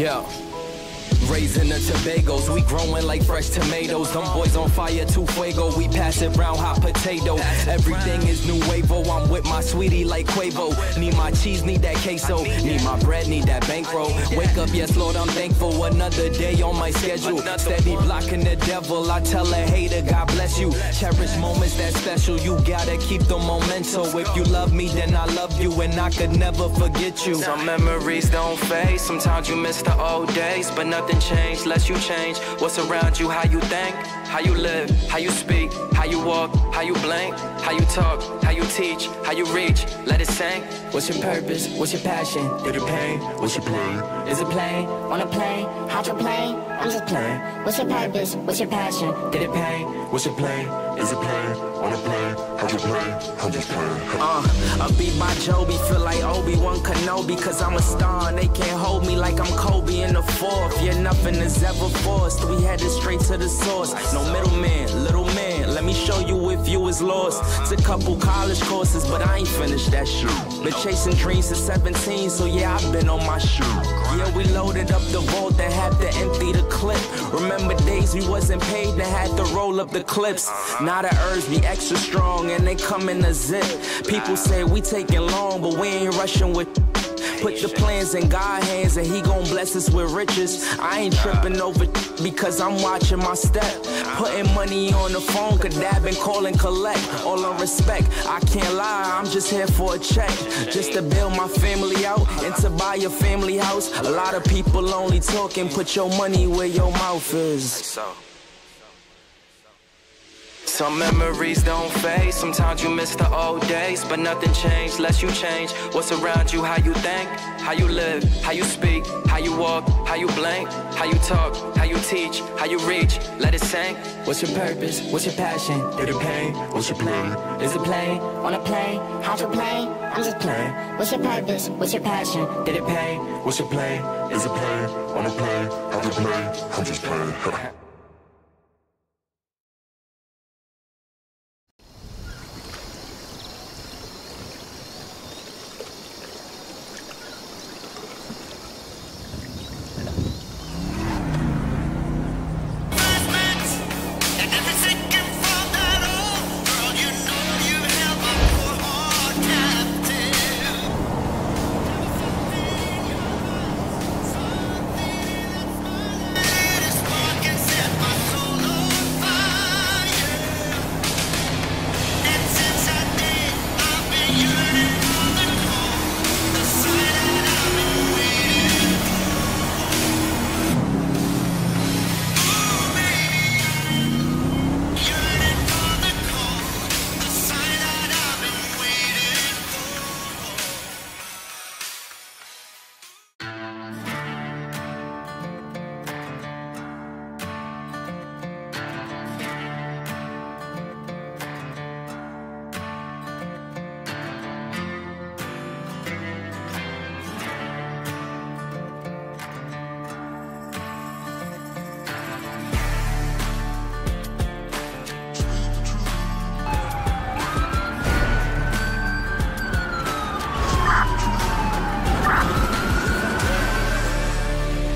Yeah. Raising the Tobago's, we growing like fresh tomatoes. Them boys on fire, to fuego, we pass it round, hot potato. Everything is nuevo, I'm with my sweetie like Quavo. Need my cheese, need that queso, need my bread, need that bankroll. Wake up, yes Lord, I'm thankful, another day on my schedule. Steady blocking the devil, I tell a hater, God bless you. Cherish moments that special, you gotta keep the memento. If you love me, then I love you, and I could never forget you. Some memories don't fade, sometimes you miss the old days, but nothing change, less you change what's around you, how you think, how you live, how you speak, how you walk, how you blink, how you talk, how you teach, how you reach, let it sing. What's your purpose, what's your passion, through the pain, what's your plan, is it playing, on a plane, how'd you play, I'm just playing. What's your purpose, what's your passion, through the pain, what's your plan, is it playing, on a plane, how'd you play, I'm just playing. I beat my Joby, feel like Obi-Wan Kenobi, cause I'm a star and they can't hold me like I'm Kobe in the fourth. Yeah, nothing is ever forced, we headed straight to the source. No middleman, little man, let me show you if you was lost. Took a couple college courses, but I ain't finished that shit. Been chasing dreams since 17, so yeah, I've been on my shoe. Yeah, we loaded up the vault and had to empty the clip. Remember days we wasn't paid and had to roll up the clips. Now the herbs be extra strong and they come in a zip. People say we taking long, but we ain't rushing with. Put the plans in God's hands and he gon' bless us with riches. I ain't tripping over because I'm watching my step. Putting money on the phone, cadabbing, call and collect. All on respect, I can't lie, I'm just here for a check. Just to build my family out and to buy a family house. A lot of people only talking, put your money where your mouth is. Some memories don't fade, sometimes you miss the old days, but nothing changed, less you change what's around you, how you think, how you live, how you speak, how you walk, how you blink, how you talk, how you teach, how you reach, let it sing. What's your purpose, what's your passion, through the pain, what's your plan, is it playing, on a plane, how'd you play, I'm just playing. What's your purpose, what's your passion, through the pain, what's your plan, is it playing, on a plane, how'd you play, I'm just playing.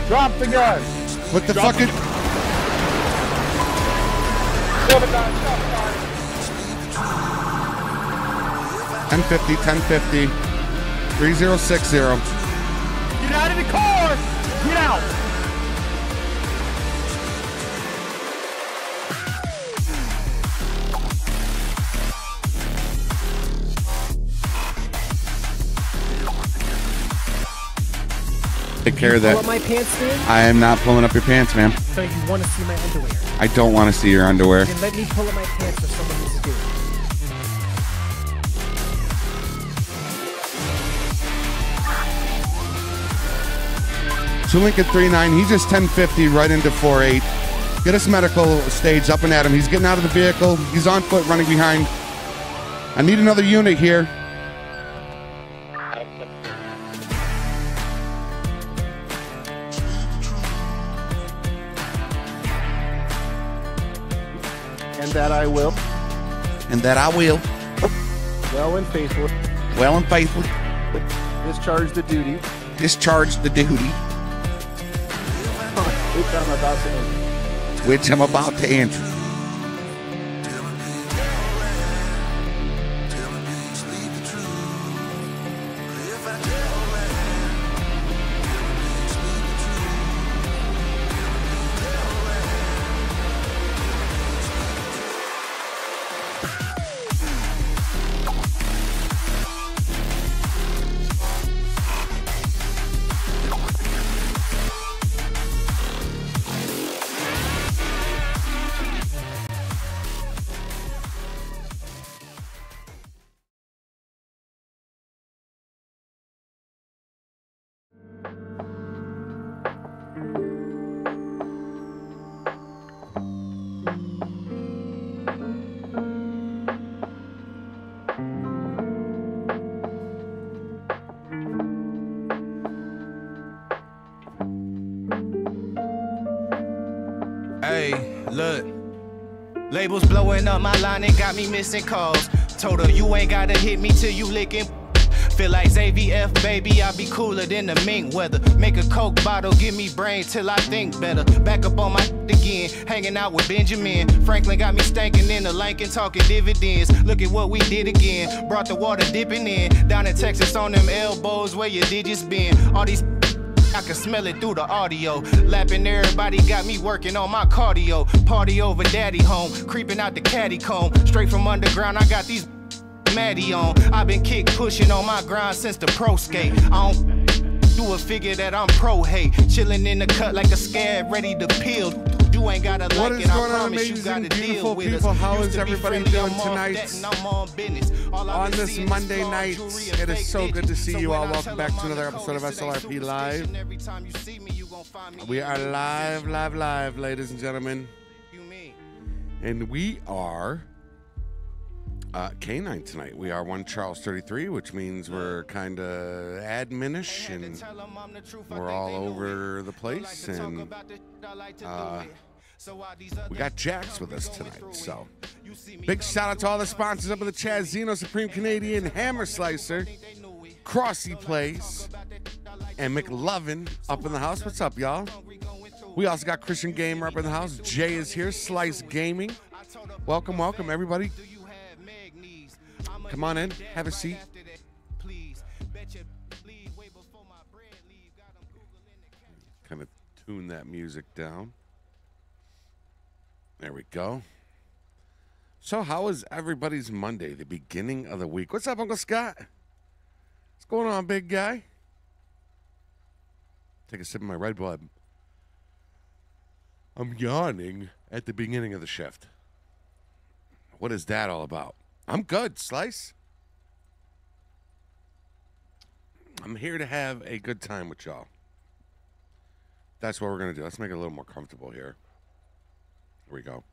Drop the gun! What the fuck? Drop it down. 1050, 1050, 3060. Get out of the car! Get out! Take care of that. My pants, I am not pulling up your pants, ma'am. So you want to see my underwear? I don't want to see your underwear. Then let me pull up my pants if someone needs to do it. So Lincoln 3-9, he just 1050 right into 4-8. Get us medical stage up and at him. He's getting out of the vehicle. He's on foot running behind. I need another unit here. That I will. And that I will. Well and faithfully. Well and faithfully. Discharge the duty. Discharge the duty. Which I'm about to enter. Which I'm about to enter. Labels blowing up my line and got me missing calls. Told her you ain't gotta hit me till you licking. Feel like ZVF, baby, I be cooler than the mink weather. Make a coke bottle, give me brain till I think better. Back up on my again, hanging out with Benjamin. Franklin got me stankin' in the Lincoln, talking dividends. Look at what we did again, brought the water dipping in. Down in Texas on them elbows where your digits been. All these I can smell it through the audio. Lapping everybody got me working on my cardio. Party over daddy home, creeping out the caddy comb. Straight from underground, I got these Maddie on. I've been kick pushing on my grind since the pro skate. I don't do a figure that I'm pro hate. Chilling in the cut like a scab, ready to peel. You ain't gotta like it, I promise you gotta deal with us. How is everybody doing tonight? On this Monday night, it is so good to see you all. Welcome back to another episode of SLRP Live. We are live, live, live, ladies and gentlemen. And we are K9 tonight. We are 1 Charles 33, which means we're kind of adminish and we're all over the place. And we got Jax with us tonight, so big shout out to all the sponsors up in the chat. Zeno, Supreme Canadian, Hammer Slicer, Crossy Plays, and McLovin up in the house. What's up, y'all? We also got Christian Gamer up in the house. Jay is here, Slice Gaming. Welcome, welcome, everybody. Come on in, have a seat. Kind of tune that music down. There we go. So how is everybody's Monday, the beginning of the week? What's up, Uncle Scott? What's going on, big guy? Take a sip of my Red Bull. I'm yawning at the beginning of the shift. What is that all about? I'm good, Slice. I'm here to have a good time with y'all. That's what we're going to do. Let's make it a little more comfortable here. Here we go.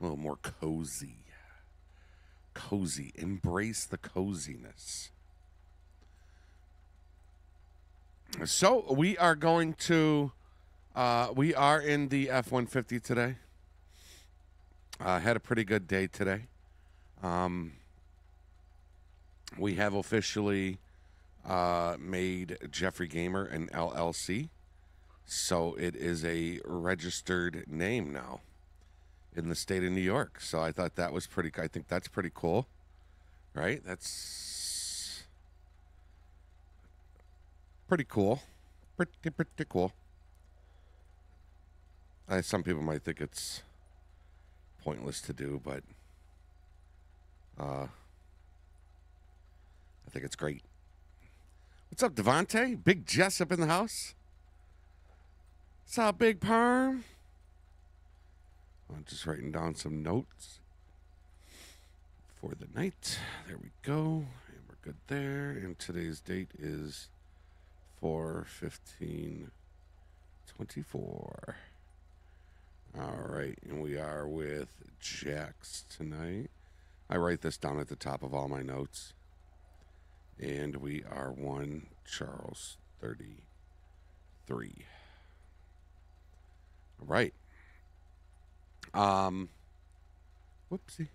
A little more cozy. Cozy. Embrace the coziness. So we are going to, we are in the F-150 today. I had a pretty good day today. We have officially made Geoffrey Gamer an LLC. So it is a registered name now in the state of New York. So I thought that was pretty, I think that's pretty cool, right? That's pretty cool. Pretty cool. Some people might think it's pointless to do, but I think it's great. What's up, Devontae? Big Jess up in the house. What's up, Big Perm? I'm just writing down some notes for the night. There we go. And we're good there. And today's date is 4/15/24. All right. And we are with Jax tonight. I write this down at the top of all my notes. And we are 1 Charles 33. All right. Whoopsie.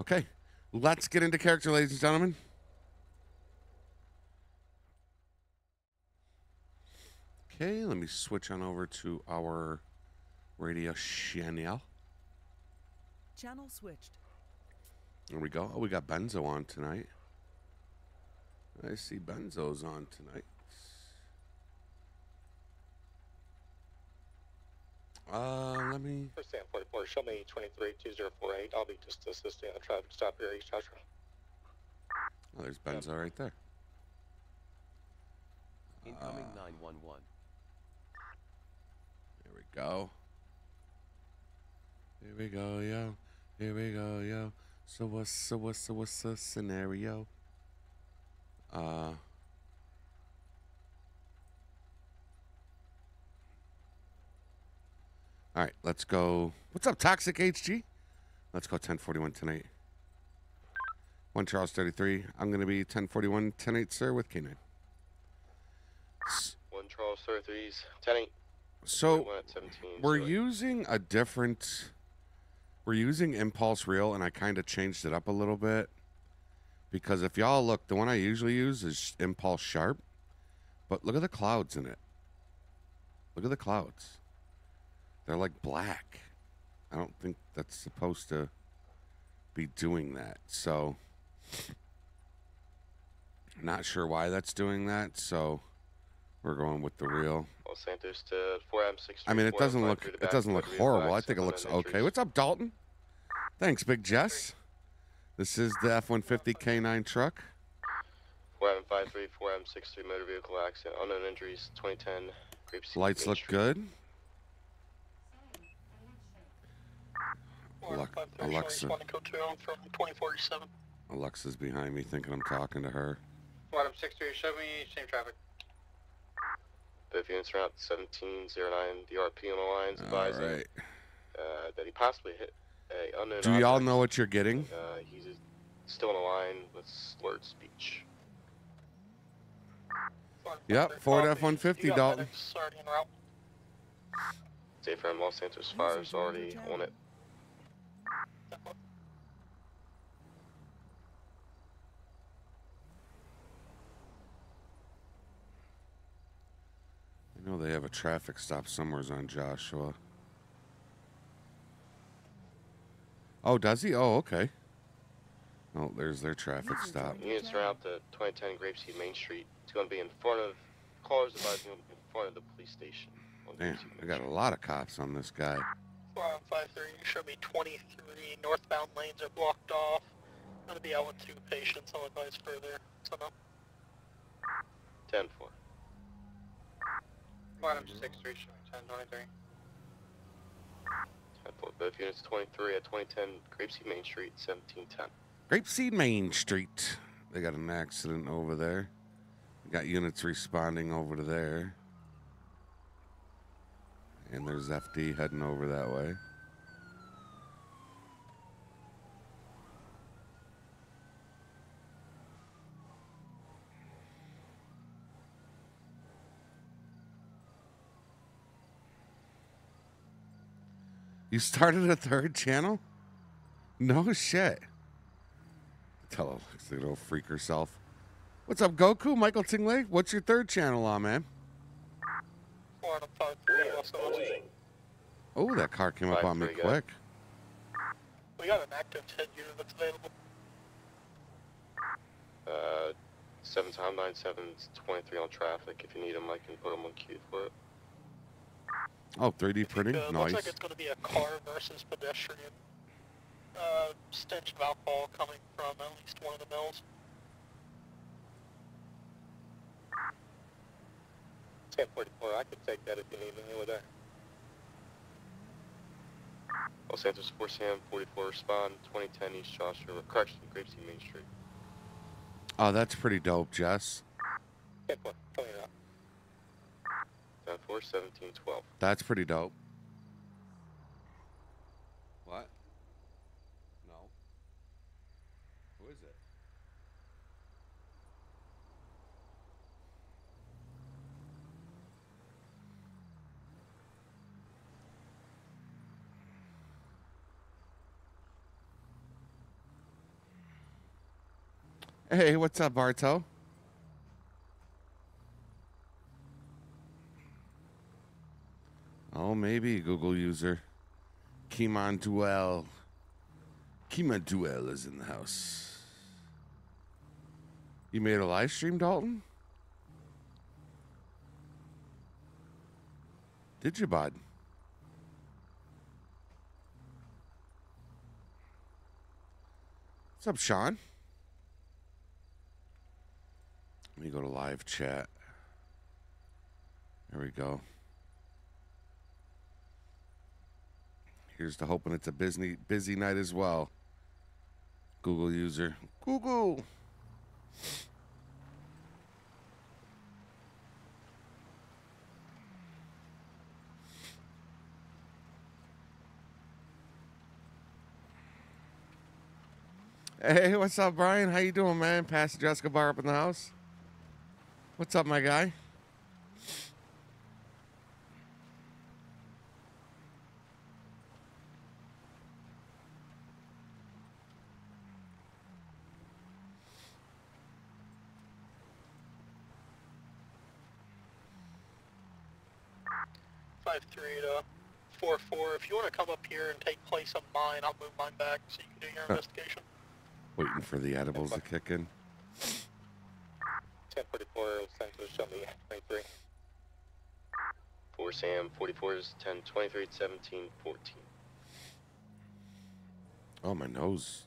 Okay. Let's get into character, ladies and gentlemen. Okay, let me switch on over to our radio channel. Channel switched. There we go. Oh, we got Benzo on tonight. I see Benzo's on tonight. Let me... First and 44, show me 23-2048. I'll be just assisting the traffic stop here, East Joshua. Oh, there's Benzo right there. Incoming 911. There we go. Here we go, yo. Here we go, yo. So what's the scenario? All right, let's go. What's up, Toxic HG? Let's go 1041 tonight. 1 Charles 33. I'm going to be 1041 tonight, sir, with K9. 1 Charles 33's 10-8. So we're using a different... We're using Impulse Reel, and I kind of changed it up a little bit. Because if y'all look, the one I usually use is Impulse Sharp. But look at the clouds in it. Look at the clouds. They're like black. I don't think that's supposed to be doing that. So I'm not sure why that's doing that. So we're going with the reel. Los Santos to 4M6. I mean, it doesn't look horrible. I think it looks okay. What's up, Dalton? Thanks, Big Jess. This is the F-150 K9 truck. 4M53, 4M63 motor vehicle accident. Unknown injuries. 2010. Lights look good. Alexa. Alexa's behind me thinking I'm talking to her. 637, same traffic. Both units are out 1709. DRP on the lines advising that he possibly hit a unknown. Do y'all know what you're getting? He's still on the line with slurred speech. Yep, Ford F-150, Dalton. Safe from Los Santos fire is already on it. I know they have a traffic stop somewhere on Joshua. Oh, does he? Oh, okay. Oh, there's their traffic stop. Units are out the 2010 Grapeseed Main Street. It's going to be in front of cars advising in front of the police station. Damn, I got a lot of cops on this guy. 453, you should be 23. Northbound lanes are blocked off. I'm going to be out with two patients. I'll advise further. 10-4. Bottom 63, 10-23. 10-4, both units 23 at 2010 Grapeseed Main Street, 1710. Grapeseed Main Street. They got an accident over there. They got units responding over to there. And there's FD heading over that way. You started a third channel? No shit. Tell a little freak herself. What's up, Goku? Michael Tingley? What's your third channel on, man? Oh, that car came up on me quick. We got an active 10 unit that's available. 7 time 9 7 23 on traffic. If you need them, I can put them on queue for it. Oh, 3D printing, nice. Looks like it's going to be a car versus pedestrian. Stench of alcohol coming from at least one of the mills. I could take that if you need me with that. Los Santos 4 Sam 44 respond 2010 East Joshua, correction, Grapeseed Main Street. Oh, that's pretty dope, Jess. 10-4, coming up. 10-4, 17-12. That's pretty dope. What? No. Who is it? Hey, what's up, Barto? maybe Google user. Kimon Duel. Kimon Duel is in the house. You made a live stream, Dalton? Did you, bud? What's up, Sean? Let me go to live chat. There we go. Here's to hoping it's a busy night as well. Google user. Google! Hey, what's up, Brian? How you doing, man? Pastor Jessica Bar up in the house. What's up, my guy? If you want to come up here and take place on mine, I'll move mine back so you can do your investigation. Waiting for the edibles to kick in. 1044 Santos, show me 23. For Sam, 44 is 1023, 1714. Oh, my nose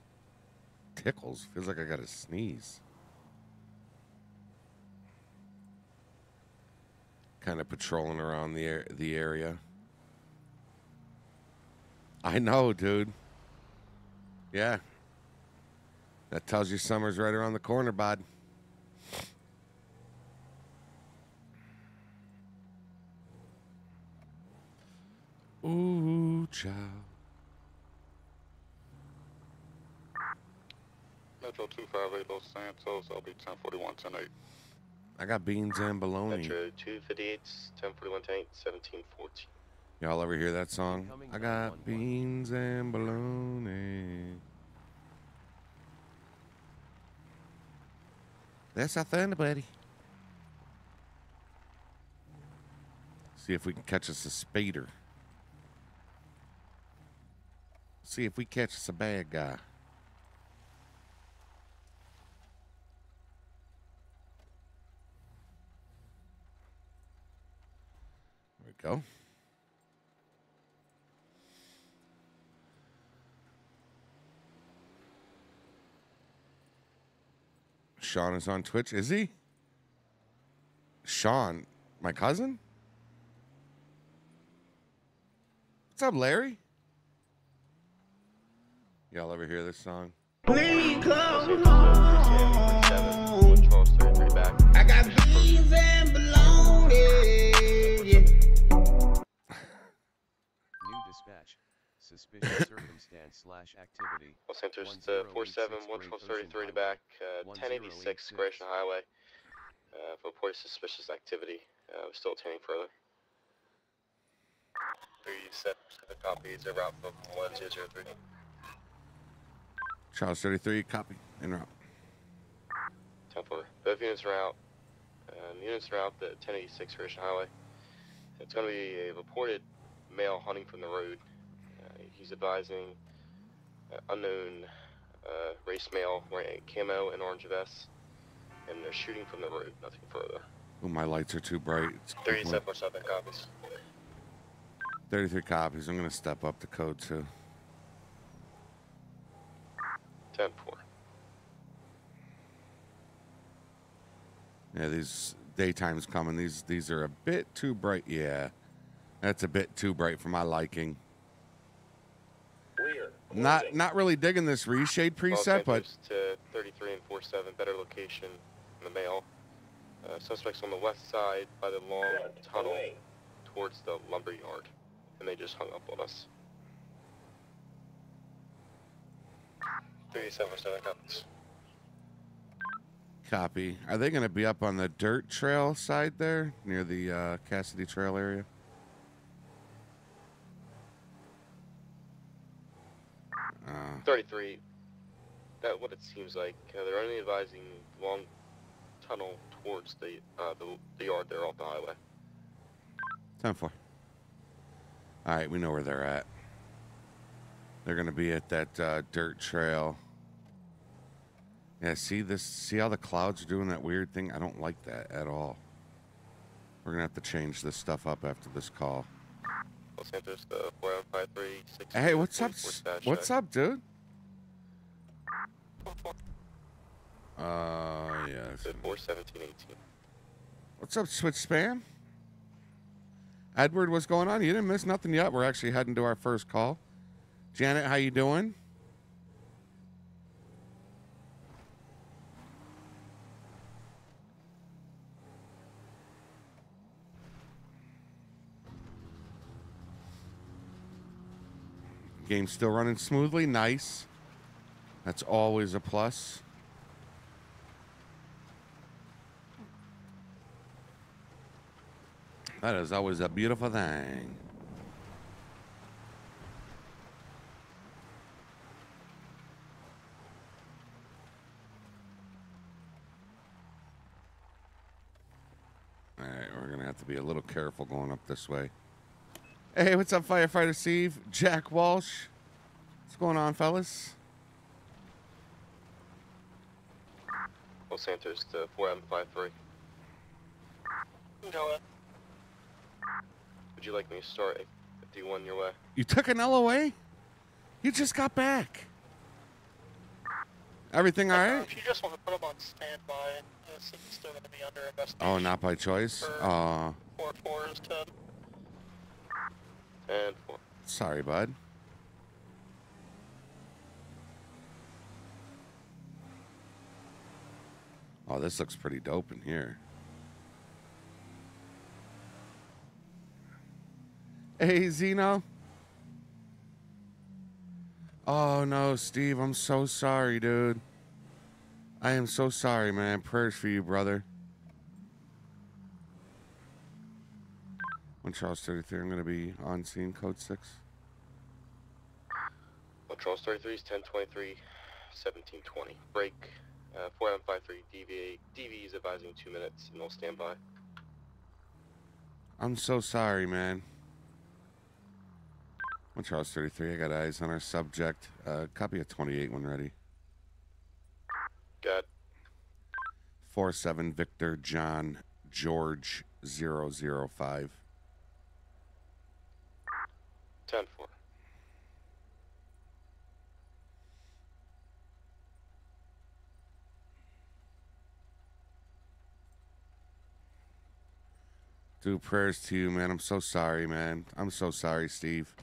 tickles. Feels like I got to sneeze. Kind of patrolling around the area. I know, dude. Yeah. That tells you summer's right around the corner, bud. Ooh, child. Metro 258 Los Santos, I'll be 1041, 108. I got beans and bologna. Metro 258, 1041, 108, 1714. Y'all ever hear that song? I got beans and bologna. That's our thunder, buddy. See if we can catch us a spader. See if we catch us a bad guy. There we go. Sean is on Twitch. Is he? Sean, my cousin? What's up, Larry? Y'all ever hear this song? Please come home. I got beans and bologna. New dispatch. Suspicious circumstance / activity. Los Santos 47 11233 to back 1086 Gratian Highway. Reported suspicious activity. We're still attaining further. 37 copies en route from 1003. Charles 33 copy en route. 10-4. Both units are out. Units are out the 1086 Gratian Highway. It's going to be a reported male hunting from the road. He's advising unknown race male wearing a camo and orange vest, and they're shooting from the road. Nothing further. Oh, my lights are too bright. 37 copies. 33 copies. I'm gonna step up the code too. 10-4. Yeah, these daytime's coming. These are a bit too bright. Yeah, that's a bit too bright for my liking. Not really digging this reshade preset, but to 33 and 47, better location in the mail. Suspects on the west side by the long tunnel towards the lumber yard, and they just hung up on us. 37 copies. Copy. Are they going to be up on the dirt trail side there near the Cassidy Trail area? 33. That what it seems like. They're only advising long tunnel towards the yard there off the highway. 10-4. All right, we know where they're at. They're going to be at that dirt trail. Yeah, see this? See how the clouds are doing that weird thing? I don't like that at all. We're going to have to change this stuff up after this call. Los Santos, 4053-6. Hey, what's up? What's up, dude? Yes. 41718. What's up, Switch Spam? Edward, what's going on? You didn't miss nothing yet. We're actually heading to our first call. Janet, how you doing? Game's still running smoothly. Nice. That's always a plus. That is always a beautiful thing. All right, we're going to have to be a little careful going up this way. Hey, what's up, Firefighter Steve? Jack Walsh. What's going on, fellas? Los Santos to 4M53. Noah. Would you like me to start a D1 your way? You took an LOA? You just got back. Everything all right? If you just want to put them on standby, it's still going to be under investigation. Oh, not by choice? Oh. 4-4 is 10. And 4. Sorry, bud. Oh, this looks pretty dope in here. Hey, Zeno. Oh, no, Steve. I'm so sorry, dude. I am so sorry, man. Prayers for you, brother. 1 Charles 33. I'm going to be on scene. Code 6. 1 Charles 33 is 1023, 1720. Break. 4153 DVA. DV is advising 2 minutes, and we'll stand by. I'm so sorry, man. 1 Charles 33, I got eyes on our subject. Copy of 28 when ready. Got 47 Victor John George 005. 10-4. Dude, prayers to you, man. I'm so sorry, man. I'm so sorry, Steve.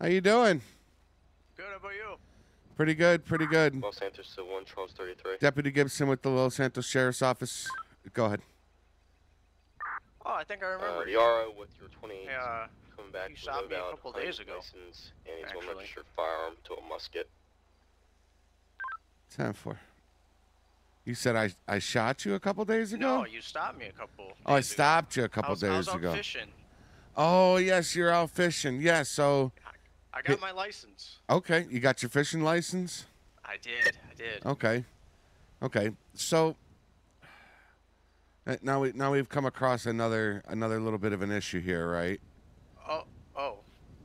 How you doing? Good, how about you? Pretty good, pretty good. Los Santos to 1 Charles 33. Deputy Gibson with the Los Santos Sheriff's Office. Go ahead. Oh, I think I remember. Yara with your 28. Coming back. You shot me a couple days ago. License, and he's going to register firearm to a musket. 10-4. You said I shot you a couple days ago? No, you stopped me a couple. Oh, I stopped you a couple days ago. I was out fishing. Oh, yes, you're out fishing. Yes, yeah, so. I got my license. Okay, you got your fishing license? I did, I did. Okay, okay. So now we've come across another little bit of an issue here, right? Oh.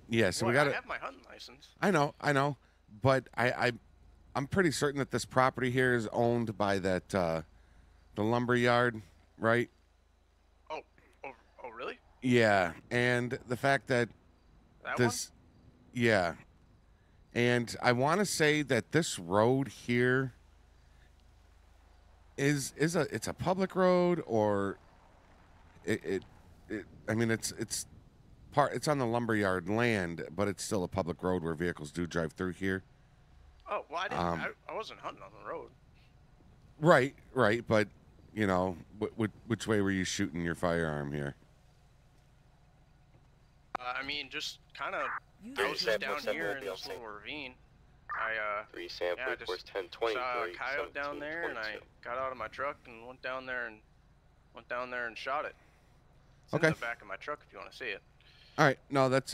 Yeah, so well, we got. I have my hunting license. I know, but I'm pretty certain that this property here is owned by that the lumber yard, right? Oh, really? Yeah, and the fact that this. One? Yeah, and I want to say that this road here is a public road, or I mean it's on the lumberyard land, but it's still a public road where vehicles do drive through here. Oh well, I wasn't hunting on the road. Right, but you know, which way were you shooting your firearm here? I mean, just kind of. I was just down here in this little ravine. I just saw a coyote down there, and I got out of my truck and went down there and shot it. It's okay. In the back of my truck, if you want to see it. All right, no, that's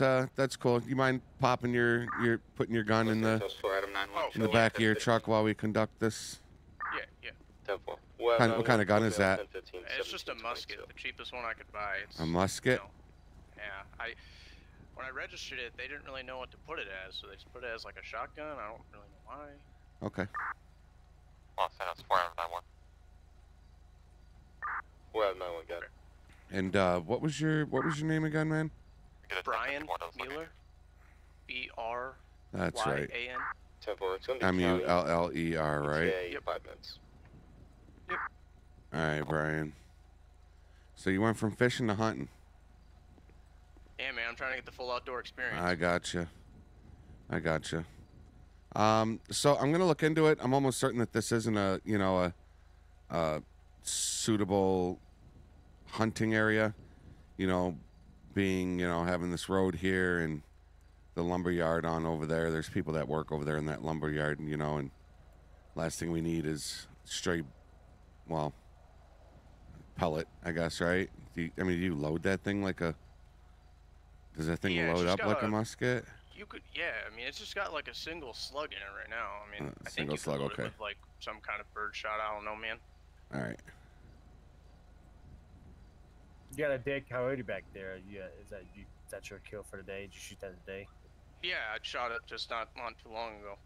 cool. You mind popping putting your gun in the back of your truck while we conduct this? Yeah. 10-4. What kind of gun is that? It's just a musket, the cheapest one I could buy. It's, a musket? You know, yeah. When I registered it, they didn't really know what to put it as, so they just put it as like a shotgun. I don't really know why. Okay. Los Santos 491. 491, got it. And what was your name again, man? Brian Mueller. B-R. That's right. A-N. M-U-L-L-E-R, right? Yeah, 5 minutes. Yep. All right, Brian. So you went from fishing to hunting. Yeah, man, I'm trying to get the full outdoor experience. I gotcha. I gotcha. So I'm gonna look into it. I'm almost certain that this isn't a, you know, a suitable hunting area. You know, being, you know, having this road here and the lumber yard on over there. There's people that work over there in that lumber yard, you know, and last thing we need is stray, well, pellet, I guess, right? I mean, do you load that thing like a? Does that thing load up like a musket? You could, yeah. I mean, it's just got like a single slug in it right now. I mean, I think you could load it with like some kind of bird shot. I don't know, man. All right. You got a dead coyote back there. Yeah, is that your kill for the day? Did you shoot that today? Yeah, I shot it just not too long ago.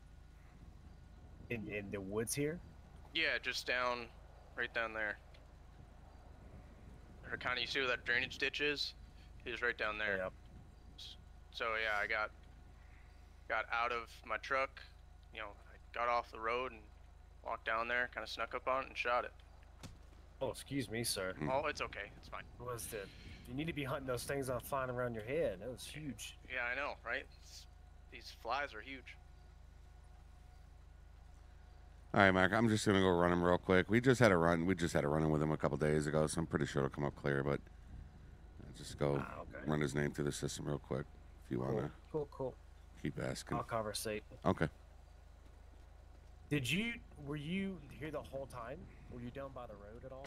In the woods here? Yeah, just down, right down there. Or kind of, you see where that drainage ditch is? It was right down there. Yep. So yeah, I got out of my truck. You know, I got off the road and walked down there, kind of snuck up on it and shot it. Oh, excuse me, sir. Oh, it's okay. It's fine. You need to be hunting those things off flying around your head. That was huge. Yeah, I know, right? These flies are huge. All right, Mark, I'm just going to go run him real quick. We just had a run-in with him a couple days ago, so I'm pretty sure it'll come up clear, but I'll just go run his name through the system real quick if you want to. Cool. Keep asking. I'll conversate. Okay. Were you here the whole time? Were you down by the road at all?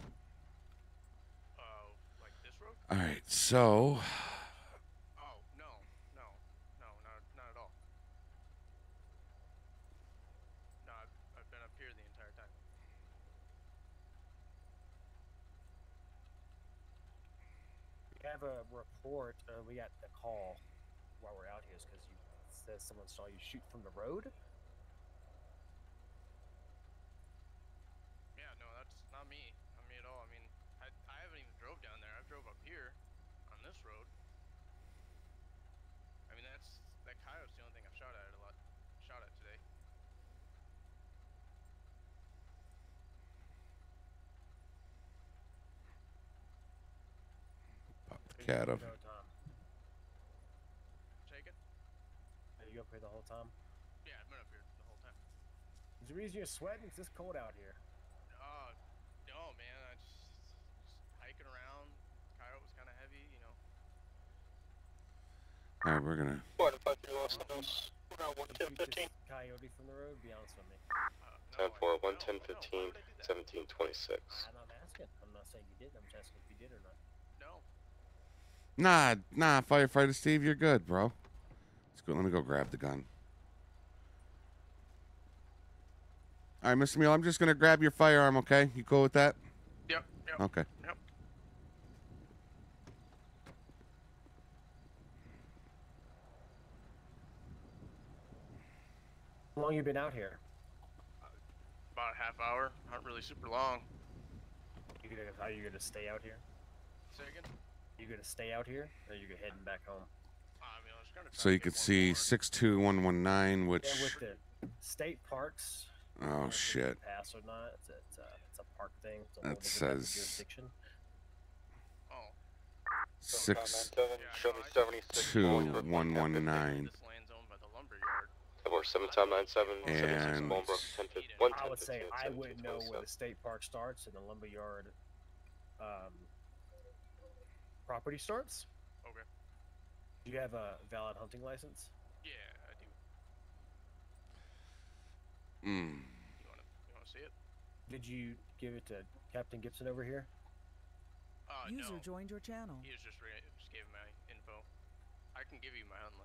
Like this road? All right, so... Oh, no, not at all. No, I've been up here the entire time. We have a report, we got the call while we're out here, because it says someone saw you shoot from the road? Out of. Take it. Are you up here the whole time? Yeah, I've been up here the whole time. Is the reason you're sweating? It's just cold out here. Oh, no, man. I just hiking around. The coyote was kind of heavy, you know. All right, we're gonna. What about you, Los Santos? Around 1:10:15. Coyote from the road. Be honest with me. 10-4, 1:10:15, 17:26. I'm not asking. I'm not saying you did. I'm just asking if you did or not. Nah, Firefighter Steve, you're good, bro. Let's go. Let me go grab the gun. All right, Mr. Mule, I'm just going to grab your firearm, okay? You cool with that? Yep. Okay. Yep. How long you been out here? About a half hour. Not really super long. Are you going to stay out here? Say again? You gonna stay out here, or are you gonna heading back home? I mean, I was trying to so you could see 62119, which yeah, with the state parks. Oh shit! Pass or not? It's a park thing. It's a that says. Jurisdiction. Oh. 62119. 7 9 7 and 1. I would say I wouldn't know where the state park starts and the lumberyard. Property starts. Okay. Do you have a valid hunting license? Yeah, I do. You wanna see it? Did you give it to Captain Gibson over here? User no. Joined your channel. He just gave my info. I can give you my hunting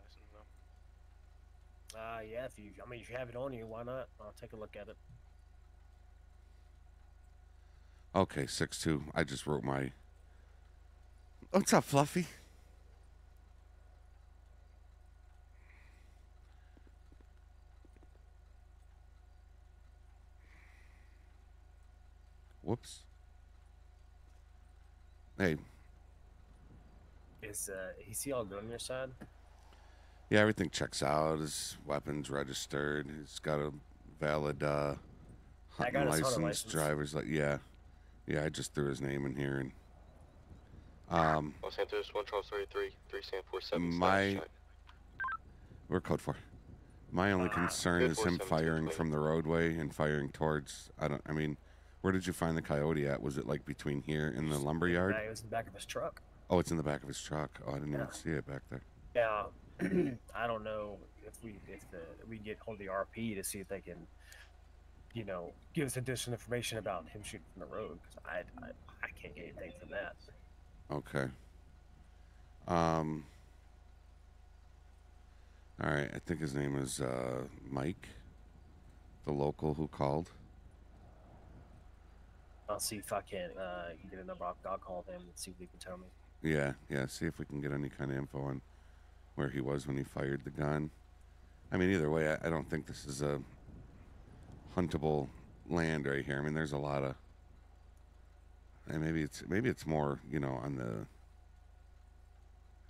license though. Yeah, if you have it on you, why not? I'll take a look at it. Okay, 6'2". I just wrote my... What's up, Fluffy? Whoops. Hey. Is he all good on your side? Yeah, everything checks out. His weapon's registered. He's got a valid hunting license, driver's license. Yeah, I just threw his name in here. And Los Santos 11233 347. We're code 4. My only concern is him firing from the roadway and firing towards. Where did you find the coyote at? Was it like between here and the lumber yard? Yeah, it was in the back of his truck. Oh, it's in the back of his truck. Oh, I didn't even see it back there. Yeah, I don't know if we get hold of the RP to see if they can, you know, give us additional information about him shooting from the road, because I can't get anything from that. Okay. All right. I think his name is Mike, the local who called. I'll see if I can get a number. I'll call him and see if he can tell me. Yeah, see if we can get any kind of info on where he was when he fired the gun. I mean, either way, I don't think this is a huntable land right here. I mean, there's a lot of... And maybe it's more, you know, on the...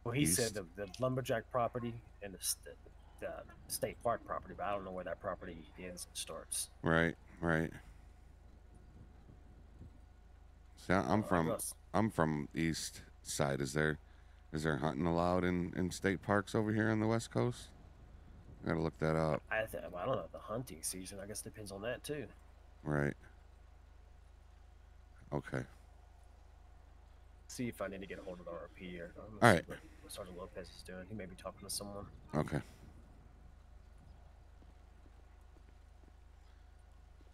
Well, he east. Said the lumberjack property and the state park property, but I don't know where that property ends and starts. Right. So I'm from east side. Is there hunting allowed in state parks over here on the West Coast? I gotta look that up. I don't know, the hunting season, I guess, depends on that too. Right. Okay. See if I need to get a hold of the RP here. All right. What Sergeant Lopez is doing. He may be talking to someone. Okay.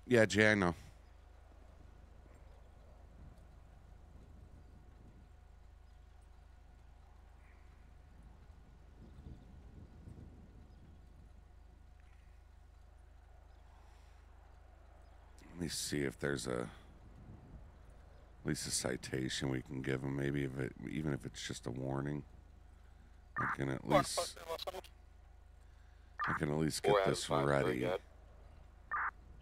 Yeah, Jay, I know. Let me see if there's at least a citation we can give him. Maybe even if it's just a warning. I can at least get this ready.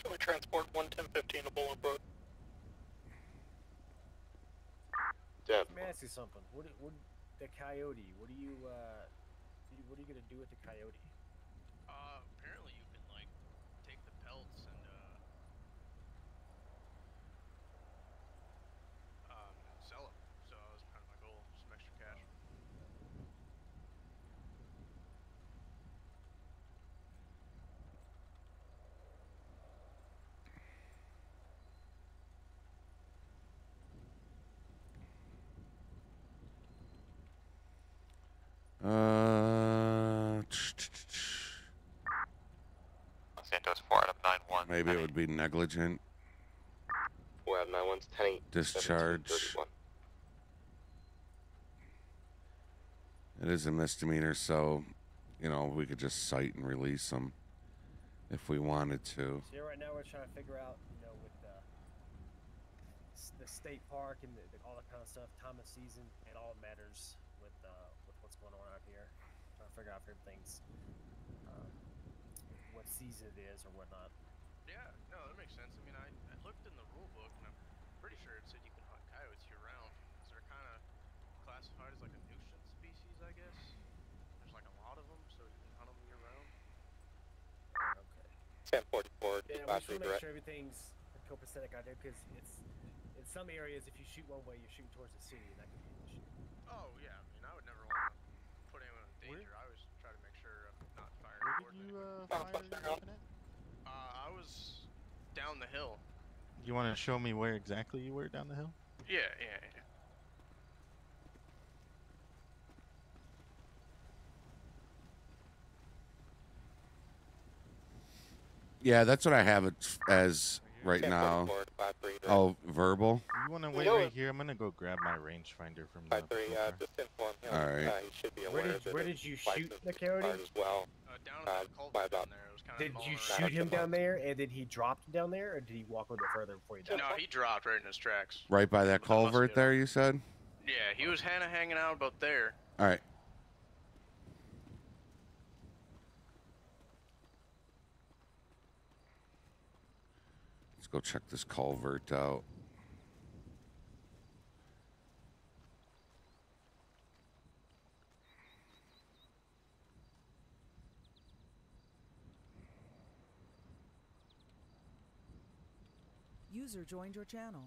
Can we transport 11015 to Bolingbrook? Let me ask you something. What the coyote? What are you gonna do with the coyote? Apparently you can like take the pelts and. Santos 4 out of 91. Maybe it would be negligent. 4 out of 91's 10. Discharge. It is a misdemeanor, so you know we could just cite and release them if we wanted to. So right now we're trying to figure out, you know, with the state park and all that kind of stuff, time of season, it all matters with what's going on out here. Trying to figure out if everything's what season it is or whatnot. Yeah, no, that makes sense. I mean, I looked in the rule book and I'm pretty sure it said you can hunt coyotes year round. So they're kind of classified as like a nuisance species, I guess. There's like a lot of them, so you can hunt them year round. Okay. 1044. Yeah, we should make sure everything's copacetic out there, because it's in some areas if you shoot one way, you're shooting towards the city, and that could be an issue. Oh yeah, I mean, I would never want to put anyone in danger. I always try to make sure I'm not firing. Where did you fire your weapon at? I was down the hill. You want to show me where exactly you were down the hill? Yeah. Yeah, that's what I have it as right now. Oh, verbal. You want to wait right here? I'm gonna go grab my rangefinder from the. All right. Where did you shoot the coyote? Down by about Did you shoot him down there and then he dropped down there, or did he walk a little further before he died? No, he dropped right in his tracks. Right by that culvert there, you said? Yeah, he was kind of hanging out about there. All right. Let's go check this culvert out. User joined your channel.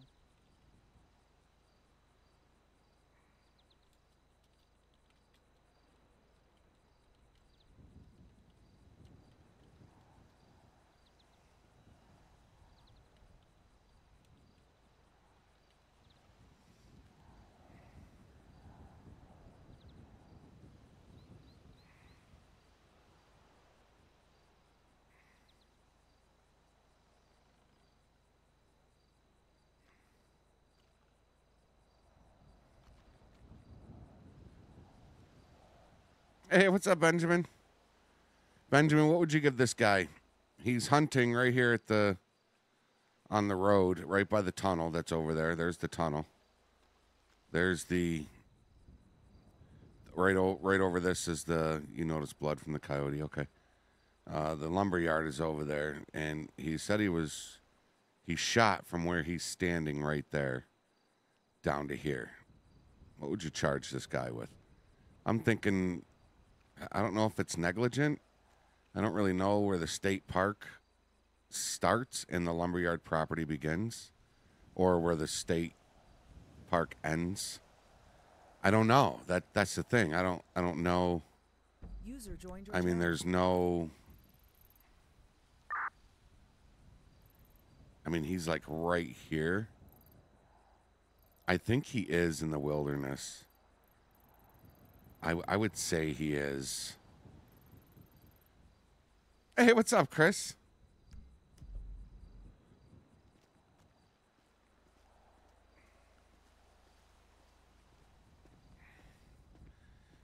Hey, what's up, Benjamin? Benjamin, what would you give this guy? He's hunting right here at the, on the road, right by the tunnel that's over there. There's the tunnel. There's the, right over this is the, you notice blood from the coyote, okay. The lumber yard is over there, and he said he was, he shot from where he's standing right there down to here. What would you charge this guy with? I'm thinking... I don't know if it's negligent. I don't really know where the state park starts and the lumberyard property begins, or where the state park ends. I don't know. That's the thing. I don't know. User joined. I mean, there's no. I mean, he's like right here. I think he is in the wilderness. I would say he is. Hey, what's up, Chris?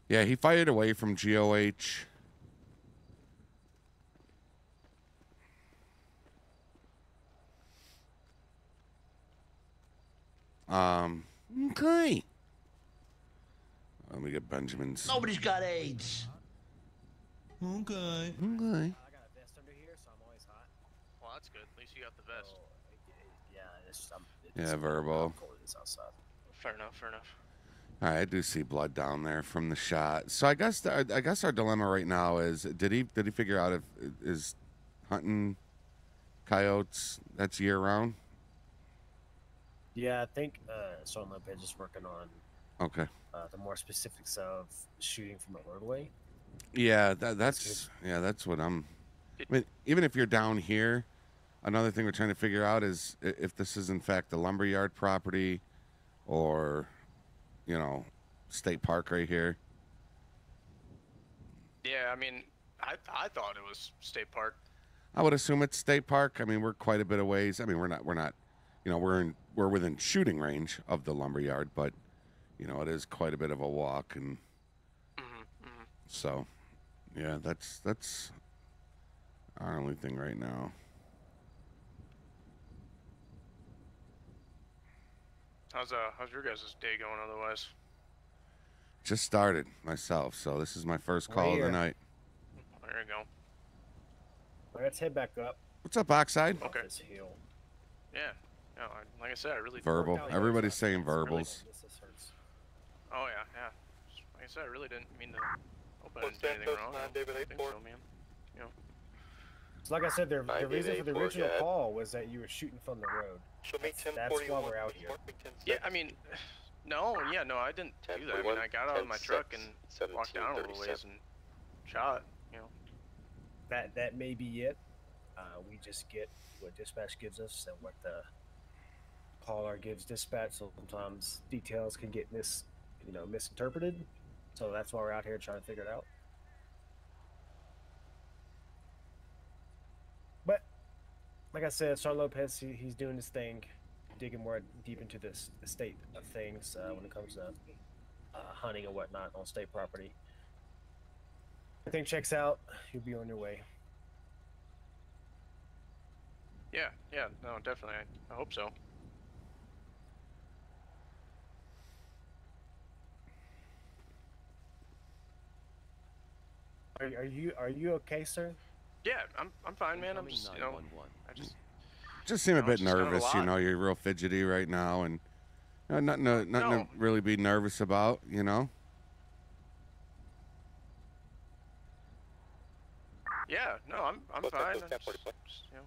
Yeah, he fired away from GOH. Okay. Let me get Benjamin's. Nobody's got AIDS. Okay. Okay. I got a vest under here, so I'm always hot. Well, that's good. At least you got the vest. Oh, yeah, it's Verbo. Fair enough. Fair enough. All right, I do see blood down there from the shot. So I guess our dilemma right now is: did he figure out if is hunting coyotes that's year round? Yeah, I think Sean Lopez is working on. Okay. The more specifics of shooting from the roadway. Yeah, that's what I'm. I mean, even if you're down here, another thing we're trying to figure out is if this is in fact the lumberyard property, or, you know, state park right here. Yeah, I mean, I thought it was state park. I would assume it's state park. I mean, we're quite a bit of ways. I mean, we're not, you know, we're within shooting range of the lumberyard, but. You know, it is quite a bit of a walk, and so, yeah, that's our only thing right now. How's your guys' day going otherwise? Just started myself, so this is my first call of the night. There you go. All right, let's head back up. What's up, Oxide? Okay. Yeah. No, like I said, I really verbal. Everybody's saying verbals. Oh, yeah. Like I said, I really didn't mean to. Hope I didn't do anything wrong. Yeah. So like I said, the reason for the original call was that you were shooting from the road. That's why we're out here. Yeah, I mean, no, I didn't do that. I mean, I got out of my truck and walked down a little ways and shot, you know. That may be it. We just get what dispatch gives us and what the caller gives dispatch. So sometimes details can get misinterpreted, so that's why we're out here trying to figure it out. But like I said, Sean Lopez, he's doing his thing, digging more deep into this state of things when it comes to hunting and whatnot on state property. Everything checks out, you'll be on your way. Yeah, no, definitely. I hope so. Are you okay, sir? Yeah, I'm fine, man. I'm just, you know, I just seem a bit nervous. You know, you're real fidgety right now, and nothing to really be nervous about, you know. Yeah, no, I'm fine. I'm just, you know.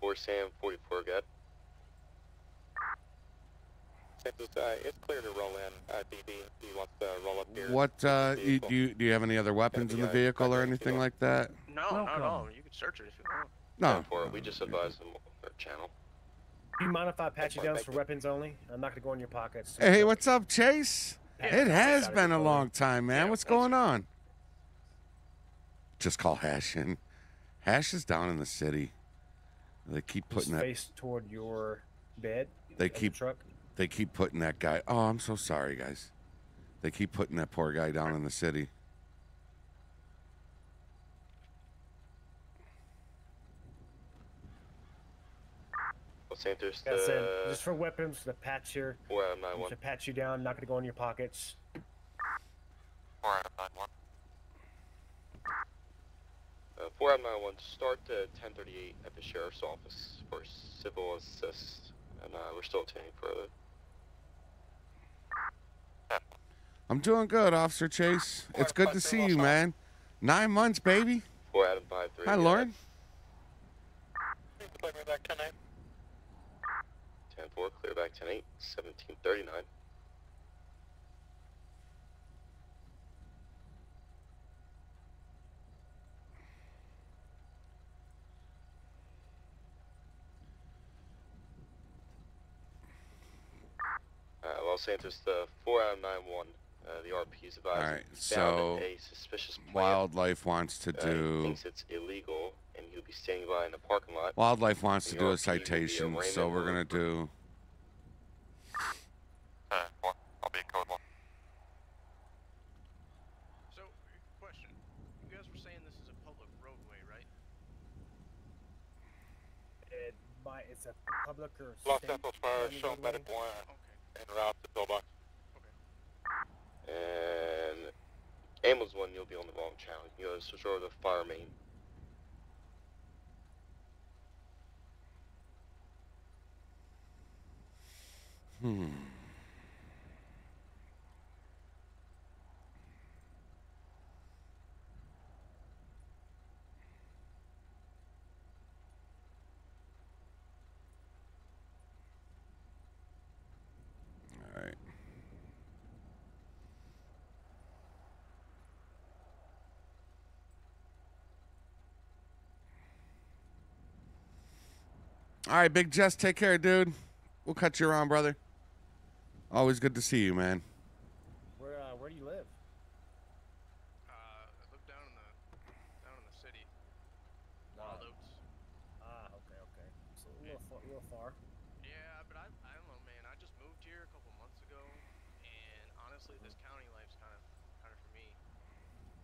4 Sam 44 got. It's clear to roll in. IPD, he wants to roll up here. What? Do you have any other weapons in the vehicle or anything like that? No, not at all. You can search it if you want. No. We just advise them on our channel. Do you mind if I pat you down for weapons only? I'm not gonna go in your pockets. Hey, what's up, Chase? It has been a long time, man. What's going on? Just call Hash in. Hash is down in the city. They keep putting that face toward your bed. They keep putting that guy. Oh, I'm so sorry, guys. They keep putting that poor guy down in the city. Well, Santos, that's it. Just for weapons, the patch here. Well, to pat you down, not going to go in your pockets. All right. 4991, start to 1038 at the sheriff's office for civil assist, and we're still attending further. I'm doing good, Officer Chase. It's good to see you, man. 9 months, baby. 4 Adam 5 3. Hi, Lauren. 10-4, clear back 10-8, 1739. Los Santos, 4 Adam 9-1, the RP is advised. All right, so a suspicious Wildlife wants to do. He thinks it's illegal, and he'll be standing by in the parking lot. Wildlife wants to do a citation, so we're gonna do. I'll be code 1. So, question: you guys were saying this is a public roadway, right? It's a public or Los Santos Fire Show Medic 1. And route the pillbox. Okay. And Amos 1, you'll be on the wrong channel. You know, switch over to the fire main. All right, Big Jess, take care, dude. We'll cut you around, brother. Always good to see you, man. Where do you live? I live down in the city. Wild Oaks. Okay. So a little far. Yeah, but I don't know, man. I just moved here a couple months ago, and honestly, this county life's kind of for me.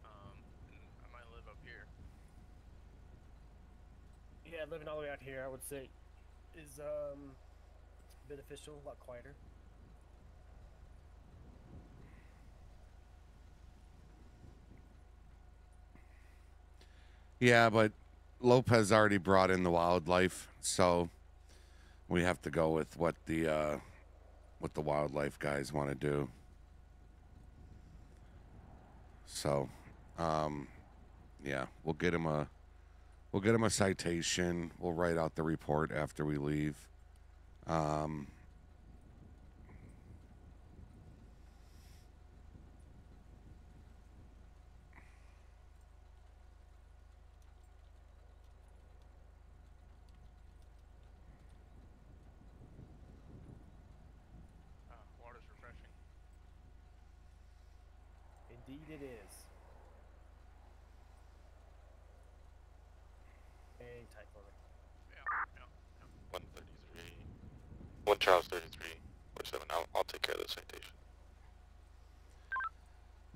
And I might live up here. Yeah, living all the way out here, I would say, is beneficial, a lot quieter. Yeah, but Lopez already brought in the wildlife, so we have to go with what the wildlife guys want to do. So, yeah, we'll get him a citation. We'll write out the report after we leave. Water's refreshing. Indeed it is. Charles 33, 47. I'll take care of the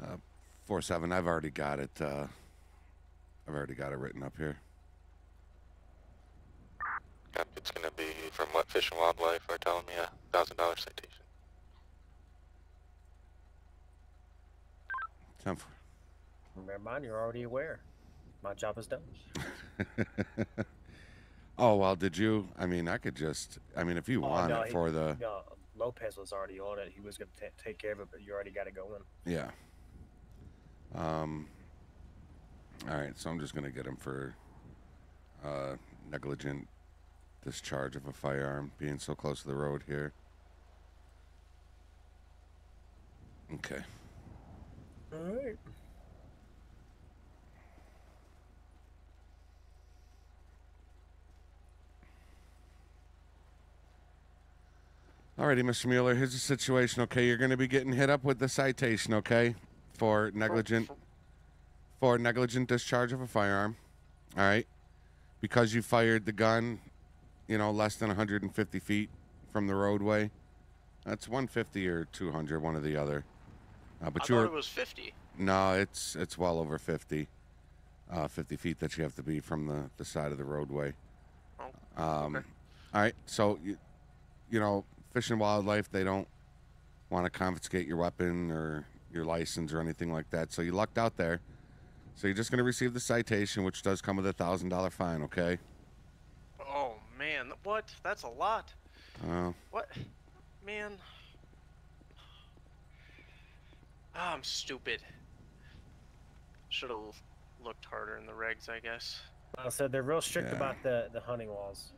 citation. 47. I've already got it. I've already got it written up here. It's going to be from what Fish and Wildlife are telling me a $1,000 citation. Remember mine, you're already aware. My job is done. Oh, well, did you? I mean, I could just, I mean, if you Lopez was already on it. He was going to take care of it, but you already got it going. Yeah. All right, so I'm just going to get him for negligent discharge of a firearm, being so close to the road here. Okay. All right. Alrighty, Mr. Mueller, here's the situation, okay? You're going to be getting hit up with the citation, okay? For negligent discharge of a firearm, all right? Because you fired the gun, you know, less than 150 feet from the roadway. That's 150 or 200, one or the other. But I thought it was 50. No, it's well over 50. 50 feet that you have to be from the side of the roadway. Oh, okay. All right, so, you know, Fish and Wildlife, they don't want to confiscate your weapon or your license or anything like that. So you lucked out there. So you're just going to receive the citation, which does come with a $1,000 fine, okay? Oh, man. What? That's a lot. What? Man. Oh, I'm stupid. Should have looked harder in the regs, I guess. So they're real strict about the hunting laws.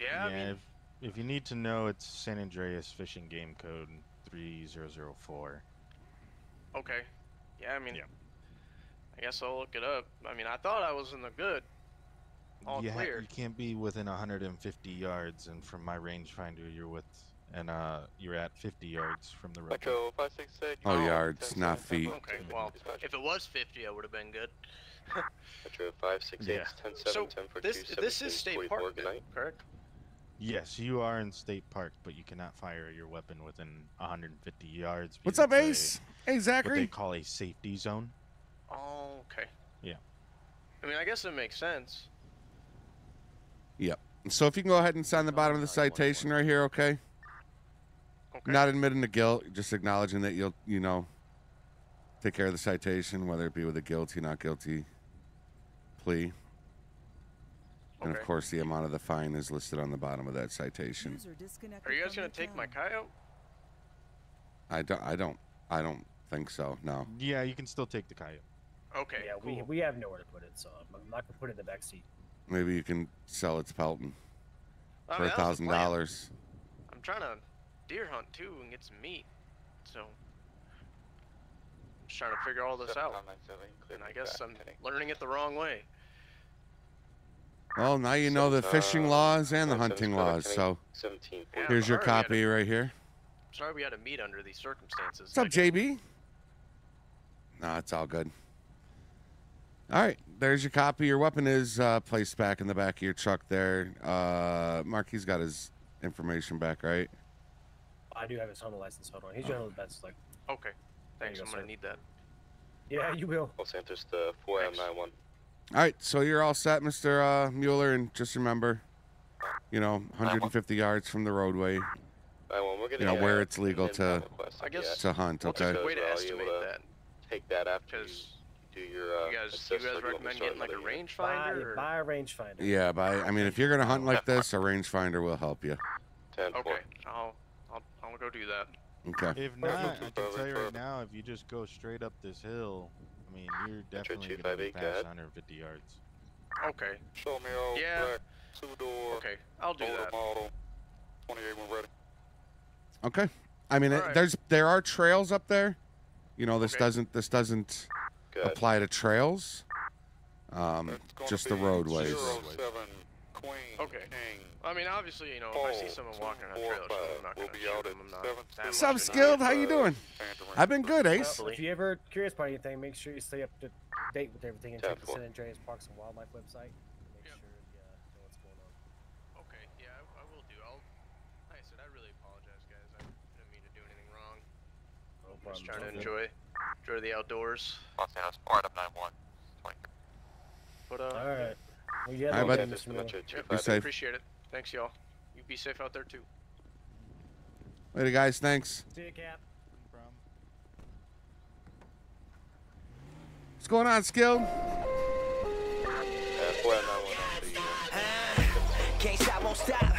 Yeah, I mean, if you need to know, it's San Andreas Fishing Game Code 3004. Okay. Yeah, I mean, I guess I'll look it up. I mean, I thought I was in the good. All clear. You can't be within 150 yards, and from my rangefinder, you're with, and you're at 50 yards from the road. Echo 568. Oh, yards, not feet. Okay, well, if it was 50, I would have been good. Echo 568. Yeah. 10-7, so 10-4, this is state park, correct? Yes, you are in state park, but you cannot fire your weapon within 150 yards. What's up, Ace? Hey, Zachary. What they call a safety zone. Oh, okay. Yeah. I mean, I guess it makes sense. Yep. So if you can go ahead and sign the bottom of the citation right here, okay? Okay. Not admitting the guilt, just acknowledging that you'll, you know, take care of the citation, whether it be with a guilty, not guilty plea. Okay. And, of course, the amount of the fine is listed on the bottom of that citation. Are you guys going to take my coyote? I don't think so, no. Yeah, you can still take the coyote. Okay, yeah, cool. we have nowhere to put it, so I'm not going to put it in the back seat. Maybe you can sell it to Pelton for $1,000. I'm trying to deer hunt, too, and get some meat. So I'm just trying to figure all this out. And I guess I'm learning it the wrong way. Well, now you know the fishing laws and the hunting laws, so here's your copy right here. Sorry we had to meet under these circumstances. What's up, JB? Nah, it's all good. All right, there's your copy. Your weapon is placed back in the back of your truck there. Mark, he's got his information back, right? I do have his hunting license. Hold on. He's your hunting license. Okay, thanks. I'm going to need that. Yeah, you will. Los Santos, the 4M91. All right, so you're all set, Mr. Mueller, and just remember, you know, 150 yards from the roadway, you know, where it's legal to hunt, okay? Way to estimate that. Take that after you do your you guys recommend getting, like, a rangefinder? Buy a rangefinder. Yeah, I mean, if you're going to hunt like this, a rangefinder will help you. Okay, I'll go do that. Okay. If not, I can tell you right now, if you just go straight up this hill, I mean, you're definitely going to pass 150 yards. Okay. Yeah. Okay, I'll do that. Okay. I mean, right. there are trails up there. You know, this doesn't apply to trails. Just the roadways. 07, Queen, okay. King, I mean, obviously, you know, if I see someone walking on a trail, I'm not going to shoot them. What's up, Skilled? How you doing? I've been good, Ace. If you're ever curious about anything, make sure you stay up to date with everything and check the San Andreas Parks and Wildlife website. Make sure you know what's going on. Okay, yeah, I will do. Like I said, I really apologize, guys. I didn't mean to do anything wrong. No problem. Just trying to enjoy the outdoors. But, all right. Well, yeah, I appreciate it. Thanks, y'all. You be safe out there, too. Later, guys. Thanks. See you, Cap. No problem. What's going on, Skill? Can't stop, won't stop.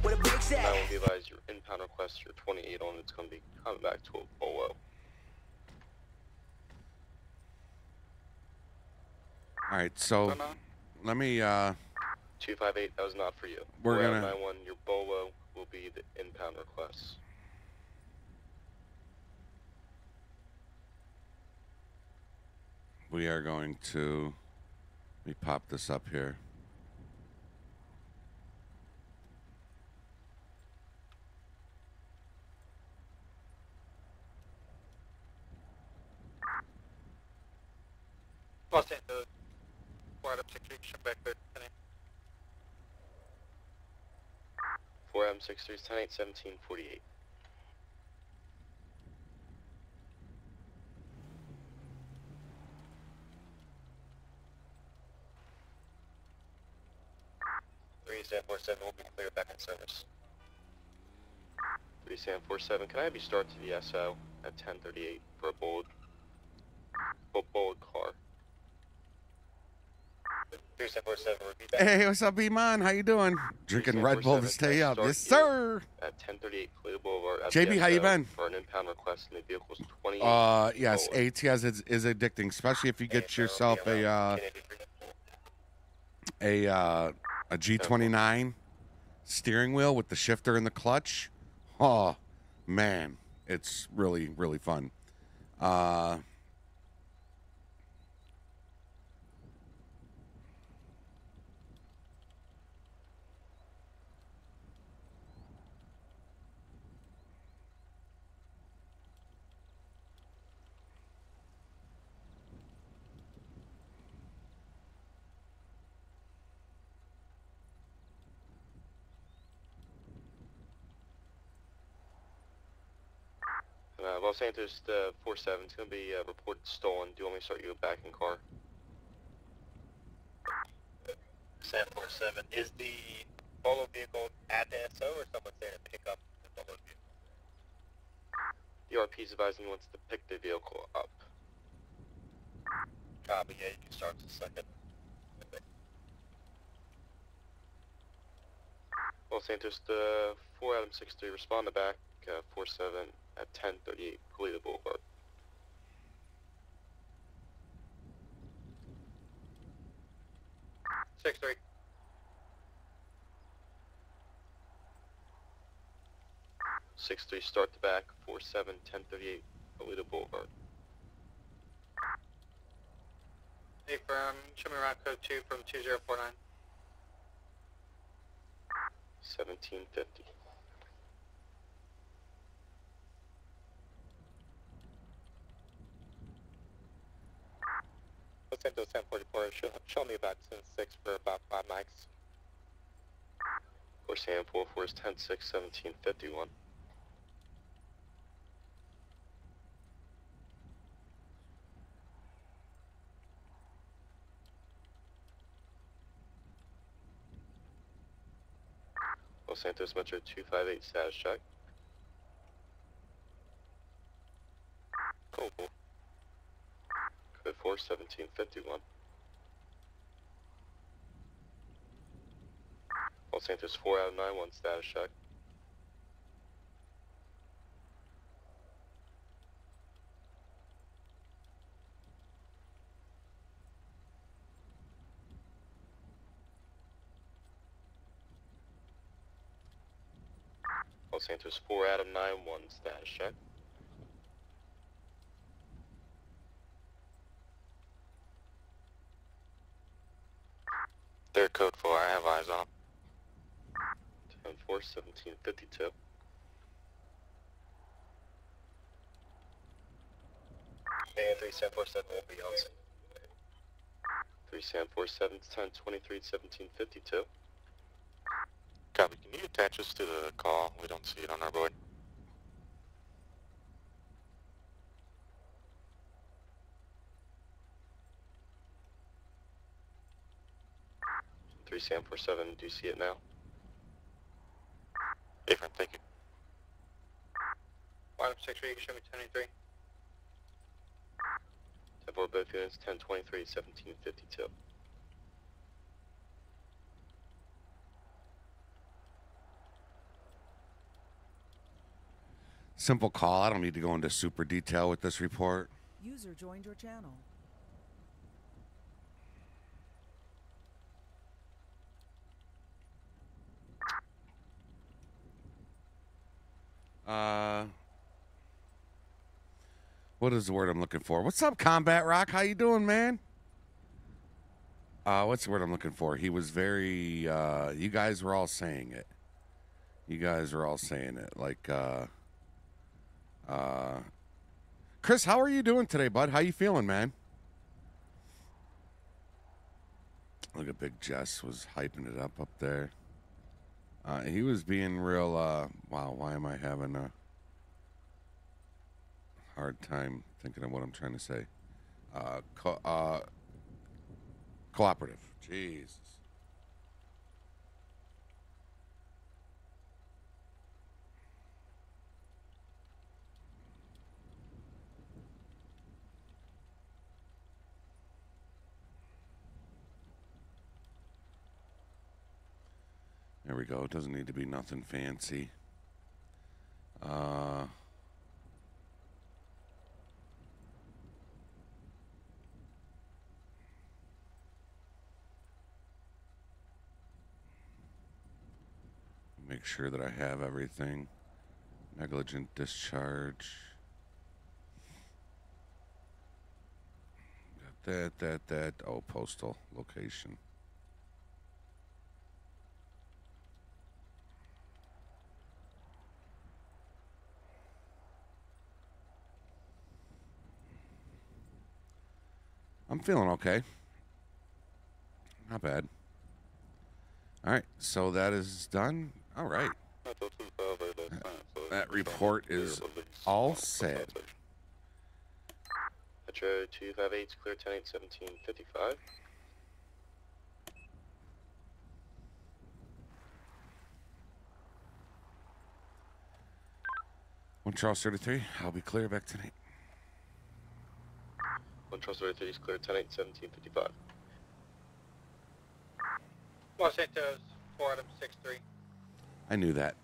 Where the brakes at? I will advise your impound request, your 28 on. It's going to be coming back to a polo. All right, so let me 258. That was not for you. We're gonna 91. Your bolo will be the impound request. We are going to. Let me pop this up here. Los Santos. Wide up 63, check back there, 10-8. 4M63, 10-8, 1748. Three Sam 47 will be clear back in service. 3 Sam 47, can I have you start to the SO at 1038 for a bold car? 3747, repeat back. Hey, what's up, Iman? How you doing? Drinking Red Bull to stay up. Yes, sir. At 1038 Paleto Boulevard. JB, how you been? For an impound request in the vehicle's 28. Yes, ATS is addicting, especially if you get yourself a G29 steering wheel with the shifter and the clutch. Oh, man. It's really, really fun. Los Santos 47 is going to be reported stolen. Do you want me to start you back in car? San 47, is the follow vehicle at the SO or someone's there to pick up the follow vehicle? DRP is advising wants to pick the vehicle up. Copy, yeah, you can start to second. Los Santos 4 Adam 63, respond to back 47. At 1038, Paleto Boulevard. Six, three. Six, three, start the back, 47, 1038, Paleto Boulevard. Hey, from Chimney Rock Code 2 from 2049. 1750. Los Santos 1044, show me about 10-6 for about 5 mics. Course AM 44 is 10-6, 1751. Los Santos Metro 258, status check. Cool. Code 4, 1751. Los Santos 4 out of 91, status check. Los Santos 4 out of 91, status check. They're code 4, I have eyes on. 10-4, 1752. And 3747 will be on. 3747, 1023, 1752. Copy, can you attach us to the call? We don't see it on our board. Sam 47, do you see it now? Different, thank you. Bottom 6 radio, show me 1083. Tempo of both units, 1023, 1752. Simple call. I don't need to go into super detail with this report. User joined your channel. What is the word I'm looking for? What's up, Combat Rock? How you doing, man? What's the word I'm looking for? He was very, you guys were all saying it. You guys were all saying it. Like, Chris, how are you doing today, bud? How you feeling, man? Look at Big Jess was hyping it up there. He was being real, wow, why am I having a hard time thinking of what I'm trying to say? Cooperative. Jesus. There we go. It doesn't need to be nothing fancy. Make sure that I have everything. Negligent discharge. Got that. Oh, postal location. I'm feeling okay. Not bad. All right, so that is done. All right. That report is all set. Metro 258's clear, 10-8-17-55. One Charles 33, I'll be clear back tonight. One Charles 33 is clear, 10-8-17-55. Los Santos, 4 Adam 6-3. I knew that.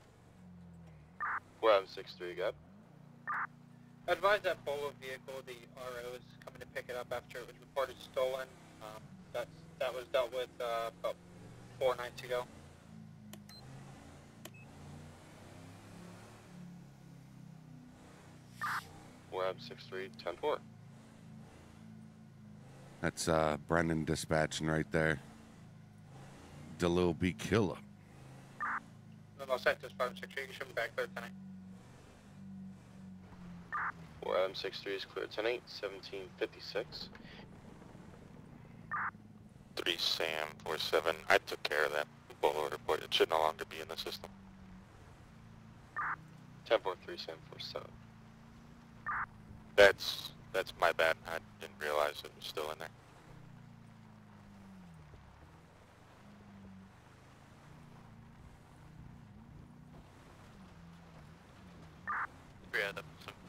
4 Adam 6-3, got. Advise that Polo vehicle, the RO is coming to pick it up after it was reported stolen. That was dealt with about 4 nights ago. Four Adam 6-3, 10-4. That's Brendan dispatching right there. DeLil B. Killer. Los Santos 5-6-3, you should be back there tonight. 4 Adam 6-3 is clear, 10-8-17-56. 3 Sam 4-7, I took care of that Bolo report. It should no longer be in the system. 10-4 3 Sam 4-7. That's my bad. I didn't realize it was still in there.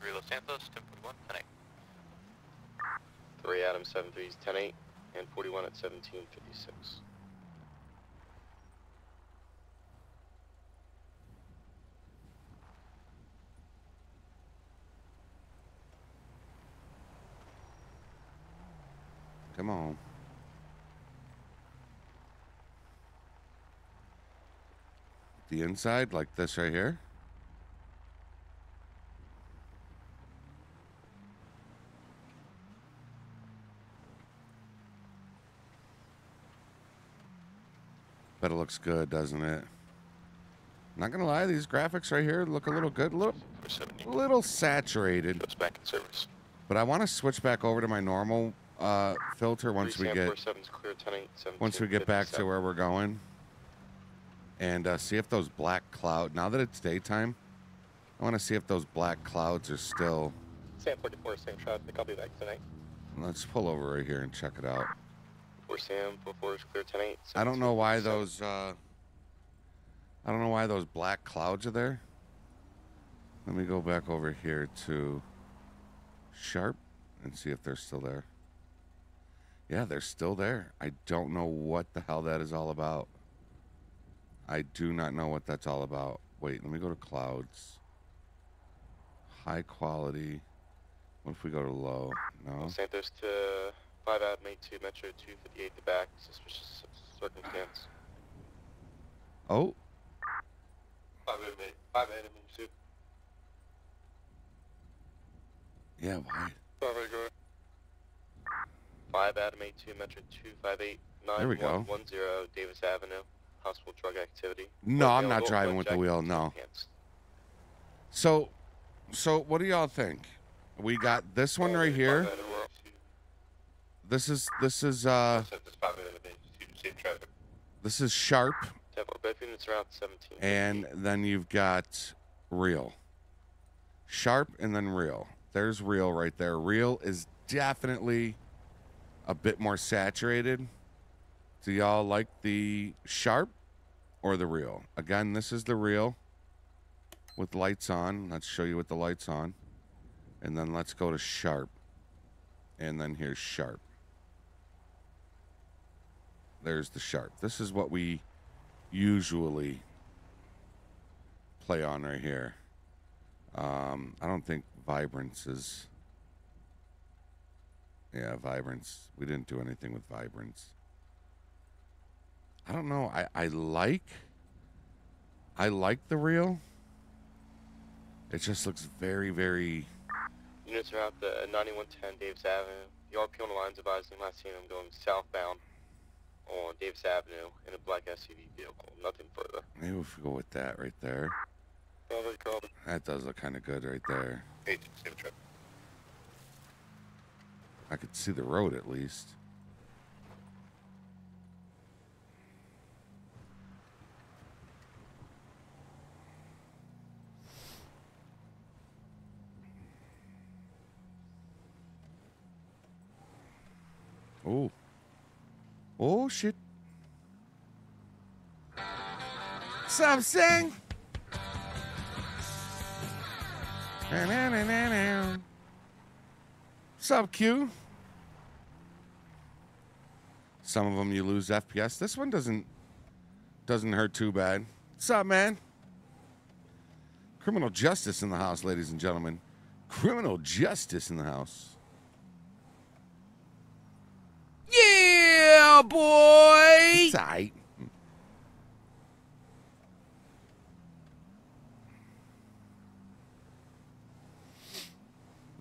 Three Los Santos, 10-41, 10-8. 3 Adam 7-3's 10-8 and 41 at 17-56. Come on. The inside, like this right here. But it looks good, doesn't it? Not gonna lie, these graphics right here look a little good, a little saturated. Back in service. But I want to switch back over to my normal filter once we get clear, 10-8-17, once we get back to where we're going, and see if those black clouds. Now that it's daytime, I want to see if those black clouds are still. Sam 44, same traffic. I'll be back tonight. Let's pull over right here and check it out. 4 Sam 44 is clear, 10-8. I don't know why those. I I don't know why those black clouds are there. Let me go back over here to Sharp and see if they're still there. Yeah, they're still there. I don't know what the hell that is all about. I do not know what that's all about. Wait, let me go to clouds. High quality. What if we go to low? No. Santos to 5 out, May 2, Metro 258, the back. Suspicious circumstance. Oh. 5 out, May 2. Yeah, why? 5 Adam 82, Metro 258, 9110 Davis Avenue, possible drug activity. No, I'm not driving with the wheel, no. So what do y'all think? We got this one right here. This is Sharp. And then you've got Real. Sharp and then Real. There's Real right there. Real is definitely a bit more saturated. Do y'all like the Sharp or the Real? Again, this is the Real with lights on. Let's show you with the lights on. And then let's go to Sharp. And then here's Sharp. There's the Sharp. This is what we usually play on right here. I don't think Vibrance is, yeah, Vibrance. We didn't do anything with Vibrance. I don't know. I like the Real. It just looks very, very. Units are out the 9110 Davis Avenue. The RP on the line's advising last seen him going southbound on Davis Avenue in a black SUV vehicle. Nothing further. Maybe we should go with that right there. That does look kind of good right there. I could see the road at least. Oh. Oh, shit. Something. What's up, Q? Some of them you lose FPS. This one doesn't hurt too bad. What's up, man? Criminal justice in the house, ladies and gentlemen. Criminal justice in the house. Yeah, boy. It's all right.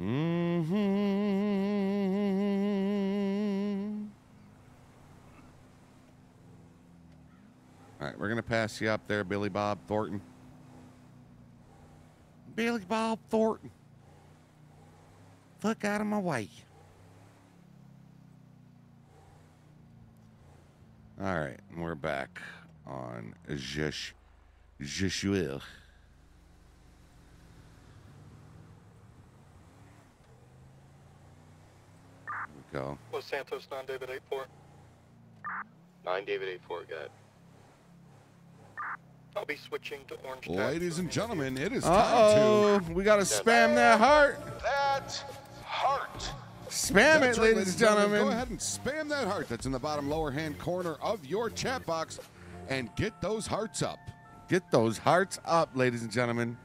Mm-hmm. All right, we're going to pass you up there, Billy Bob Thornton. Billy Bob Thornton. Fuck out of my way. All right, we're back on Joshua. Go. Los Santos 9 David 84. 9 David 84, got. I'll be switching to orange. Ladies and gentlemen, it is time to. We gotta spam that heart. That heart. Spam it, ladies and gentlemen. Go ahead and spam that heart that's in the bottom lower hand corner of your chat box, and get those hearts up. Get those hearts up, ladies and gentlemen.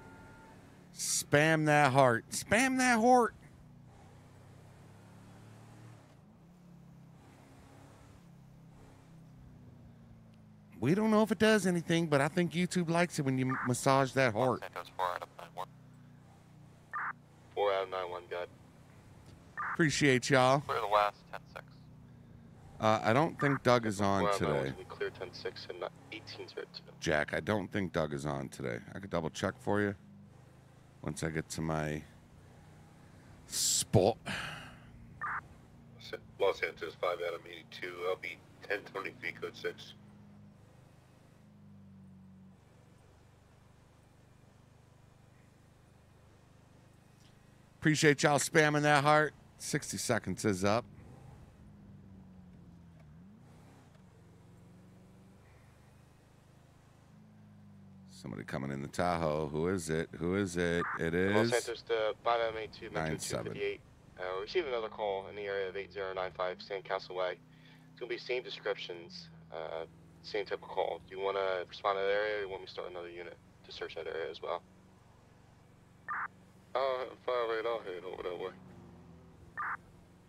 Spam that heart. Spam that heart. We don't know if it does anything, but I think YouTube likes it when you massage that heart. 4 out of 9-1, God. Appreciate y'all. Clear the last 10-6. I don't think Doug is on today. Clear 10-6 and 18-02. Jack, I don't think Doug is on today. I could double check for you once I get to my spot. Los Santos 5 out of 82. I'll be 1023 code 6. Appreciate y'all spamming that heart. 60 seconds is up. Somebody coming in the Tahoe. Who is it? Who is it? It is. Los Santos to 5M82, Metro 258. We received another call in the area of 8095 Sandcastle Way. It's going to be same descriptions, same type of call. Do you want to respond to that area, or do you want me to start another unit to search that area as well? Oh, 5-8, I'll head over that way.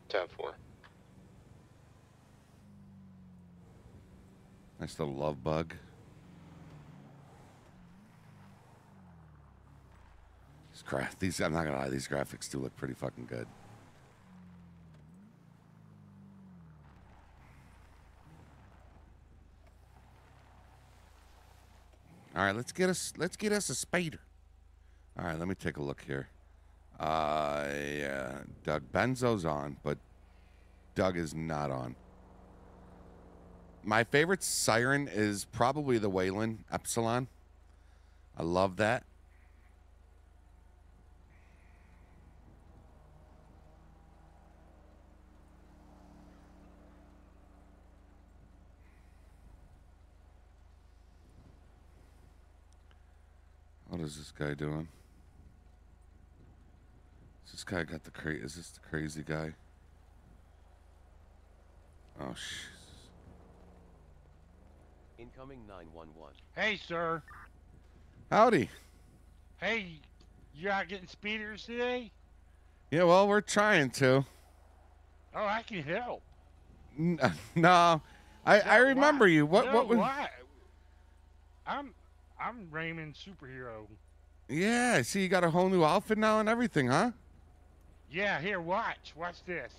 10-4. Nice little love bug. These, I'm not gonna lie, these graphics do look pretty fucking good. All right, let's get us a spider. All right, let me take a look here. Yeah, Doug Benzo's on, but Doug is not on. My favorite siren is probably the Wayland Epsilon. I love that. What is this guy doing? Is this guy got the crazy? Is this the crazy guy? Oh shit! Incoming 911. Hey, sir. Howdy. Hey, you're out getting speeders today? Yeah, well, we're trying to. Oh, I can help. No, I remember you. What was? I'm Raymond Superhero. Yeah, see, you got a whole new outfit now and everything, huh? Yeah, here, watch this.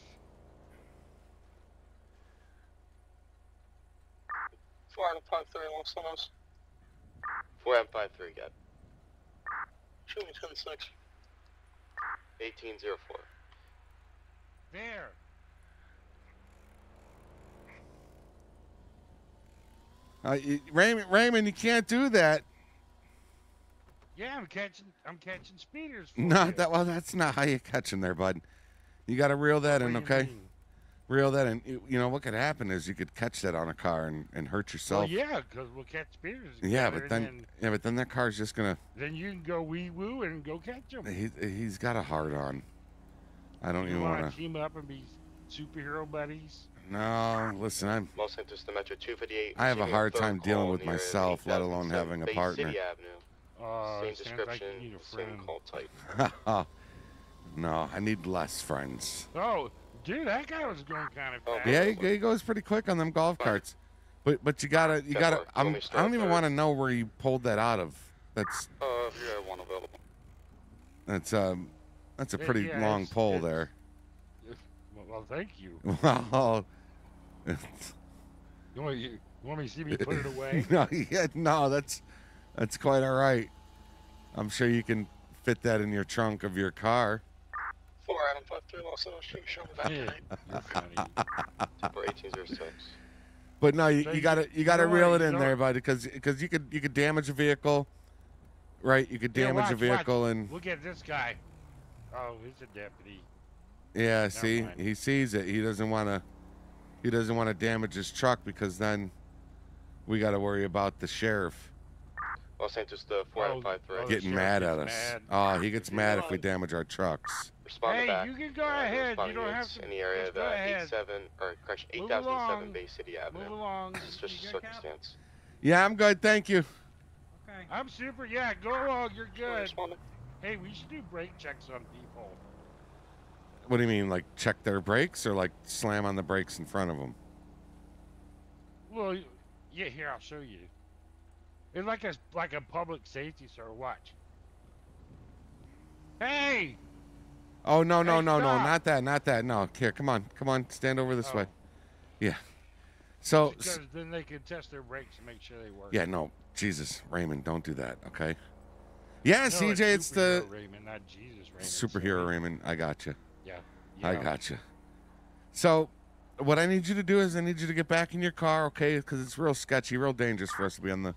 Four and 5-3, Los Santos. 4M53, got it. 2-10-6. 1804. There. Raymond, you can't do that. Yeah, I'm catching speeders. No, that's not how you catch them there, bud. You got to reel that in, okay? Reel that in. You know what could happen is you could catch that on a car and hurt yourself. Well, yeah, because we'll catch speeders. Yeah, but then that car's just gonna. Then you can go wee woo and go catch him. He's got a hard on. I don't even want to team up and be superhero buddies. No, listen, I'm Los Santos to Metro 258. I have a hard time dealing with myself, let alone having a partner. Same description, same call type. No, I need less friends. Oh, dude, that guy was going kind of fast. Yeah, he goes pretty quick on them golf carts. But you gotta. I don't even want to know where you pulled that out of. That's. Yeah, one available. That's a pretty long pole there. Well, thank you. Well, you want me to see me put it away? No, that's quite all right. I'm sure you can fit that in your trunk of your car. 4M53 Los Angeles, show me that. You're funny. 1806. But no, you gotta reel it in there, buddy, because you could damage a vehicle, right? You could damage a vehicle, and look at this guy. Oh, he's a deputy. Yeah, see, he sees it. He doesn't want to damage his truck because then we got to worry about the sheriff. Los Santos to 4M53. Getting mad at us. Oh, he gets mad if we damage our trucks. Respond back. You can go ahead. You don't have to. In the area of 8007 Bay City Avenue. Move along. Suspicious circumstance. Yeah, I'm good. Thank you. Okay. I'm super. Yeah, go along. You're good. Hey, we should do brake checks on people. What do you mean, like check their brakes or like slam on the brakes in front of them? Well, yeah, here, I'll show you. It's like a public safety, sir. Watch. Hey! Oh, no, not that. No, here, come on, stand over this way. Yeah. So. Because then they can test their brakes and make sure they work. Yeah, no, Jesus, Raymond, don't do that, okay? Yeah, no, CJ, it's the. Raymond, not Jesus, Raymond. Superhero Raymond, I got you. Yeah, I got you. So what I need you to do is I need you to get back in your car, okay? Because it's real sketchy, real dangerous for us to be on the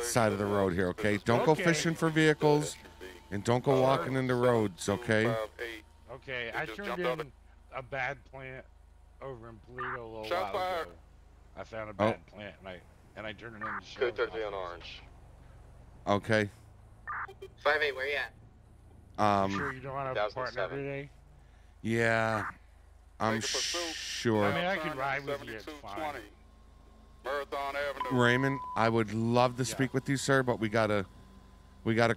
side of the road here, okay? Don't go fishing for vehicles and don't go walking into roads, okay? Okay, I turned in a bad plant over in Paleto a little while ago. I found a bad plant and I turned it in. 230 on Orange. Okay. 5-8, where you at? You sure you don't want to partner every day? Yeah, I'm sure. I mean, I can ride with you at 5. Marathon Avenue. Raymond, I would love to speak with you, sir, but we got a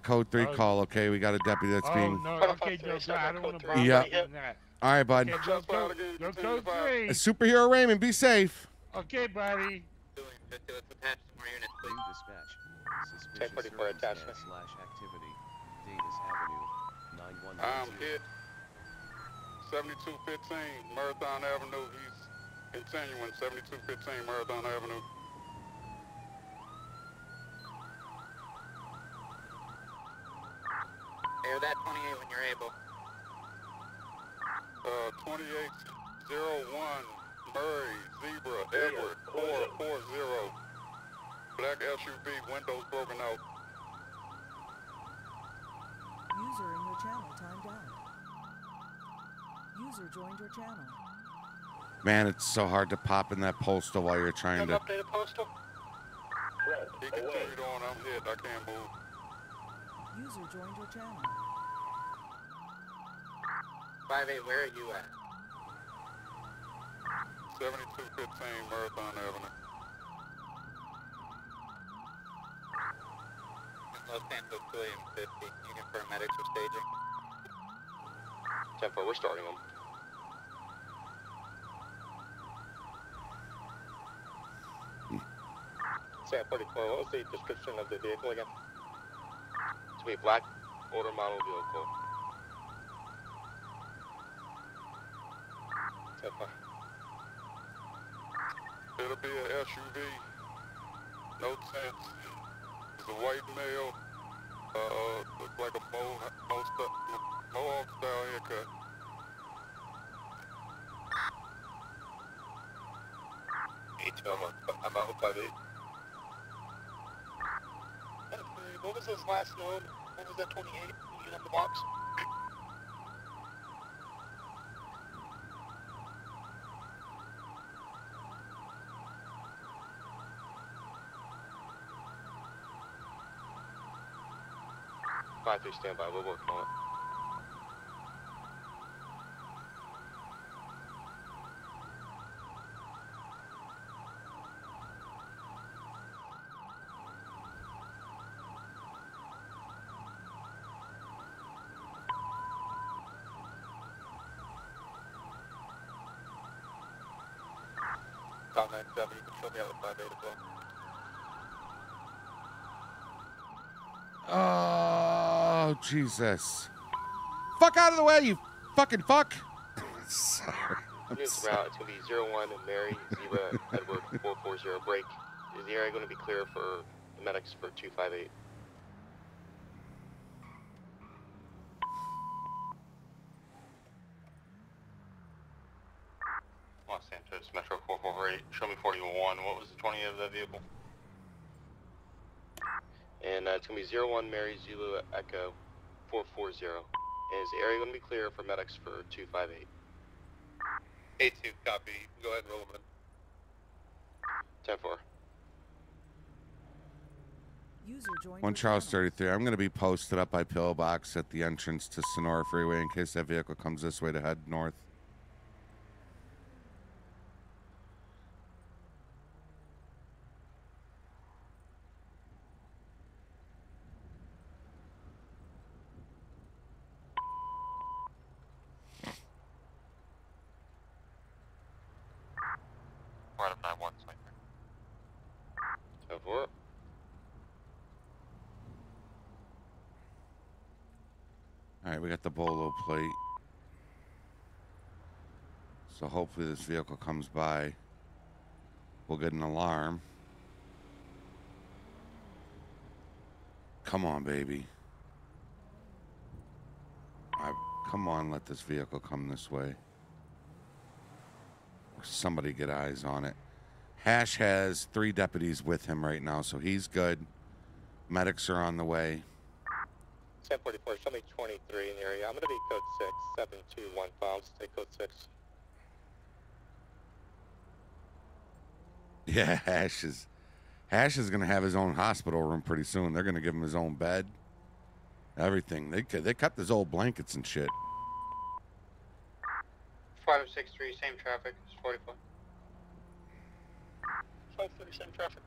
code 3 call, okay? We got a deputy that's being... No, okay, Joe, I don't want to bother you on that. All right, bud. Okay, go code 3. Superhero Raymond, be safe. Okay, buddy. Attachment for attachment. I'm hit. 7215 Marathon Avenue. He's continuing 7215 Marathon Avenue. Air that 28 when you're able. 2801 Murray Zebra Edward 440. Black SUV, windows broken out. User in your channel timed out. User joined your channel. Man, it's so hard to pop in that postal while you're trying to update a postal. He continued on. I'm hit. I can't move. User joined your channel. 5-8, where are you at? 7215 Marathon Avenue. Los Santos, William 50, Union paramedics are staging. 10-4, we're starting them. Sam 44, what was the description of the vehicle again? It's a black older model vehicle. 10-4. It'll be an SUV, no tents. The white male, looks like a mohawk style haircut. I'm out by the... What was his last known? What was that, 28? You have the box? Stand by, we'll work on it. Top 97, you can show me out with 5-8 as well. Oh, Jesus. Fuck out of the way, you fucking fuck. Sorry. This route, it's going to be 01 and Mary, Zebra, Edward, 440. Break. Is the area going to be clear for the medics for 258? Los Santos, Metro 448. Show me 41. What was the 20 of that vehicle? And it's going to be 01 Mary Zulu Echo 440. And is the area going to be clear for medics for 258? 82, copy. Go ahead and roll them in. 10-4. On Charles 33, I'm going to be posted up by Pillbox at the entrance to Sonora Freeway in case that vehicle comes this way to head north. So hopefully this vehicle comes by, we'll get an alarm. Come on, baby. Come on, let this vehicle come this way. Or somebody get eyes on it. Hash has 3 deputies with him right now, so he's good. Medics are on the way. 1044, show me 23 in the area. I'm going to be code 6, 7215, stay code 6. Yeah, Hash is Ash is going to have his own hospital room pretty soon. They're going to give him his own bed. Everything. They kept his old blankets and shit. 563, same traffic. It's 44. 530, same traffic.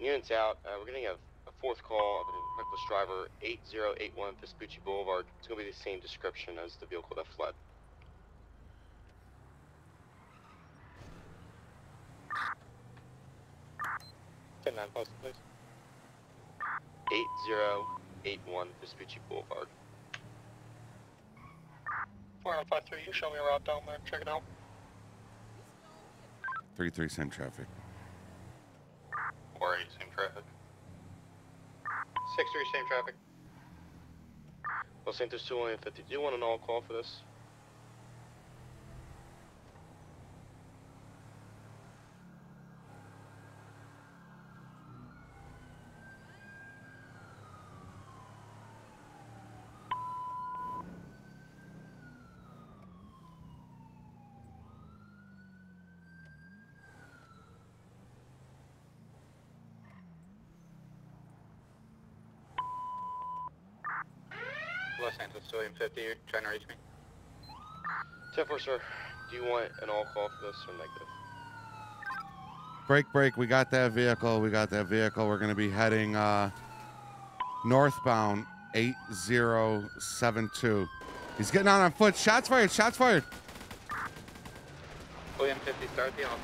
Units out. We're going to have a fourth call of a reckless driver, 8081 Vespucci Boulevard. It's going to be the same description as the vehicle that fled. Post, please. 8081 Vespucci Boulevard. 4053, you show me a route down there. Check it out. 33, same traffic. 48, same traffic. 63, same traffic. Los Santos 250. Do you want an all call for this? Los Santos, William 50, you're trying to reach me? 10-4, sir. Do you want an all-call for this or negative? Break. We got that vehicle. We're going to be heading northbound 8072. He's getting out on foot. Shots fired. William 50, start the all-call.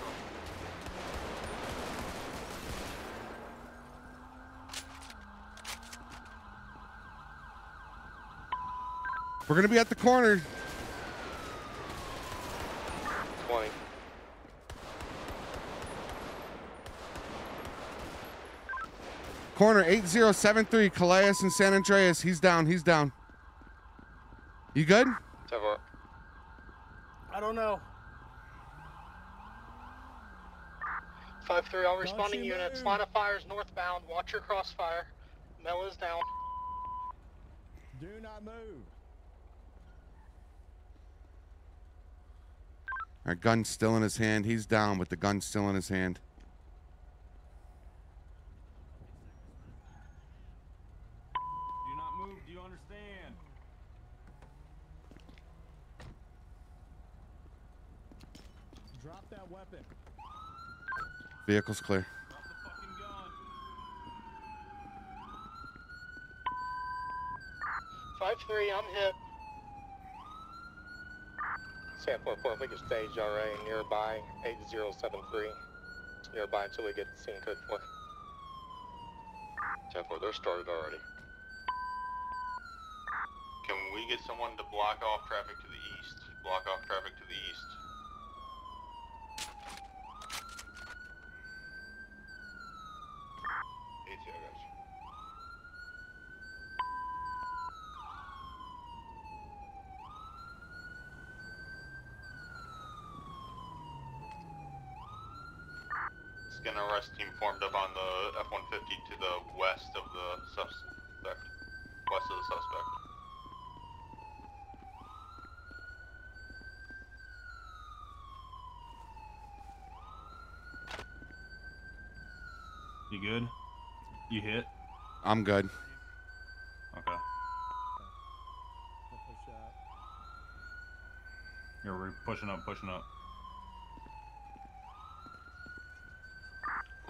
We're going to be at the corner. 20. Corner 8073, Calais and San Andreas. He's down. You good? I don't know. 5-3, all responding units. Line of fires northbound. Watch your crossfire. Mel is down. Do not move. Our gun's still in his hand. He's down with the gun still in his hand. Do not move. Do you understand? Drop that weapon. Vehicle's clear. Drop the fucking gun. 5-3, I'm hit. San 44, if we can stage RA nearby, 8073. Nearby until we get scene code 4. 10-4, they're started already. Can we get someone to block off traffic to the east? ATO, guys. An arrest team formed up on the F-150 to the west of the suspect. You good? You hit? I'm good. Okay. Here, we're pushing up.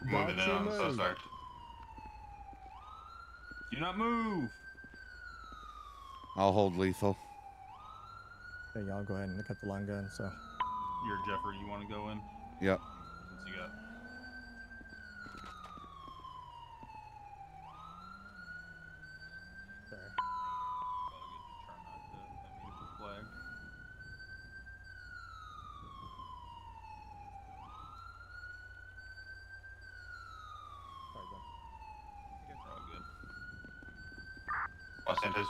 Moving in on the suspect. Do not move. I'll hold lethal. Hey, y'all go ahead and cut the long gun. So, you're Geoffrey. You want to go in? Yep. What's you got?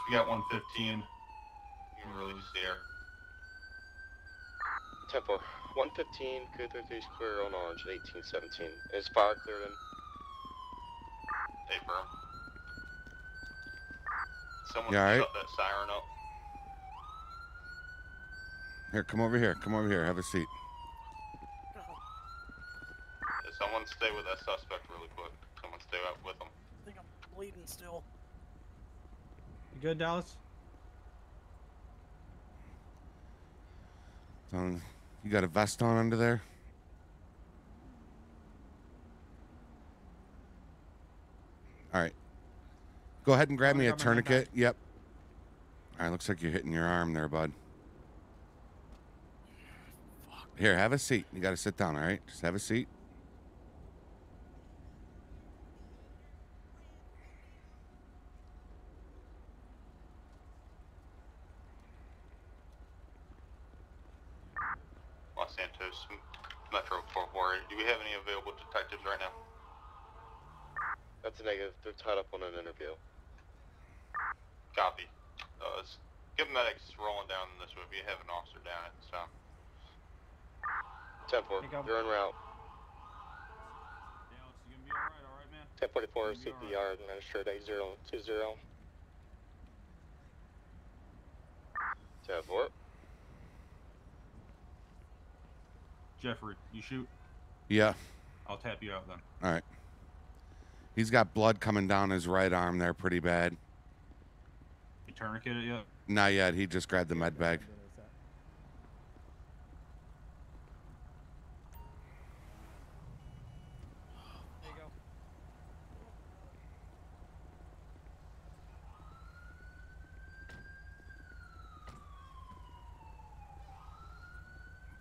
We got 115. You can release there. 10-4. 115, code 33 is clear on orange at 1817. Is fire cleared in? Stay firm. Someone shut that siren up. Here, come over here. Have a seat. stay with that suspect really quick. Someone stay up with him. I think I'm bleeding still. You good, Dallas? You got a vest on under there? All right. Go ahead and grab me a tourniquet. Yep. All right, looks like you're hitting your arm there, bud. Fuck. Here, have a seat. You got to sit down, all right? Just have a seat. Los Santos, Metro Fort Warren. Do we have any available detectives right now? That's a negative. They're tied up on an interview. Copy. Give medics rolling down in this way. We have an officer down at this time. 10-4, you're en route. Yeah, Alex, you gonna be alright, man? 1044, CPR, administered 8020. 10-4. Geoffrey, you shoot? Yeah. I'll tap you out then. Alright. He's got blood coming down his right arm there pretty bad. You tourniquet it yet? Not yet. He just grabbed the med bag. There you go.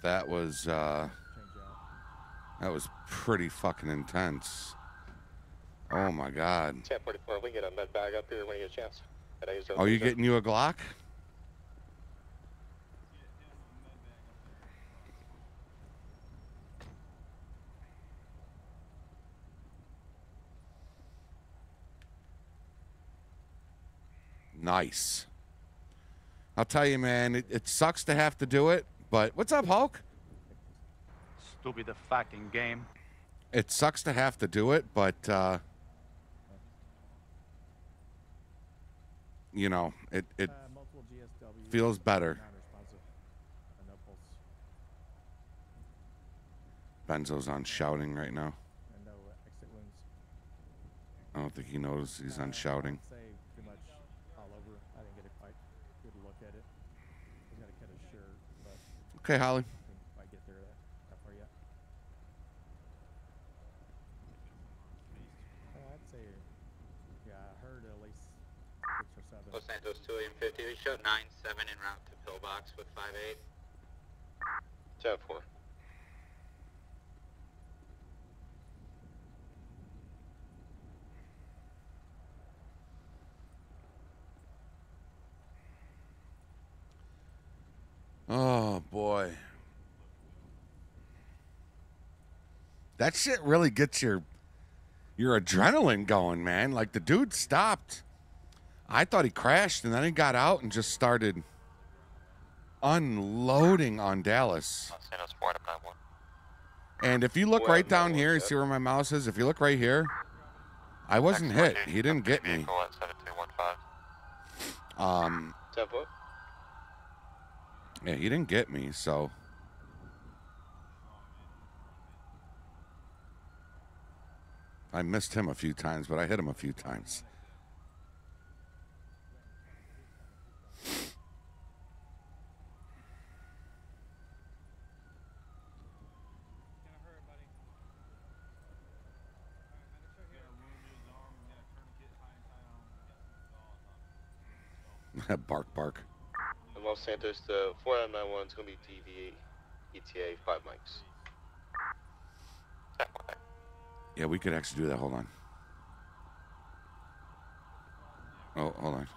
That was pretty fucking intense. Oh my God. 1044, we get a med bag up here when you get a chance. Oh, you getting you a Glock? Nice. I'll tell you, man, it sucks to have to do it, but what's up, Hulk? Stupid the fucking game. It sucks to have to do it, but you know, it feels better. Benzo's on shouting right now. I don't think he knows he's on shouting. Okay, Holly. Los Santos 2 AM 50, we show 9-7 en route to Pillbox with 5-8. 10-4. Oh boy, that shit really gets your adrenaline going, man. Like the dude stopped. I thought he crashed, and then he got out and just started unloading on Dallas. And if you look right down here, you see where my mouse is? If you look right here, I wasn't hit. He didn't get me. Yeah, he didn't get me, so... I missed him a few times, but I hit him a few times. Bark, bark. And Los Santos, the 4991 is going to be DV, ETA, 5 mics. Yeah, we could actually do that. Hold on. Oh, hold on.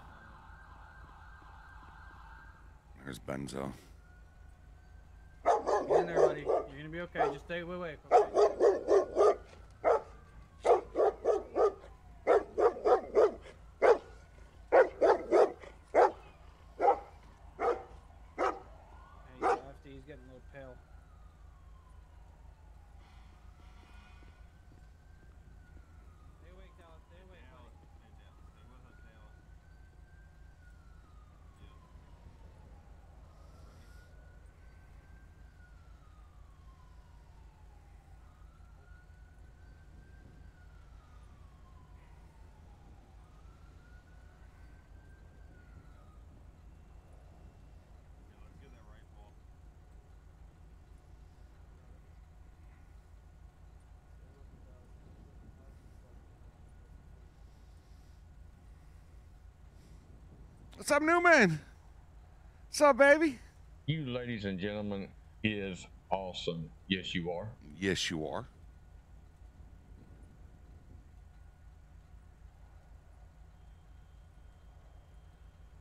There's Benzo. Get in there, buddy. You're going to be okay. Just stay away. Okay. What's up, Newman? What's up, baby? You ladies and gentlemen is awesome. Yes, you are. Yes, you are.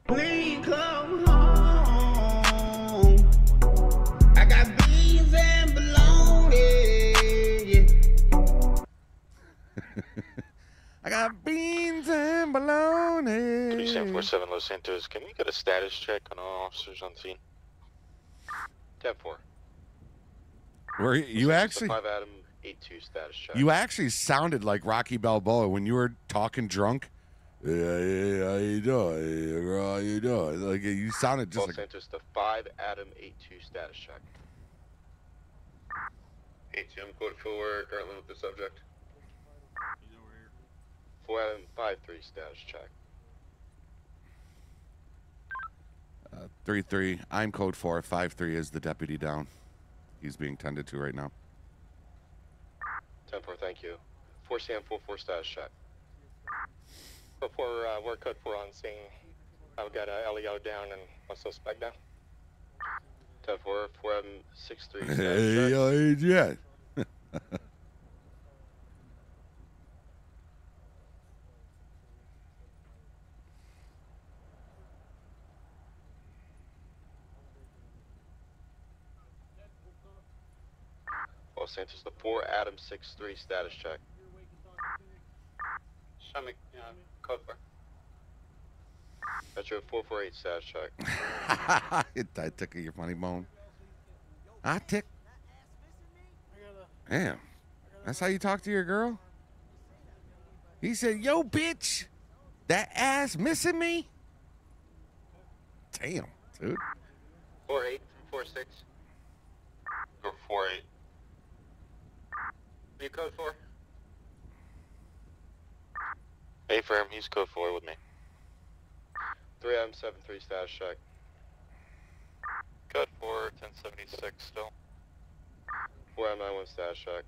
Please come home. I got beans and bologna. I got beans and bologna. 3747 Los Santos, can we get a status check on all officers on scene? 10-4. Were you actually? 5 Adam 82 status check. You actually sounded like Rocky Balboa when you were talking drunk. Yeah, how you doing? How you doing? Like you sounded just Los like. Santos to 5 Adam 82 status check. 82, I'm code 4. Currently with the subject. 4 Adam 53 status check. 3-3. I'm code 4. 5-3 is the deputy down. He's being tended to right now. 10-4. Thank you. 4 Sam 4 4 status check. Before we're cut for on scene, I've got a LEO down and a suspect down. 10-4, 4 Adam 6 3. Hey, yeah. Los Santos, the 4 Adam 6 3 status check. Stomach, yeah. That's your 448 status check. I took your funny bone. I tick. Damn. That's how you talk to your girl? He said, yo, bitch, that ass missing me? Damn, dude. 48 from 46. Go 48. What do you code for? A for him, he's code 4 with me. 3 Adam 7 3 status check. Code 4 1076 still. 4 Adam 91 status check.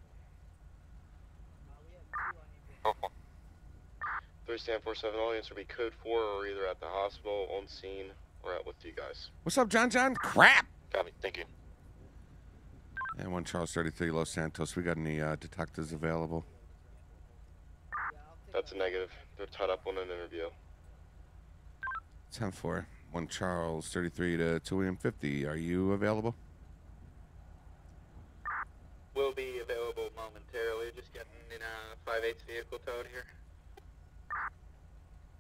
3 Sam 4 7. All answer be code 4 or either at the hospital, on scene, or out with you guys. What's up, John? John? Crap. Got me. Thank you. And 1 Charles 33 Los Santos. We got any detectives available? That's a negative. They're tied up on an interview. 10-4. 1 Charles 33 to 2 William 50. Are you available? We'll be available momentarily. Just getting in a 5/8 vehicle towed here.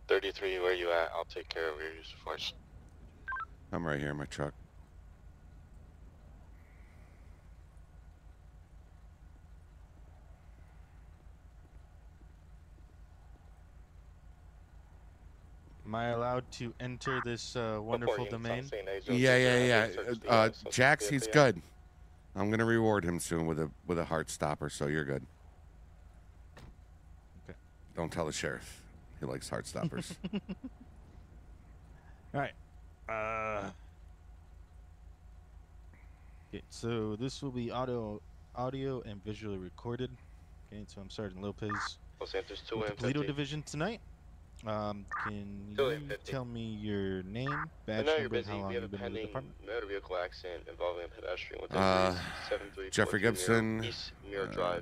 33, where you at? I'll take care of your use of force. I'm right here in my truck. Am I allowed to enter this wonderful domain? Yeah. Jax, he's good. I'm gonna reward him soon with a heart stopper, so you're good. Okay. Don't tell the sheriff. He likes heart stoppers. All right. Okay, so this will be audio and visually recorded. Okay, so I'm Sergeant Lopez. Los Santos 2 with the Paleto division tonight. Can you tell me your name, badge number, and how long you've been in the department? Motor vehicle accident involving a pedestrian with Geoffrey Gibson,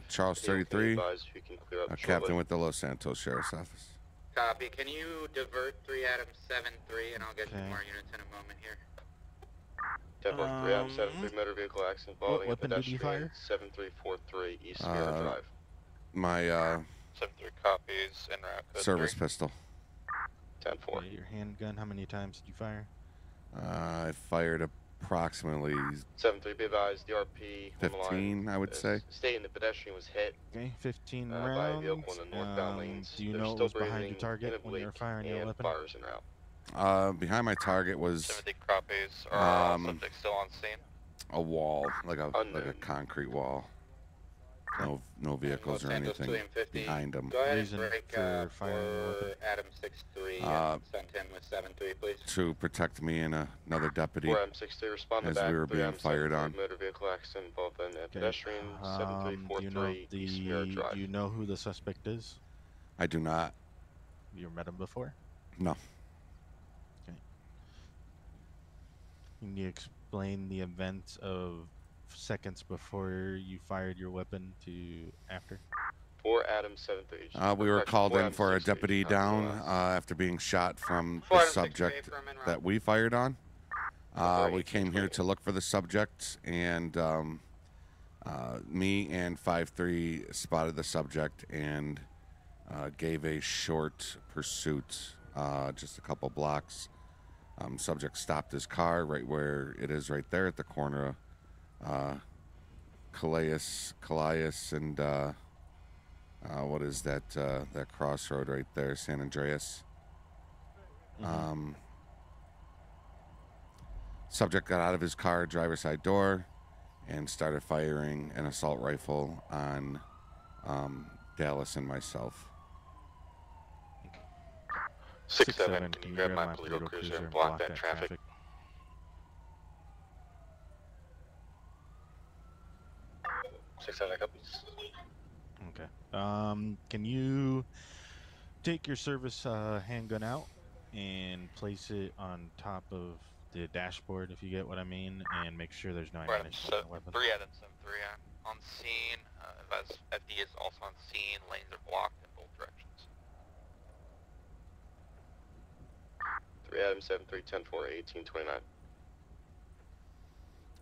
Charles 33, a captain with the Los Santos Sheriff's Office. Copy. Can you divert 3 Adam 7 3, and I'll get some more units in a moment here. 3 Adam 7 3 motor vehicle accident involving a pedestrian 7343 East Mirror Drive. My 7-3 copies and route service pistol. 10-4. Your handgun, how many times did you fire? I fired approximately 7-3, be advised, DRP 15, I would say. Stating the pedestrian was hit. Okay, 15 rounds. Do you know it was behind the target when you were firing your weapon? Behind my target was 7-3 copies. Are subject still on scene? A wall, like a concrete wall. No vehicles or anything behind them. Go ahead and break for Adam 6-3 and send him with 7-3, please. To protect me and another deputy as we were being fired on. Motor vehicle accident involving a pedestrian 7343 East Mirror Drive. Do you know who the suspect is? I do not. You met him before? No. Okay. Can you explain the events of seconds before you fired your weapon to after? Or Adam 7th. We were called in for a deputy down after being shot from the subject that we fired on. We came here to look for the subject, and me and 53 spotted the subject and gave a short pursuit, just a couple blocks. Subject stopped his car right where it is right there at the corner of Calais and what is that that crossroad right there, San Andreas. Subject got out of his car, driver's side door, and started firing an assault rifle on Dallas and myself. 6-7, can you grab my Paleto cruiser and block that traffic? Okay. Can you take your service handgun out and place it on top of the dashboard, if you get what I mean, and make sure there's no ammunition on the weapon? 3 out of 7, 3 on scene. FD is also on scene. Lanes are blocked in both directions. 3 Adam 7, 3, 10, 4, 18, 29.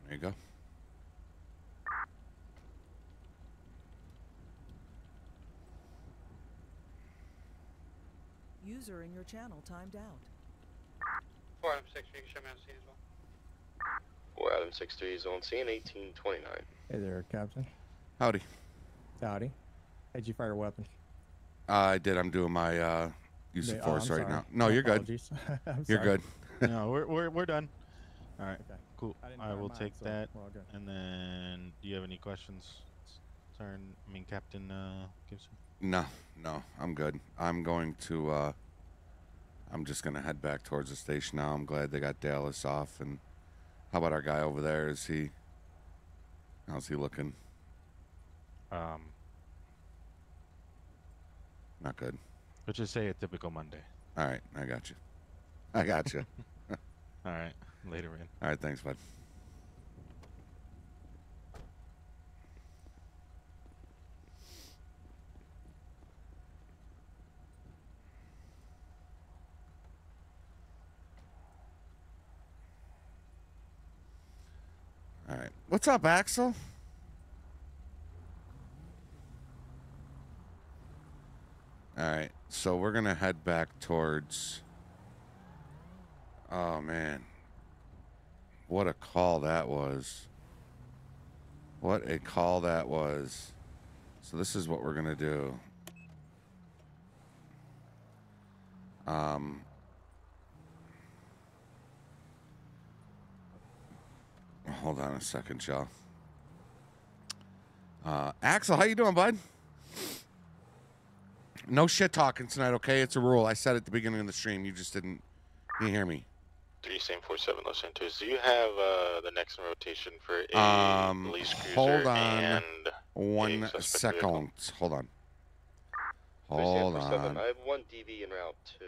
There you go. User in your channel timed out. 4 Adam 6, you can show me on scene as well. 4 Adam 6, 3 is on scene, 1829. Hey there, Captain. Howdy. Howdy. How'd you fire a weapon? I did. I'm doing my use of force right now. No, you're good. You're good. No, we're done. All right, okay. Cool. I will take that. And then, do you have any questions? Captain Gibson. No, no, I'm good. I'm going to. I'm just gonna head back towards the station now. I'm glad they got Dallas off. And how about our guy over there? Is he? How's he looking? Not good. Let's just say a typical Monday. All right, I got you. I got you. All right, later, man. All right, thanks, bud. All right, what's up, Axel? All right, so we're gonna head back towards. Oh man, what a call that was! What a call that was! So this is what we're gonna do. Hold on a second, y'all. Axel, how you doing, bud? No shit talking tonight, okay? It's a rule. I said at the beginning of the stream. You just didn't. You hear me? 3 Sam 47 Los Santos. Do you have the next rotation for a police cruiser? Hold on. And one second. Vehicle? Hold on. Hold on. I have one DV in route 2.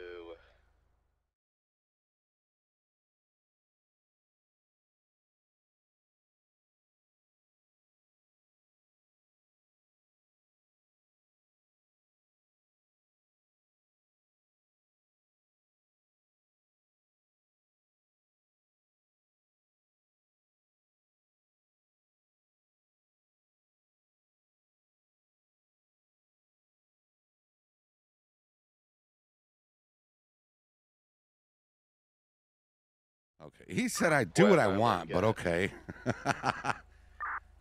Okay. He said I do what I want, but okay.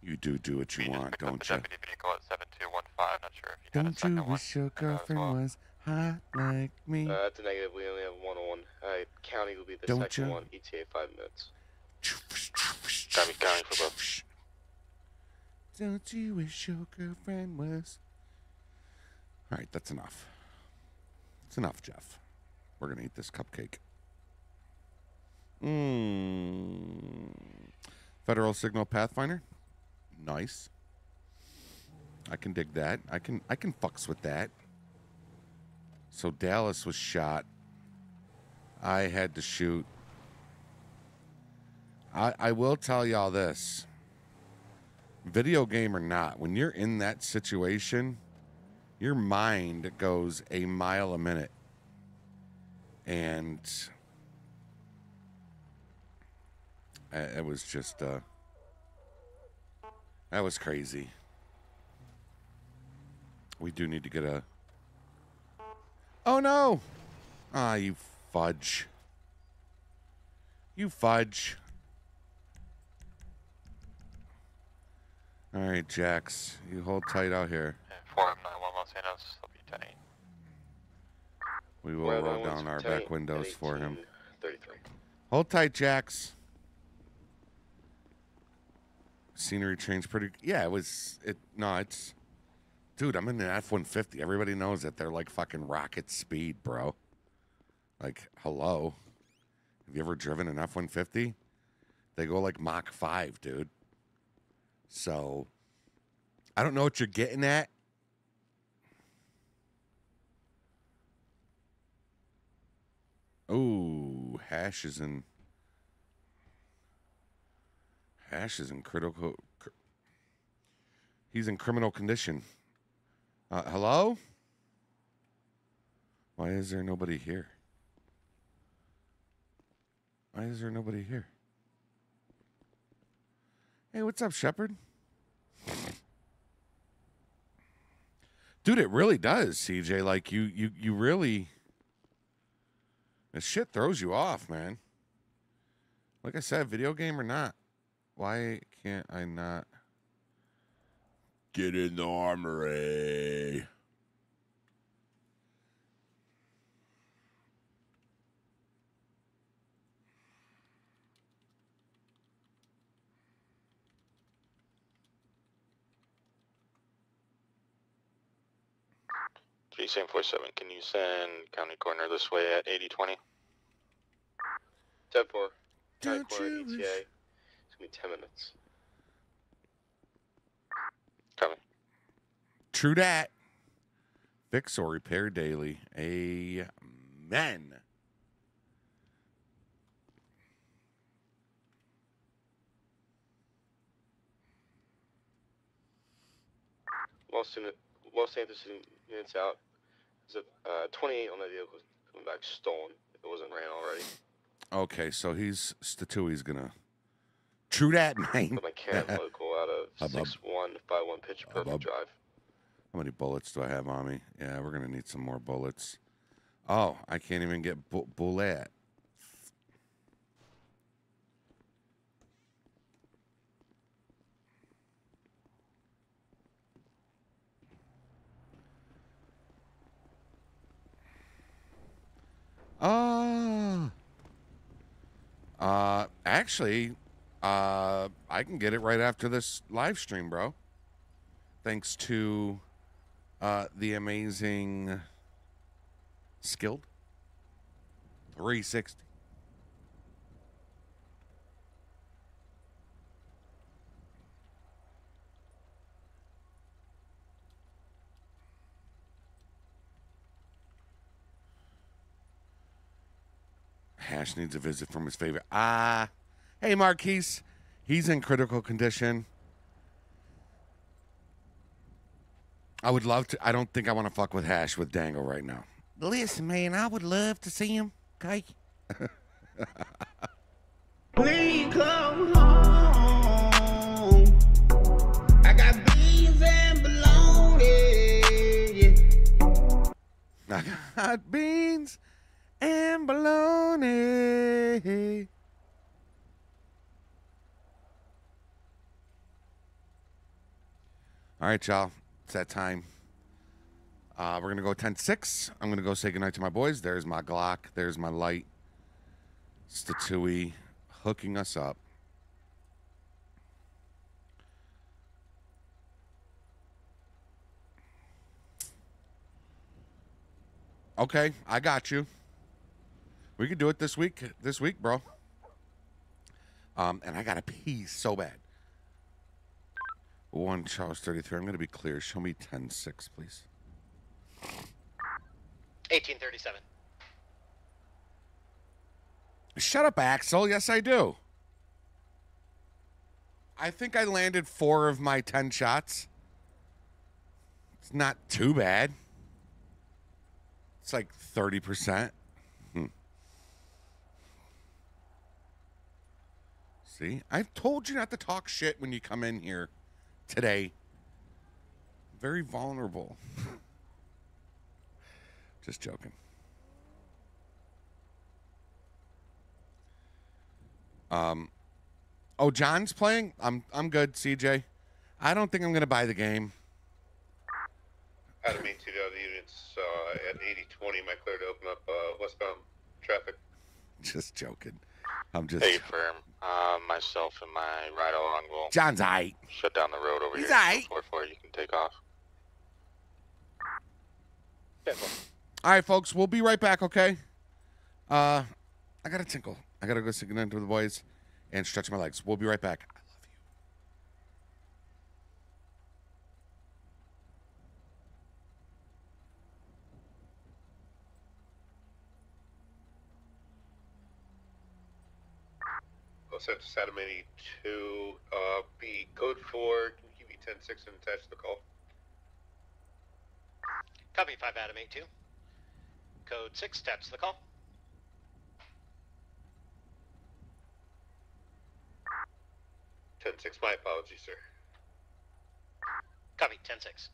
You do what you want, don't you? At 7215. Not sure if you don't you wish your girlfriend was hot like me? That's a negative. We only have one on. County will be the second one. ETA 5 minutes. County for both. Don't you wish your girlfriend was? All right, that's enough. It's enough, Jeff. We're gonna eat this cupcake. Federal signal pathfinder, nice. I can dig that. I can fucks with that. So Dallas was shot. I had to shoot. I will tell y'all this. Video game or not, when you're in that situation, your mind goes a mile a minute. And it was just, that was crazy. We do need to get a... Oh, no! Ah, you fudge. You fudge. All right, Jax, you hold tight out here. 4-9-1 Los Santos, it'll be 10-8. We will roll down our back windows for him. 33. Hold tight, Jax. Scenery changed pretty... Yeah, it was... No, it's... Dude, I'm in an F-150. Everybody knows that they're like fucking rocket speed, bro. Like, hello. Have you ever driven an F-150? They go like Mach 5, dude. So, I don't know what you're getting at. Ooh, hash is in... Hash is in critical... He's in criminal condition. Hello? Why is there nobody here? Why is there nobody here? Hey, what's up, Shepard? Dude, it really does, CJ. Like, you really... This shit throws you off, man. Like I said, video game or not, why can't I not... Get in the armory. GSM 47, can you send County Corner this way at 8020? 10-4. County Corner, ETA. It's going to be 10 minutes. Coming. True dat. Fix or repair daily. Amen. Los Santos units out. There's a 28 on the vehicle coming back stolen. It wasn't ran already. Okay, so he's Statui's gonna. True that, man. My current local out of 6151 Pitch Perfect Drive. How many bullets do I have on me? Yeah, we're gonna need some more bullets. Oh, I can't even get bullet. Ah. Actually. I can get it right after this live stream, bro. Thanks to the amazing Skilled 360. Hash needs a visit from his favorite. Ah. Hey, Marquise, he's in critical condition. I would love to. I don't think I want to fuck with Hash with Dangle right now. Listen, man, I would love to see him, okay? Please come home. I got beans and bologna. I got beans and bologna. All right, y'all. It's that time. We're going to go 10-6. I'm going to go say goodnight to my boys. There's my Glock. There's my light. Statui hooking us up. Okay, I got you. We could do it this week. This week, bro. And I got to pee so bad. 1 Charles 33. I'm going to be clear. Show me 10-6, please. 1837. Shut up, Axel. Yes, I do. I think I landed 4 of my 10 shots. It's not too bad. It's like 30%. See, I've told you not to talk shit when you come in here today. Very vulnerable. Just joking. Oh, John's playing? I'm good, CJ. I don't think I'm going to buy the game. Out of me, 2,000 units at 80-20. Am I clear to open up westbound traffic? Just joking. I'm just... Hey, firm. Myself and my ride-along will... John's aight. Shut down the road over here. He's aight. 444, you can take off. Yeah, all right, folks. We'll be right back, okay? I got to tinkle. I got to go sing it in to the boys and stretch my legs. We'll be right back. I love you. Los Santos, Adam 82, B, code 4, can you give me 10-6 and attach the call? Copy, 5, Adam 82. Code 6, attach the call. My apologies, sir. Copy, 10-6.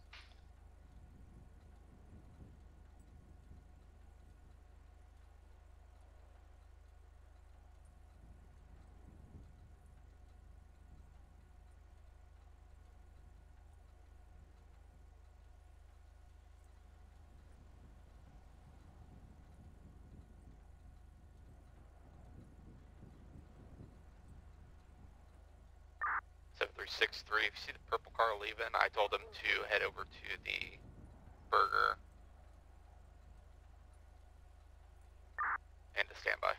If you see the purple car leaving, I told them to head over to the burger and to stand by.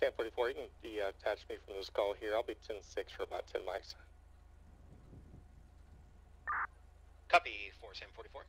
Sam 44, you can detach me from this call here. I'll be 10-6 for about 10 mics. Copy for Sam 44.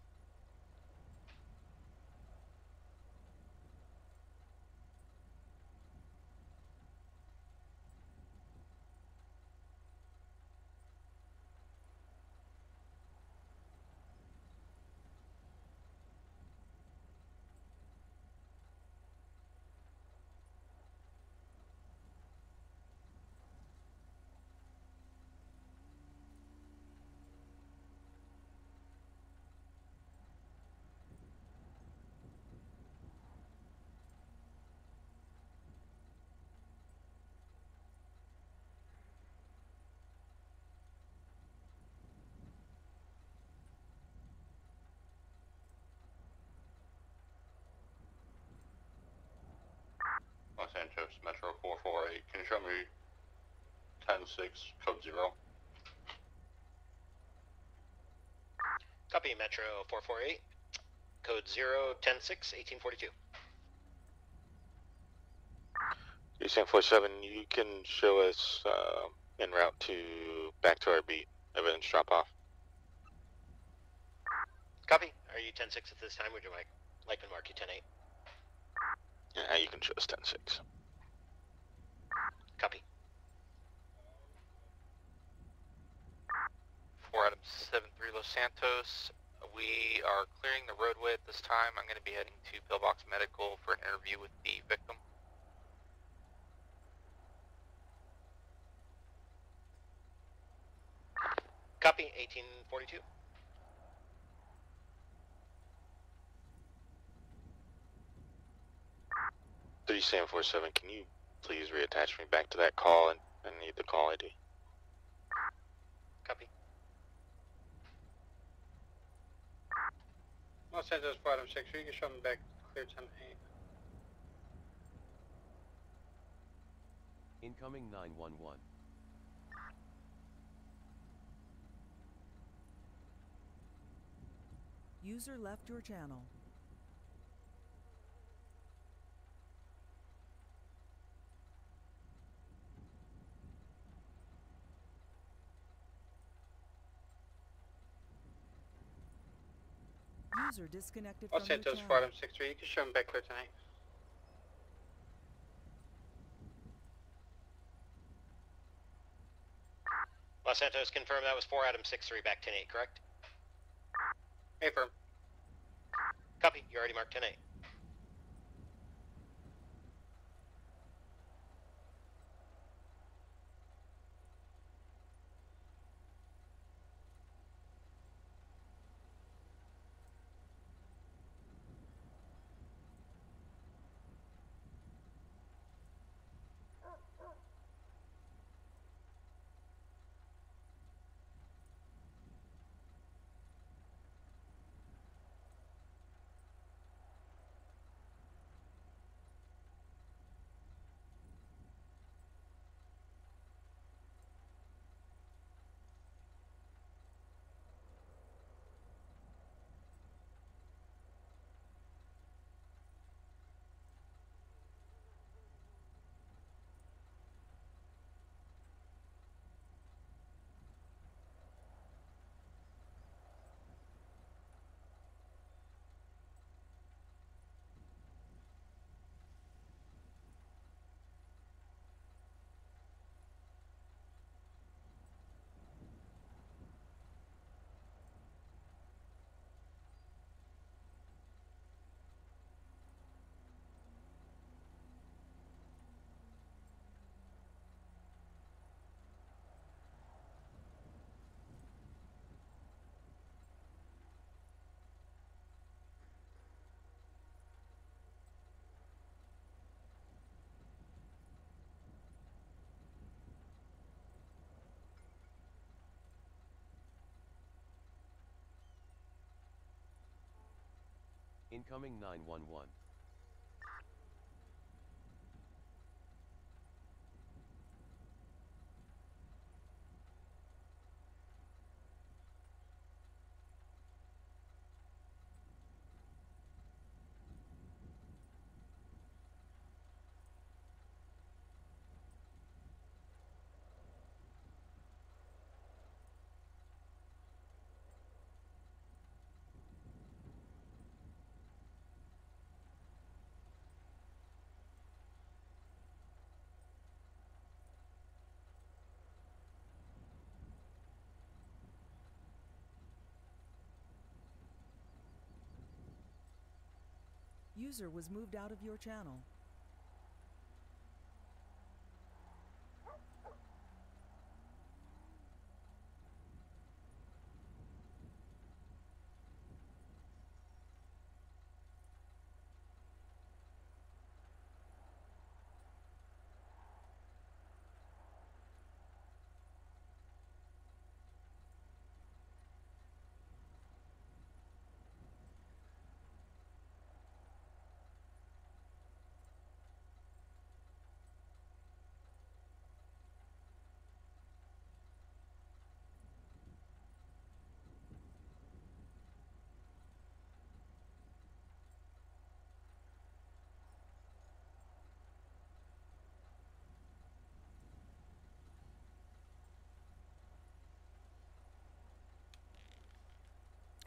Los Santos, Metro 448, can you show me 10-6, code 0? Copy, Metro 448, code 0, 10-6, 1842. Eastern 47, you can show us en route to back to our beat, evidence drop off. Copy, are you 10-6 at this time? Would you like to mark you 10-8? Yeah, you can show us 10-6. Copy. 4 Adam 73 Los Santos. We are clearing the roadway at this time. I'm going to be heading to Pillbox Medical for an interview with the victim. Copy, 1842. Sam 47, can you please reattach me back to that call? And I need the call ID. Copy. Los Santos, bottom 6, you can show me back, clear 10-8. Incoming 911. User left your channel. User disconnected from the channel. Los Santos 463, you can show him back there tonight. Los Santos, confirm that was 4 Adam 63 back 10-8, correct? Affirm. Copy, you already marked 10-8. Incoming 911. User was moved out of your channel.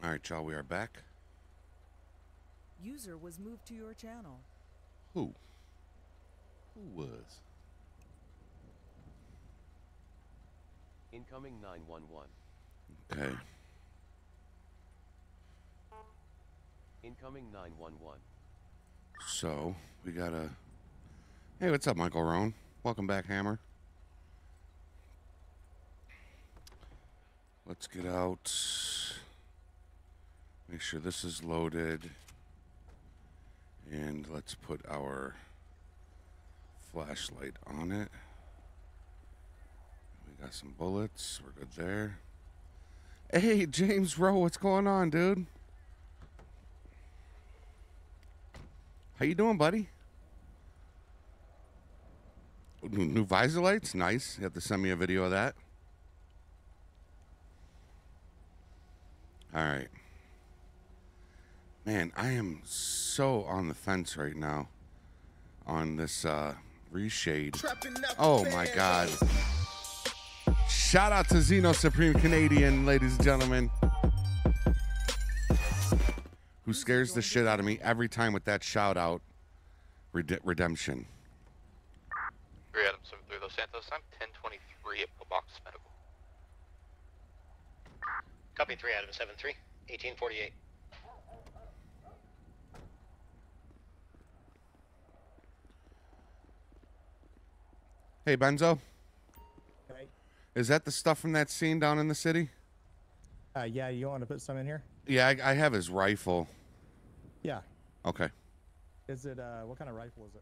All right, y'all, we are back. User was moved to your channel. Who? Who was? Incoming 911. Okay. Incoming 911. So, we got a... Hey, what's up, Michael Roan? Welcome back, Hammer. Let's get out... Make sure this is loaded, and let's put our flashlight on it. We got some bullets. We're good there. Hey, James Rowe, what's going on, dude? How you doing, buddy? New visor lights, nice. You have to send me a video of that. All right. Man, I am so on the fence right now on this reshade. Oh, my God. Shout out to Xeno Supreme Canadian, ladies and gentlemen, who scares the shit out of me every time with that shout out. Redemption. 3 Adam 73 Los Santos, I'm 1023 at Pillbox Medical. Copy 3 Adam 73, 1848. Hey, Benzo. Hey. Is that the stuff from that scene down in the city? Yeah, you want to put some in here? Yeah, I have his rifle. Yeah. Okay. Is it, what kind of rifle is it?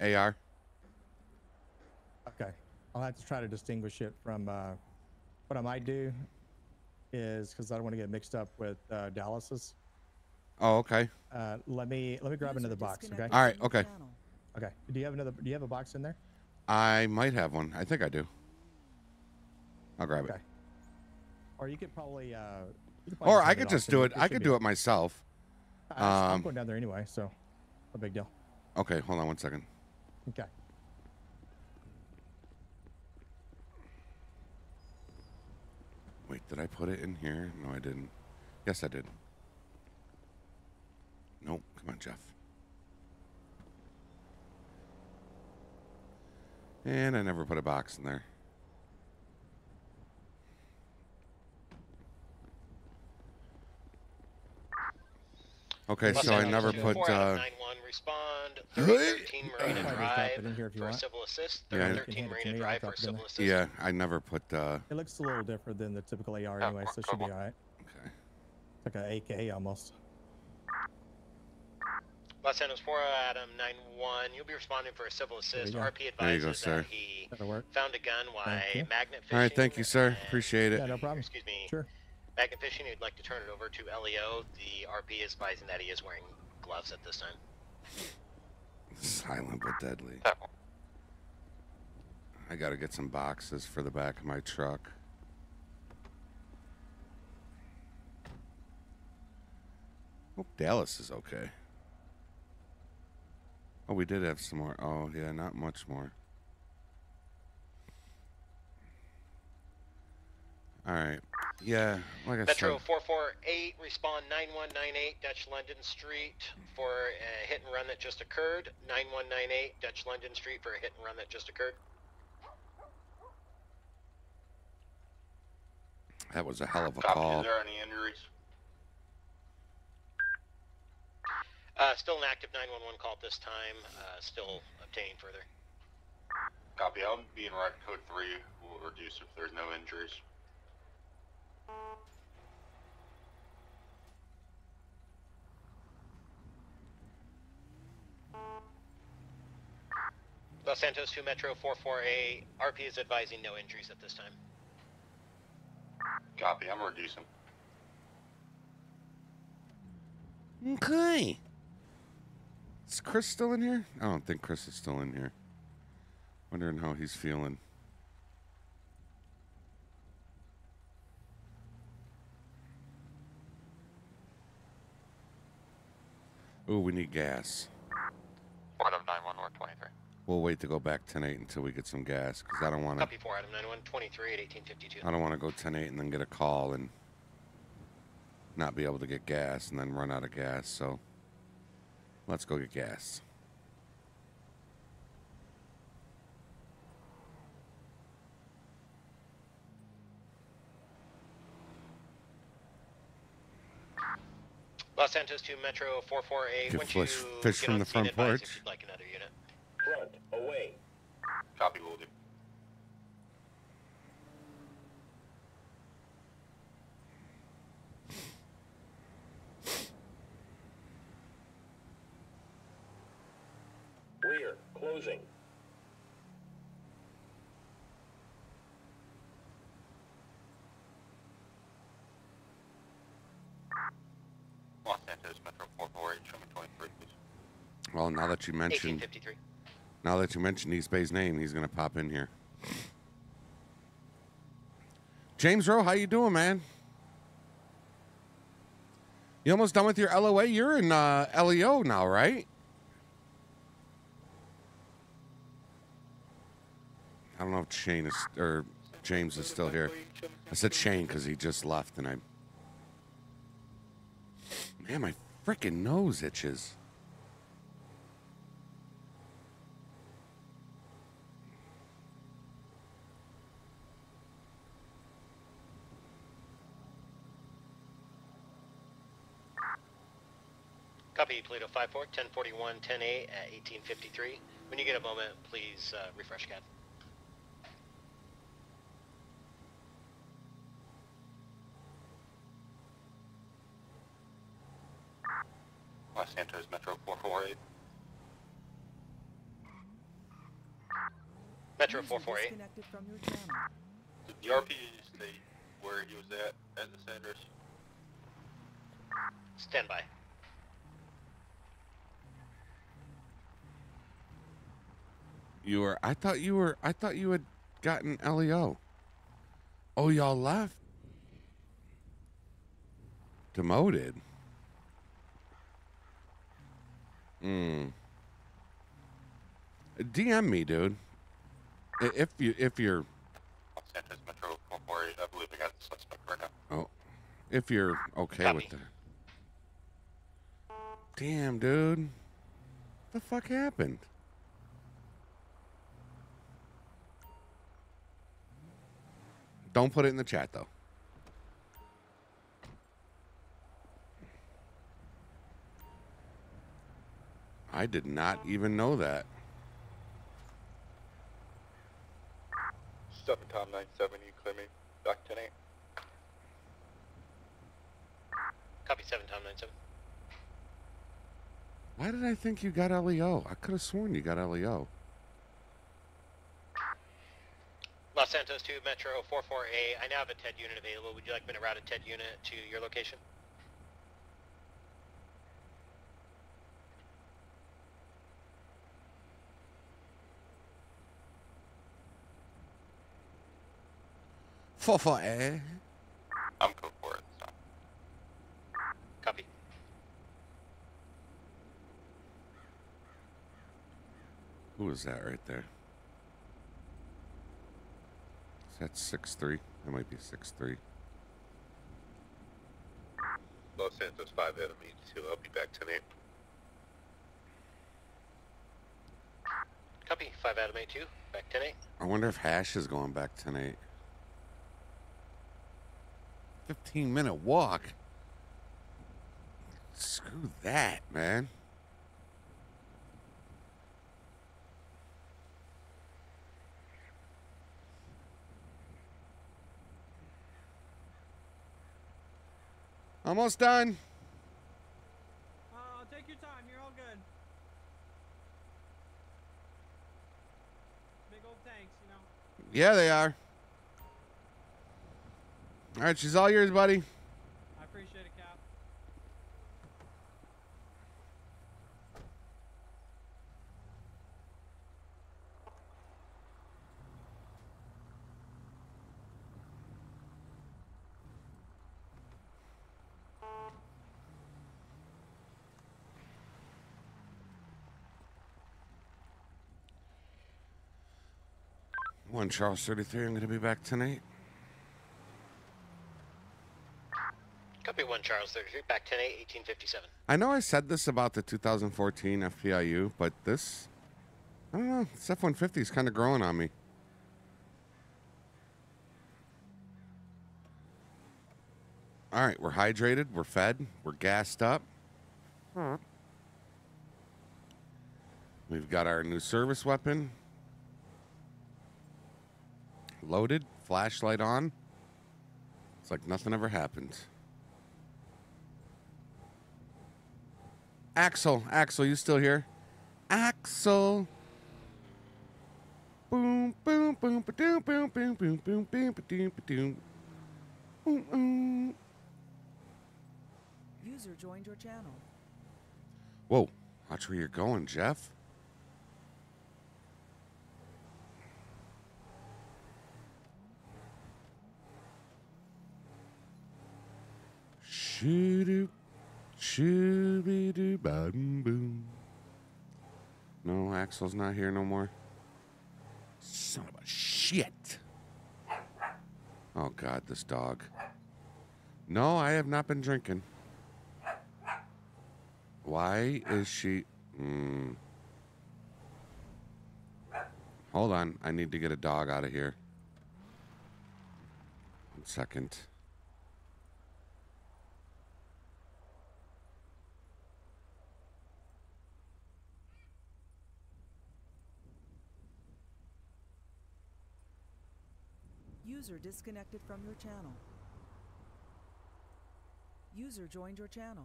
AR. Okay. I'll have to try to distinguish it from, what I might do is, because I don't want to get mixed up with Dallas's. Oh, okay. Let me grab another box, okay? All right, okay. Okay. Do you have a box in there? I might have one. I think I do. I'll grab it. Or you could probably. Or I could just do it. I could do it myself. I'm going down there anyway, so no big deal. Okay, hold on one second. Okay. Wait, did I put it in here? No, I didn't. Yes, I did. Nope. Come on, Jeff. And I never put a box in there. Okay, so I never put. Yeah, I never put. It looks a little different than the typical AR anyway, so it should be all right. Okay. It's like an AK almost. Los Santos 4 Adam 91, you'll be responding for a civil assist. RP advises that he found a gun while magnet fishing. All right, thank you, sir. Appreciate it. Yeah, no problem. Excuse me. Sure. Magnet fishing, you'd like to turn it over to LEO. The RP is advising that he is wearing gloves at this time. Silent but deadly. I got to get some boxes for the back of my truck. Hope Dallas is okay. Oh, we did have some more. Oh, yeah, not much more. All right. Yeah, like I said. Metro 448, respond 9198 Dutch London Street for a hit and run that just occurred. 9198 Dutch London Street for a hit and run that just occurred. That was a hell of a call. Is there any injuries? Still an active 911 call at this time. Still obtaining further. Copy. I'll be in route code 3. We'll reduce if there's no injuries. Los Santos 2 Metro 448. RP is advising no injuries at this time. Copy. I'm reducing. Okay. Is Chris still in here? I don't think Chris is still in here. Wondering how he's feeling. Ooh, we need gas. 4 Adam 91 or 23. We'll wait to go back 10-8 until we get some gas, because I don't want to. Copy 4 Adam 91 23 at 1852. I don't want to go 10-8 and then get a call and not be able to get gas and then run out of gas, so. Let's go get gas. Los Santos 2 Metro 448. Could fish from the front porch. If you'd like another unit. Front away. Copy, will do. Rear, closing. Los Santos Metro 448, show me 23, please. Well, now that you mentioned Now that you mentioned East Bay's name, he's going to pop in here. James Rowe, how you doing, man? You almost done with your LOA? You're in LEO now, right? I don't know if Shane is, or James is still here. I said Shane because he just left, and I... Man, my freaking nose itches. Copy, Paleto 5-4, 1041, 10A at 1853. When you get a moment, please refresh CAD. Los Santos Metro 448. Metro 448. Did the RP state where he was at this address? Stand by. You were, I thought you had gotten LEO. Oh, y'all left? Demoted. DM me, dude. If you're I believe I got the suspect right now. Oh, if you're okay Copy. With that. Damn, dude. What the fuck happened? Don't put it in the chat though. I did not even know that. Stop at Tom 970, clear me. Dock 10-8. Copy 7, Tom 970. Why did I think you got LEO? I could have sworn you got LEO. Los Santos 2, Metro 44A. I now have a TED unit available. Would you like me to route a TED unit to your location? I'm cool for it. So. Copy. Who was that right there? Is that 6-3? That might be 6-3. Los Santos 5 enemy 2. I'll be back tonight. Copy 5 Adam 8-2. Back 10-8. I wonder if Hash is going back tonight. 15-minute walk. Screw that, man. Almost done. I'll take your time. You're all good. Big old tanks, you know. Yeah, they are. All right, she's all yours, buddy. I appreciate it, Cap. One Charles 33. I'm gonna be back tonight. Copy 1 Charles 33, back 10-8, 1857. I know I said this about the 2014 FPIU, but this, I don't know, this F-150 is kind of growing on me. All right, we're hydrated, we're fed, we're gassed up. We've got our new service weapon. Loaded, flashlight on. It's like nothing ever happened. Axel, you still here? Axel. Boom, boom, boom, ba-doom, boom, boom, boom, boom, boom, ba-doom, ba-doom. Boom, boom. User joined your channel. Whoa, watch where you're going, Jeff. Shooby-doo, ba-boom. No, Axel's not here no more. Son of a shit. Oh, God, this dog. No, I have not been drinking. Why is she... Hold on. I need to get a dog out of here. 1 second. User disconnected from your channel. User joined your channel.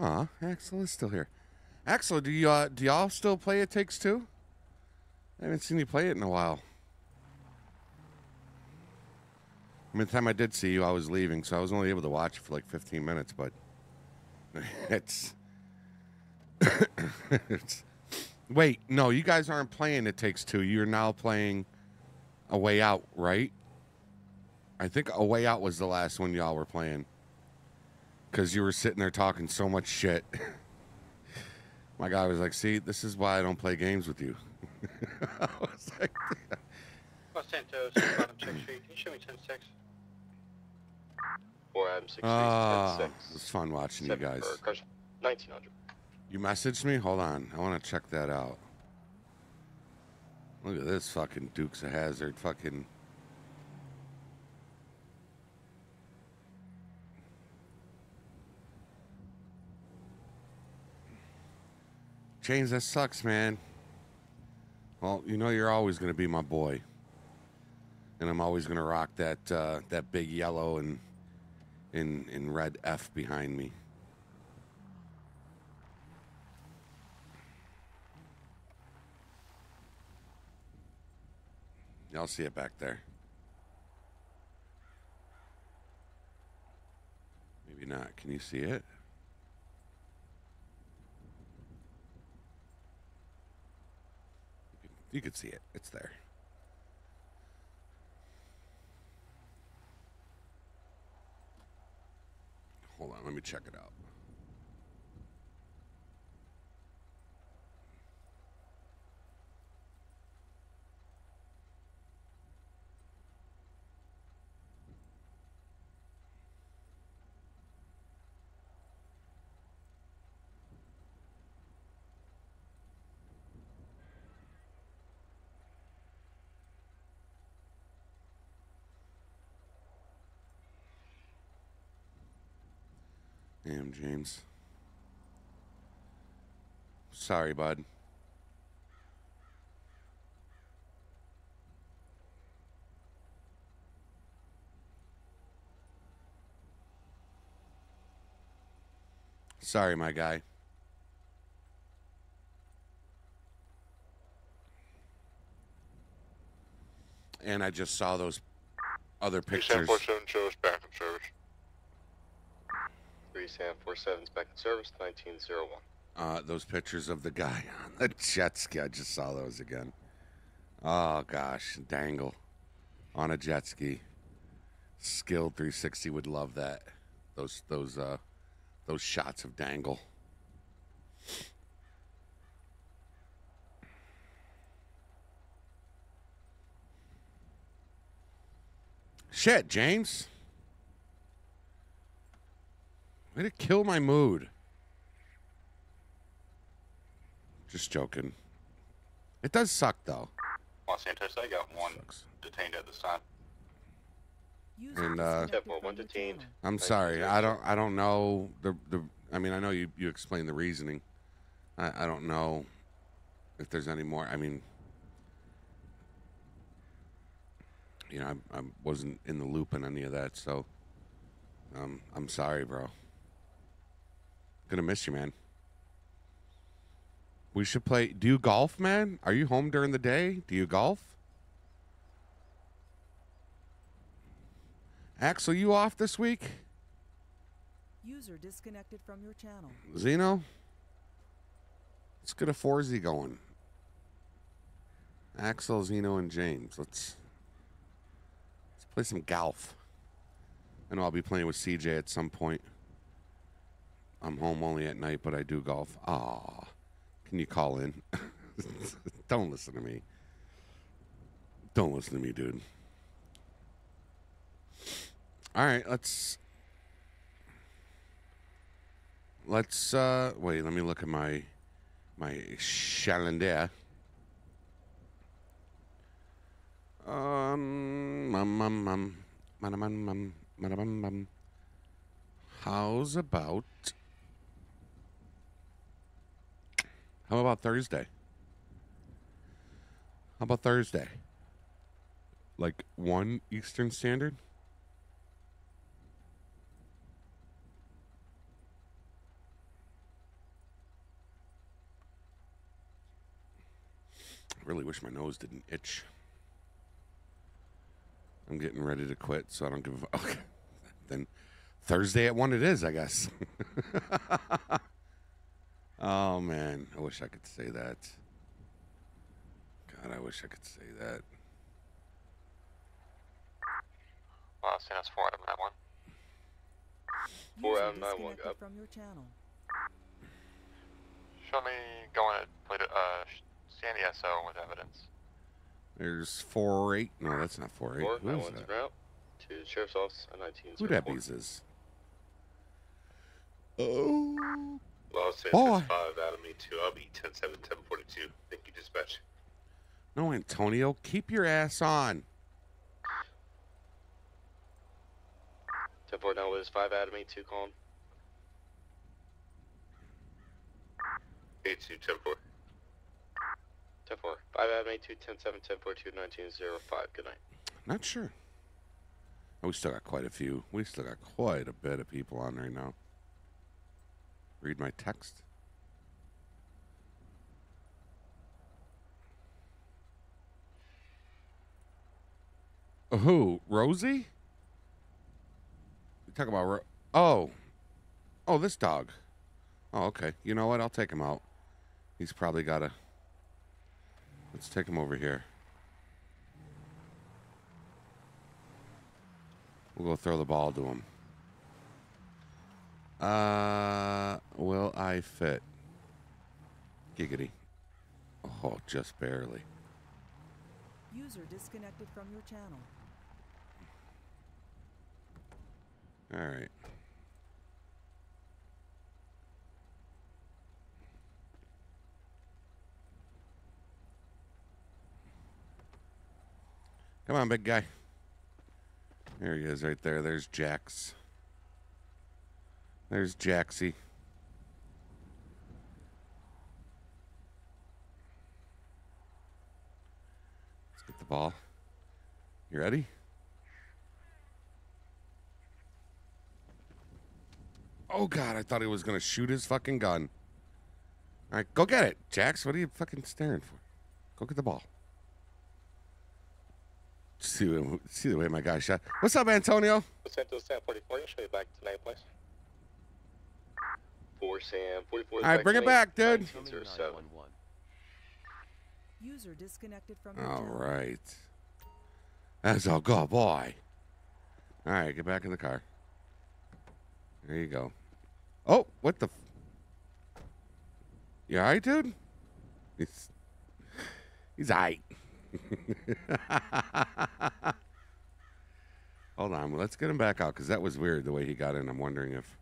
Aw, Axel is still here. Axel, do y'all still play It Takes Two? I haven't seen you play it in a while. I mean, the time I did see you, I was leaving, so I was only able to watch it for like 15 minutes, but it's... it's... Wait, no, you guys aren't playing It Takes Two. You're now playing A Way Out, right? I think A Way Out was the last one y'all were playing. Because you were sitting there talking so much shit. My guy was like, see, this is why I don't play games with you. I was like... Los Santos, bottom 6th Street. Can you show me 10-6? Or Adam 6 Street, 10-6. It was fun watching you guys. 1900. You messaged me? Hold on. I want to check that out. Look at this fucking Dukes of Hazzard fucking... James, that sucks, man. Well, you know you're always going to be my boy. And I'm always going to rock that that big yellow and in red F behind me. Y'all see it back there. Maybe not. Can you see it? You can see it. It's there. Hold on, let me check it out. Damn, James. Sorry, bud. Sorry, my guy. And I just saw those other pictures. Sam 47's back in service, 1901. Those pictures of the guy on the jet ski. I just saw those again. Oh, gosh. Dangle on a jet ski. Skilled 360 would love that. Those shots of Dangle. Shit, James. Way to kill my mood. Just joking. It does suck, though. Los Santos, I got one detained at this time. And one detained. I'm sorry. I don't know the. I mean, I know you explained the reasoning. I don't know if there's any more. I mean, you know, I wasn't in the loop on any of that, so I'm sorry, bro. Gonna miss you, man. We should play. Do you golf, man? Are you home during the day? Do you golf? Axel, you off this week? User disconnected from your channel. Zeno, let's get a 4Z going. Axel, Zeno, and James. Let's play some golf. I know I'll be playing with CJ at some point. I'm home only at night, but I do golf. Ah, can you call in? Don't listen to me. Don't listen to me, dude. All right, let's wait, let me look at my calendar. How's about Thursday? How about Thursday? Like 1 Eastern Standard? I really wish my nose didn't itch. I'm getting ready to quit, so I don't give a fuck. Okay. Then Thursday at 1 it is, I guess. Oh, man. I wish I could say that. God, I wish I could say that. Los Santos 4 out of 9-1. 4 out of 9-1, got up. Show me going to play to San Andreas with evidence. There's 4-8. No, that's not 4-8. 4 9 1's route to the Sheriff's Office on 1904. Who that bees is? Oh. Los Santos 5 out of me 2. I'll be 10-7, 10-42. Thank you, dispatch. No, Antonio, keep your ass on. 10-4 now with 5 out of me 2 calm. 8-2, 10-4. 10-4. 5 out of me 2, 10-7, 10-4, 2, 19-05. Good night. Not sure. Oh, we still got quite a few. We still got quite a bit of people on right now. Read my text. Who? Rosie? You talk about oh, this dog. Oh, okay. You know what? I'll take him out. He's probably got a. Let's take him over here. We'll go throw the ball to him. Will I fit? Giggity. Oh, just barely. User disconnected from your channel. All right. Come on, big guy. There he is right there. There's Jax. There's Jaxie. Let's get the ball. You ready? Oh, God, I thought he was going to shoot his fucking gun. All right, go get it, Jax. What are you fucking staring for? Go get the ball. See the way my guy shot. What's up, Antonio? Sent to Sam 44. Show you back tonight, please. 4 Sam 44. All right, bring it back, dude. User disconnected from. All right. That's a good boy. All right, get back in the car. There you go. Oh, what the? You all right, dude? He's all right. Hold on, let's get him back out because that was weird the way he got in. I'm wondering if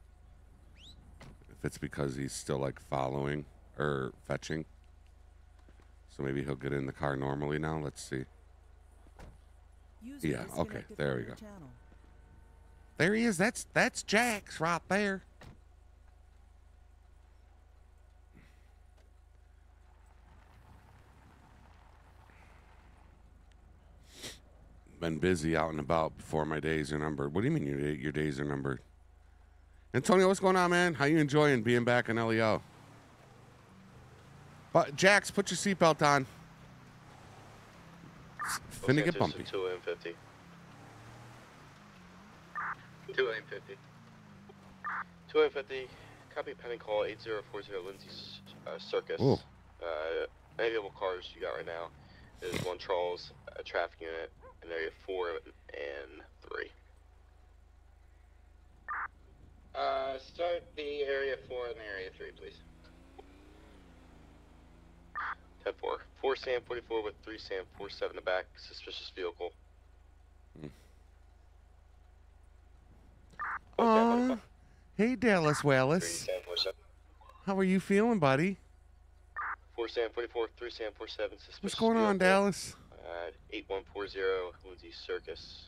it's because he's still like following or fetching. So maybe he'll get in the car normally now. Let's see. User yeah, okay, there we go. Channel. There he is. That's Jax right there. Been busy out and about before my days are numbered. What do you mean your days are numbered? Antonio, what's going on, man? How you enjoying being back in LEO? But Jax, put your seatbelt on. Finna get bumpy. 2 AM 50. 2 AM 50. 250, copy pending call 8040 Lindsay Circus. Available cars you got right now is one Charles, a traffic unit, and area 4 and 3. Start the area 4 and area 3, please. 10-4. 4 SAM 44 with 3 SAM 47 in the back, suspicious vehicle. Hey Dallas Wallace. 3 SAM 47. How are you feeling, buddy? 4 SAM 44, 3 SAM 47, suspicious What's going vehicle. On, Dallas? 8140 Lindsay Circus.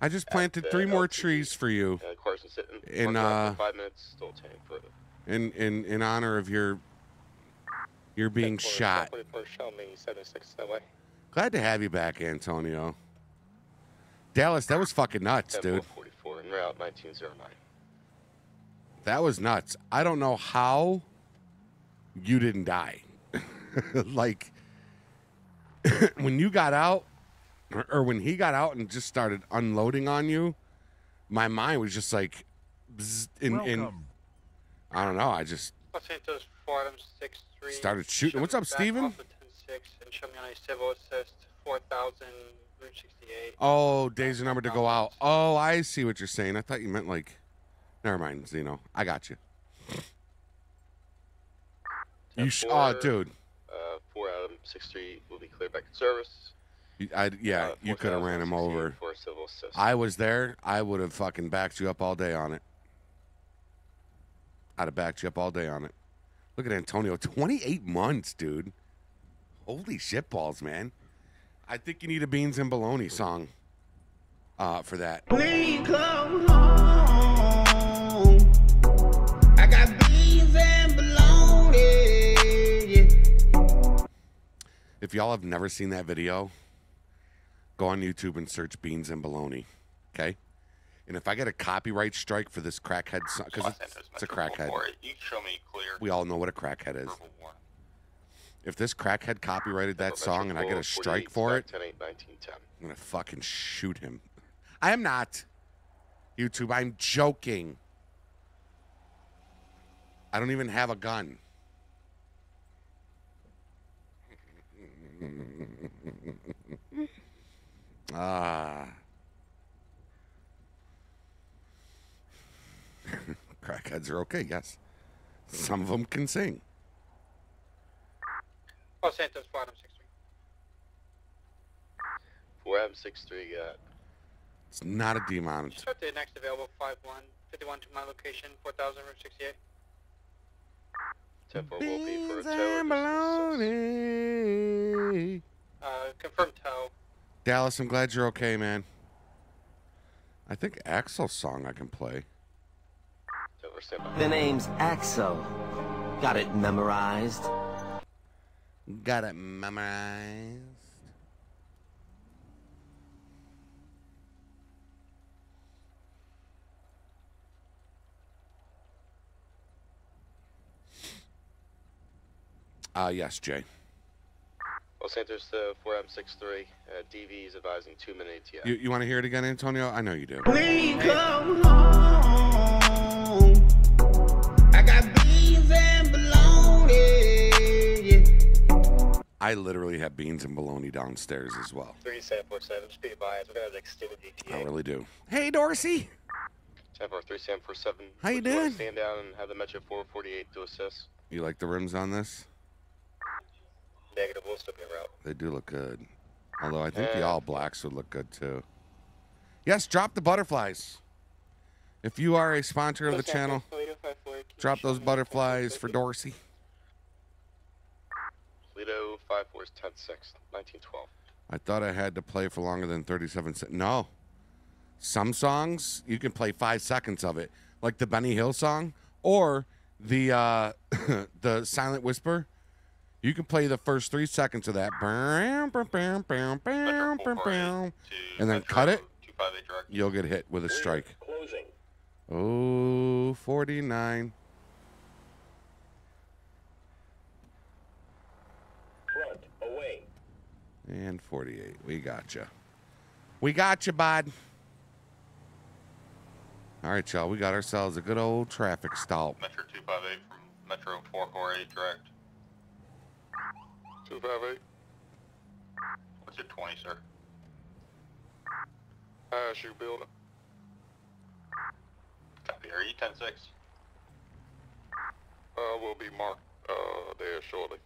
I just planted 3 more trees for you. Carson sitting in 5 minutes, still tanning further. In honor of your being shot. Glad to have you back, Antonio. Dallas, that was fucking nuts, dude. 44 and Route 1909. That was nuts. I don't know how you didn't die. Like when you got out. Or when he got out and just started unloading on you, my mind was just like, I don't know. I just started shooting. What's up, Steven? Oh, days are numbered to go out. Oh, I see what you're saying. I thought you meant like, never mind, Zeno. I got you. You dude. 4 Adam 63 will be cleared back to service. You could have ran him over. I was there. I would have fucking backed you up all day on it. I'd have backed you up all day on it. Look at Antonio. 28 months, dude. Holy shit balls, man. I think you need a Beans and Bologna song for that. Please come home. I got beans and bologna. If y'all have never seen that video, go on YouTube and search Beans and Bologna, okay? And if I get a copyright strike for this crackhead song, because it's a crackhead. You show me clear. We all know what a crackhead is. If this crackhead copyrighted that song and I get a strike for it, I'm going to fucking shoot him. I am not. YouTube, I'm joking. I don't even have a gun. Crackheads are okay, yes. Some of them can sing. Los Santos, 4 Adam 63. 4 Adam 63. It's not a demon. Start the next available 51 to my location, 4000 Route 68. 10-4 will be for a tow. Confirm tow. Dallas, I'm glad you're okay, man. I think Axel's song I can play. The name's Axel. Got it memorized. Got it memorized. Yes, Jay. Los Santos 4M63, DV is advising 2-minute ATF. You want to hear it again, Antonio? I know you do. Please come home. I got beans and bologna. I literally have beans and bologna downstairs as well. 3747, speed by. We're going to have extended ETA. I really do. Hey, Dorsey. 10-4, 3747. How you doing? Stand down and have the Metro 448 to assist. You like the rims on this? Negative, we'll still be around. They do look good. Although I think the all blacks would look good too. Yes, drop the butterflies. If you are a sponsor of the channel, drop those butterflies for Dorsey. Paleto 54 is 10-6, 1912. I thought I had to play for longer than 37 seconds. No. Some songs you can play 5 seconds of it. Like the Benny Hill song or the the Silent Whisper. You can play the first 3 seconds of that, and then cut it. You'll get hit with a strike. Oh, 49. Front away. And 48. We got you. We got you, bud. All right, y'all, we got ourselves a good old traffic stop. Metro 258 from Metro 448, direct. 258. What's your 20, sir? ISU building. Copy, are you 10-6? We'll be marked there shortly.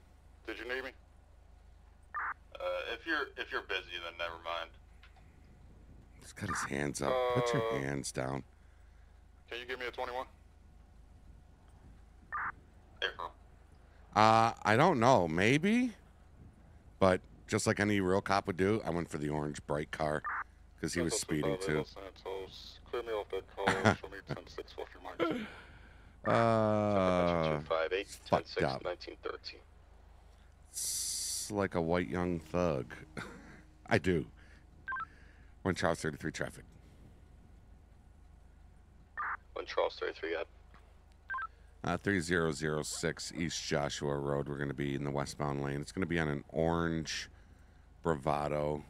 Did you need me? If you're busy, then never mind. He's got his hands up. Put your hands down. Can you give me a 21? April. I don't know. Maybe. But just like any real cop would do, I went for the orange bright car because he was speeding too. Clear me off that call. Show me 10-6 off your mind. Fucked up. 1913. It's like a white young thug. I do. One Charles 33 traffic. One Charles 33 up. 3006 East Joshua Road. We're going to be in the westbound lane. It's going to be on an orange Bravado.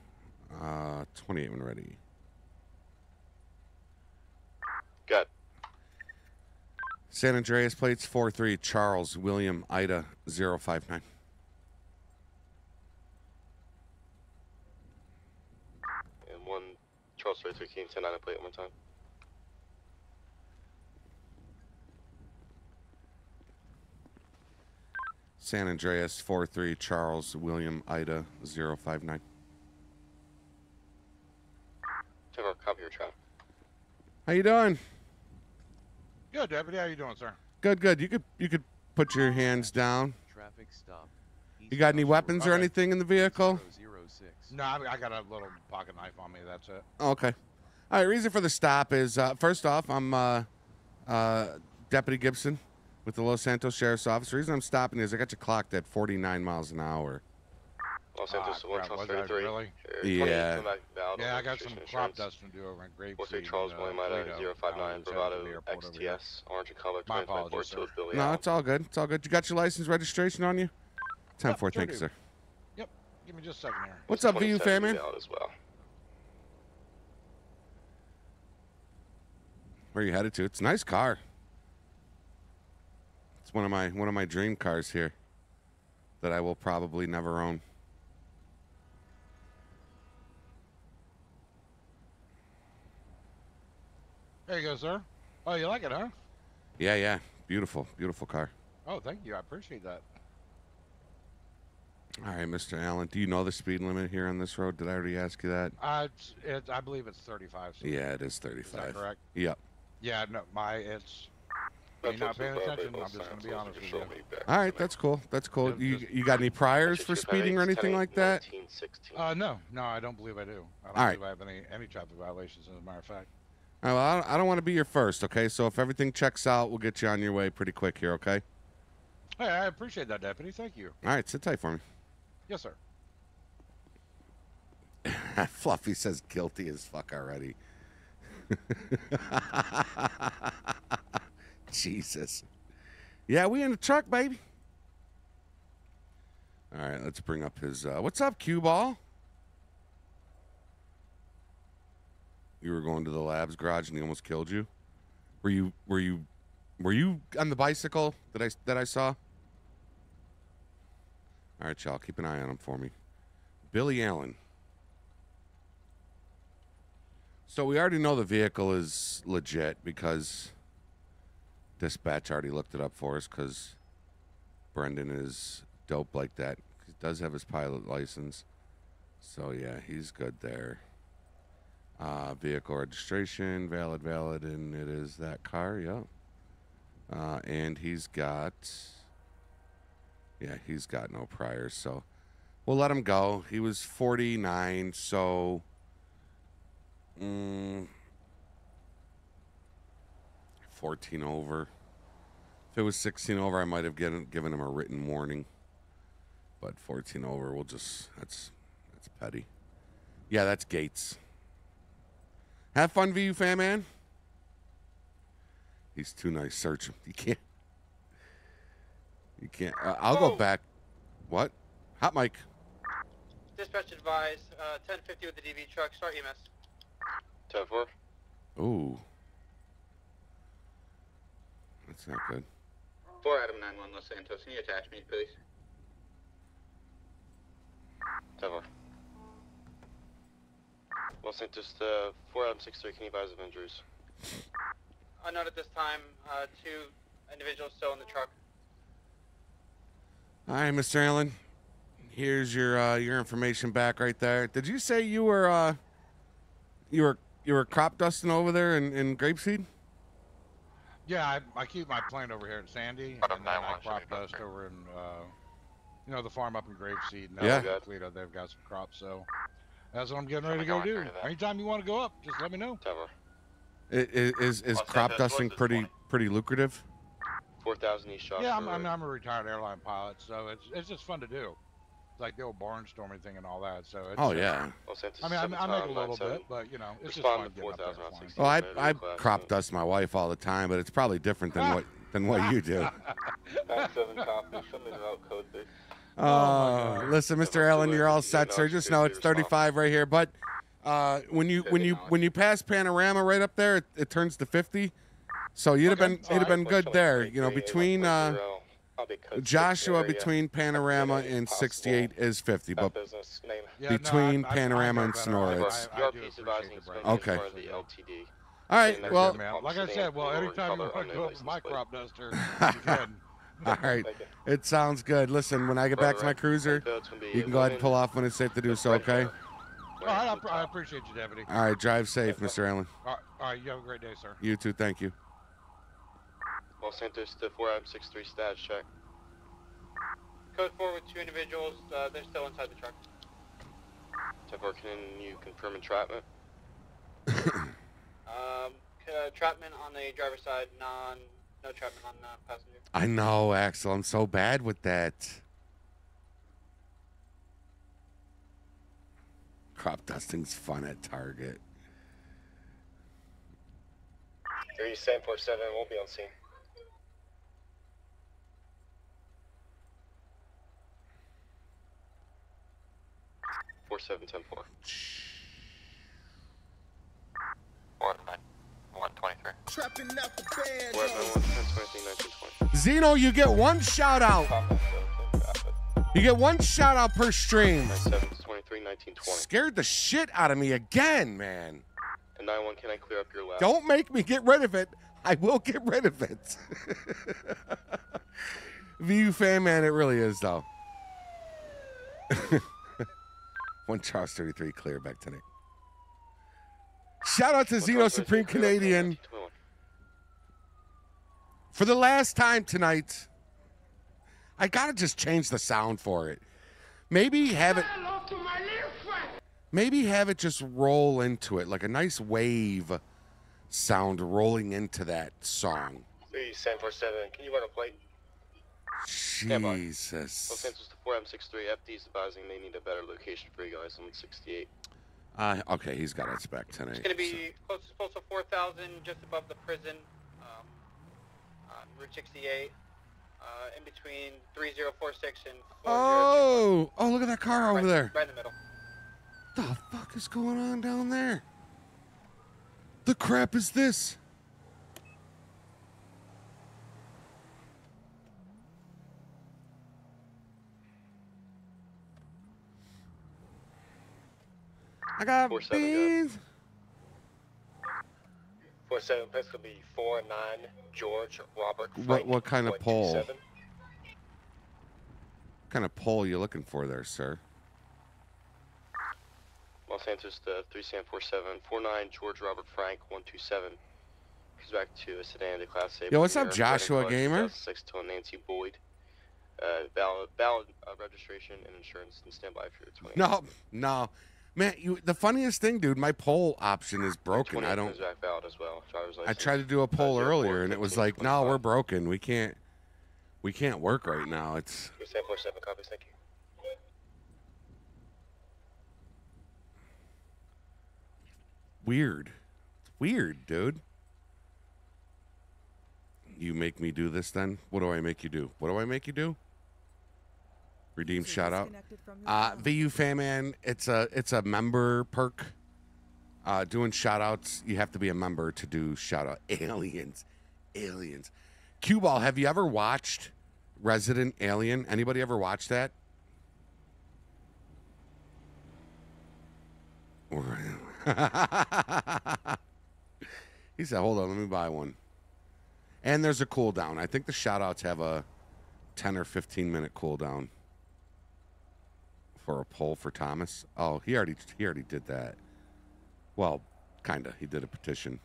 28 when ready. Got San Andreas plates 43 Charles William Ida 059. And one Charles 33 King 109 plate one time. San Andreas 43 Charles William Ida 059. Take our copy your traffic. How you doing? Good, Deputy. How you doing, sir? Good, good. You could put your hands down. Traffic stop. You got any weapons or anything in the vehicle? 006. No, I got a little pocket knife on me. That's it. Okay. All right. Reason for the stop is first off, I'm Deputy Gibson with the Los Santos Sheriff's Office. The reason I'm stopping is I got you clocked at 49 miles an hour. Los Santos 133. Really? Yeah. Yeah, I got some crop dust to do over in Grapeseed. We'll say Charles William Ida 059 Bravado XTS orange color 2542 Billy. No, it's all good. It's all good. You got your license registration on you? 10-4, thank you, sir. Yep. Give me just a second here. What's up, VU family? Where are you headed to? It's a nice car. It's one of my dream cars here that I will probably never own. There you go, sir. Oh, you like it, huh? Yeah, yeah. Beautiful, beautiful car. Oh, thank you. I appreciate that. All right, Mr. Allen, do you know the speed limit here on this road? Did I already ask you that? I believe it's 35. Sir. Yeah, it is 35. Is that correct? Yep. Yeah, no, you're not paying attention. I'm just going to be honest with you. All right, that's cool. That's cool. You got any priors for speeding or anything like that? No, I don't believe I do. I don't believe I have any traffic violations, as a matter of fact. All right, well, I don't want to be your first, okay? So if everything checks out, we'll get you on your way pretty quick here, okay? Hey, I appreciate that, Deputy. Thank you. All right, sit tight for me. Yes, sir. Fluffy says guilty as fuck already. Jesus. Yeah, we in the truck, baby. All right, let's bring up his... what's up, Q-Ball? You were going to the lab's garage and he almost killed you. Were you on the bicycle that I saw? All right, y'all, keep an eye on him for me. Billy Allen. So we already know the vehicle is legit because dispatch already looked it up for us because Brendan is dope like that. He does have his pilot license. So yeah, he's good there. Vehicle registration, valid, and it is that car, yeah. And he's got no priors, so we'll let him go. He was 49, so mm, 14 over. If it was 16 over, I might have given him a written warning, but 14 over, we'll just, that's petty. Yeah, that's Gates. Have fun, VU fan man. He's too nice. Search him. You can't. I'll go back. What? Hot mic. Dispatch advise 1050 with the DV truck. Start EMS. 10-4. Ooh. That's not good. 4 Adam 91 Los Santos, can you attach me, please? Tower. Los Santos, 4 Adam 63, can you advise of injuries? Unknown at this time, 2 individuals still in the truck. All right, Mr. Allen. Here's your information back right there. Did you say you were crop dusting over there in Grapeseed? Yeah, I keep my plant over here in Sandy, and then I crop dust over in you know, the farm up in Grapeseed. Now yeah. Paleto, they've got some crops, so that's what I'm getting ready to go do. Anytime you want to go up, just let me know. Is crop dusting pretty lucrative? 4,000 each shot. Yeah, I'm a retired airline pilot, so it's just fun to do. It's like the old barnstorming thing and all that. So it's, oh yeah. I mean, I make a little bit, but you know, it's just fun to 4,000. Well, I crop dust my wife all the time, but it's probably different than what you do. 97 copies. Something about code base. Oh, listen, Mr. Allen, you're all set, sir. Just know it's 35 right here, but when you pass Panorama right up there, it turns to 50. So you'd have been good there, you know, between Joshua, between Panorama and 68 is 50, but between Panorama and Sonora, it's okay. All right, well, like I said, well, anytime you want to go up with my crop duster, you can. All right, it sounds good. Listen, when I get back to my cruiser, you can go ahead and pull off when it's safe to do so, okay? All right, I appreciate you, Deputy. All right, drive safe, Mr. Allen. All right, you have a great day, sir. You too, thank you. Los Santos to 4M63 stat check. Code 4 with 2 individuals, they're still inside the truck. Tevor, can you confirm entrapment? Entrapment on the driver's side, no entrapment on the passenger. I know, Axel, I'm so bad with that. Crop dusting's fun at Target. 3747 won't be on scene. Zeno, you get 1 shout out. You get 1 shout out per stream. Scared the shit out of me again, man. And 91, can I clear up your lap? Don't make me get rid of it. I will get rid of it. VU fan, man, it really is though. 1 Charles 33 clear back tonight. Shout out to Zeno Supreme Canadian for the last time tonight. I gotta just change the sound for it. Maybe have it just roll into it like a nice wave sound rolling into that song. 3747, can you run a plate? Jesus. Los Santos to 4M63, FD's advising they need a better location for you guys on 68. Okay, he's got it back tonight. It's going to be close to 4,000, just above the prison, Route 68, in between 3046 and 4021. Oh, look at that car over there. Right in the middle. What the fuck is going on down there? The crap is this? I got beans. 47, that's gonna be 49 George Robert. Frank, what kind of pole? 27. What kind of pole you looking for there, sir? Los Santos to 3747, 49 George Robert Frank 127. He's back to a sedan to Class A. Yo, what's up, Joshua Gamer? 6 to Nancy Boyd. Valid registration and insurance, and standby for your 20. No. Man, the funniest thing, dude, my poll option is broken. I don't. As well. I tried to do a poll earlier, and it was like, no, we're broken. We can't work right now. It's. 747 copies, thank you. Weird. It's weird, dude. You make me do this, then? What do I make you do? What do I make you do? Redeem shout out. VU fan man, it's a member perk. Doing shout outs, you have to be a member to do shout out. Aliens. Cue Ball, have you ever watched Resident Alien? Anybody ever watched that? He said, hold on, let me buy one. And there's a cooldown. I think the shout-outs have a 10 or 15-minute cooldown for a poll for Thomas. Oh, he already did that. Well, kind of. He did a petition.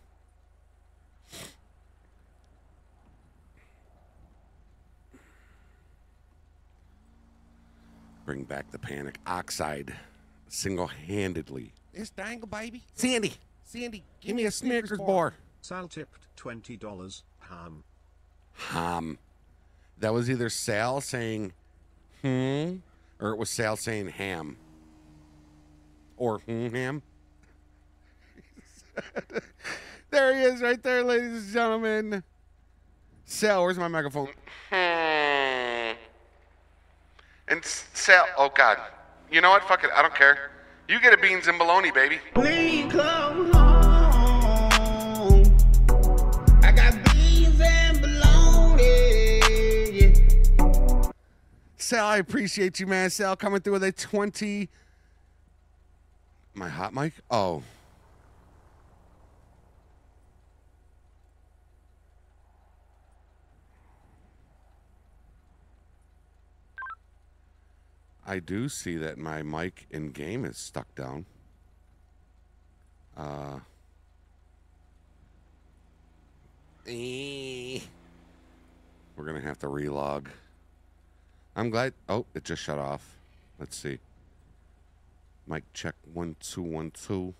Bring back the panic. Oxide single-handedly. It's Dangle, baby. Sandy. Sandy, give me a Snickers bar. Sal tipped $20. Ham. Ham. That was either Sal saying, hmm, or it was Sal saying ham. Or hmm, ham. There he is right there, ladies and gentlemen. Sal, where's my microphone? And Sal, oh, God. You know what? Fuck it. I don't care. You get a beans and bologna, baby. Please come home. I got beans and bologna. Sal, I appreciate you, man. Sal coming through with a 20. My hot mic? Oh. I do see that my mic in game is stuck down. We're gonna have to relog. I'm glad. Oh, it just shut off. Let's see. Mic check 1 2 1 2.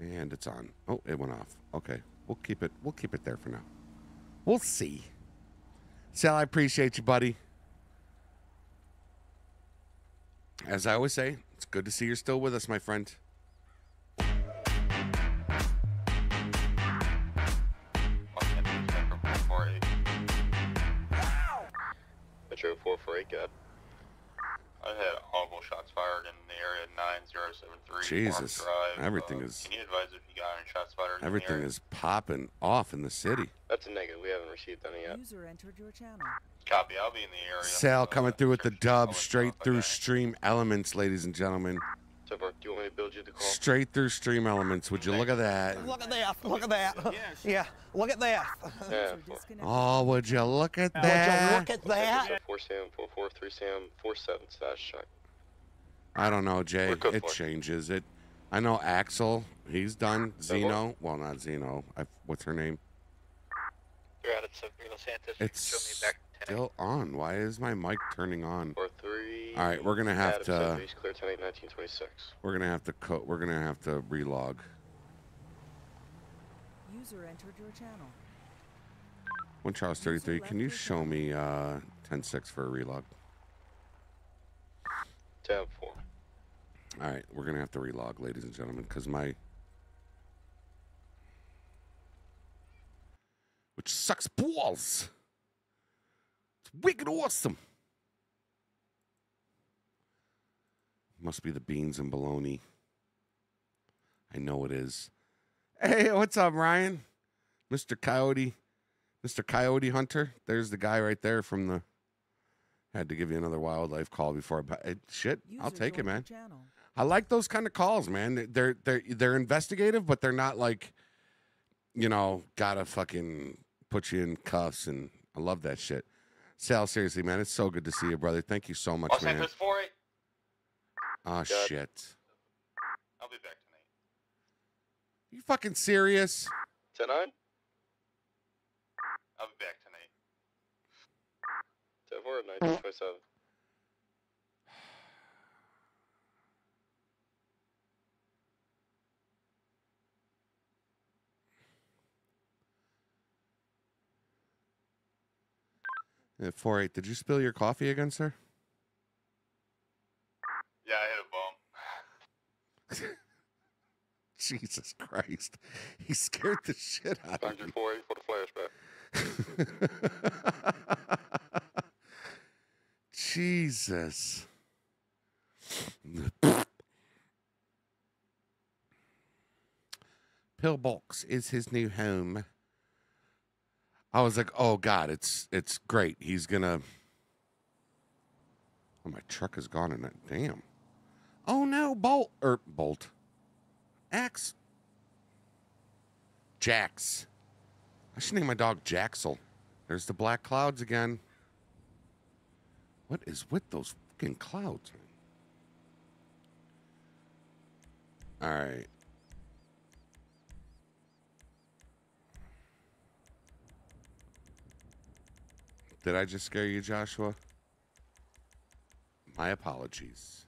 And it's on. Oh, it went off. Okay, we'll keep it there for now. We'll see. Sal, I appreciate you, buddy. As I always say, it's good to see you're still with us, my friend. I drove 448, God. I had audible shots fired in the area 9073. Jesus, everything is. Can you advise if you got any shots fired? Everything is popping off in the city. That's a negative. We haven't received any yet. User entered your channel. Copy. I'll be in the area. Sal coming through with the dub, straight through StreamElements, ladies and gentlemen. So, Bart, do you want me to build you the call? Straight through StreamElements. Would you look at that? Look at that. Look at that. Yeah. Look at that. Yeah, oh, would you look at that? Would you look at that? 4 Sam 443 Sam 47 / I don't know, Jay. It changes it. I know Axel. He's done. Zeno. Well, not Zeno. What's her name? It's still on. Why is my mic turning on? 4 3. All right, we're gonna have to. Clear 10-8-1926. We're gonna have to relog. User entered your channel. 1 Charles 33. Can you show me 10-6 for a relog? Tab 4. All right, we're gonna have to relog, ladies and gentlemen, because my. Which sucks balls. It's wicked awesome. Must be the beans and bologna. I know it is. Hey, what's up, Ryan? Mr. Coyote Hunter. There's the guy right there from the. Had to give you another wildlife call before, but shit, I'll take it, man. I like those kind of calls, man. They're investigative, but they're not like, you know, gotta fucking put you in cuffs, and I love that shit. Sal, seriously, man, it's so good to see you, brother. Thank you so much, man. Oh, shit. I'll be back tonight. You fucking serious? Tonight? I'll be back tonight. 10-4 at 1927. At 4-8, did you spill your coffee again, sir? Yeah, I hit a bump. Jesus Christ. He scared the shit out of me. 4-8 for the flashback. Jesus. Pillbox is his new home. I was like, oh God, it's great. He's gonna. Oh, my truck is gone in it. Damn. Oh no, Axe. Jax. I should name my dog Jaxel. There's the black clouds again. What is with those fucking clouds? All right. Did I just scare you, Joshua? My apologies.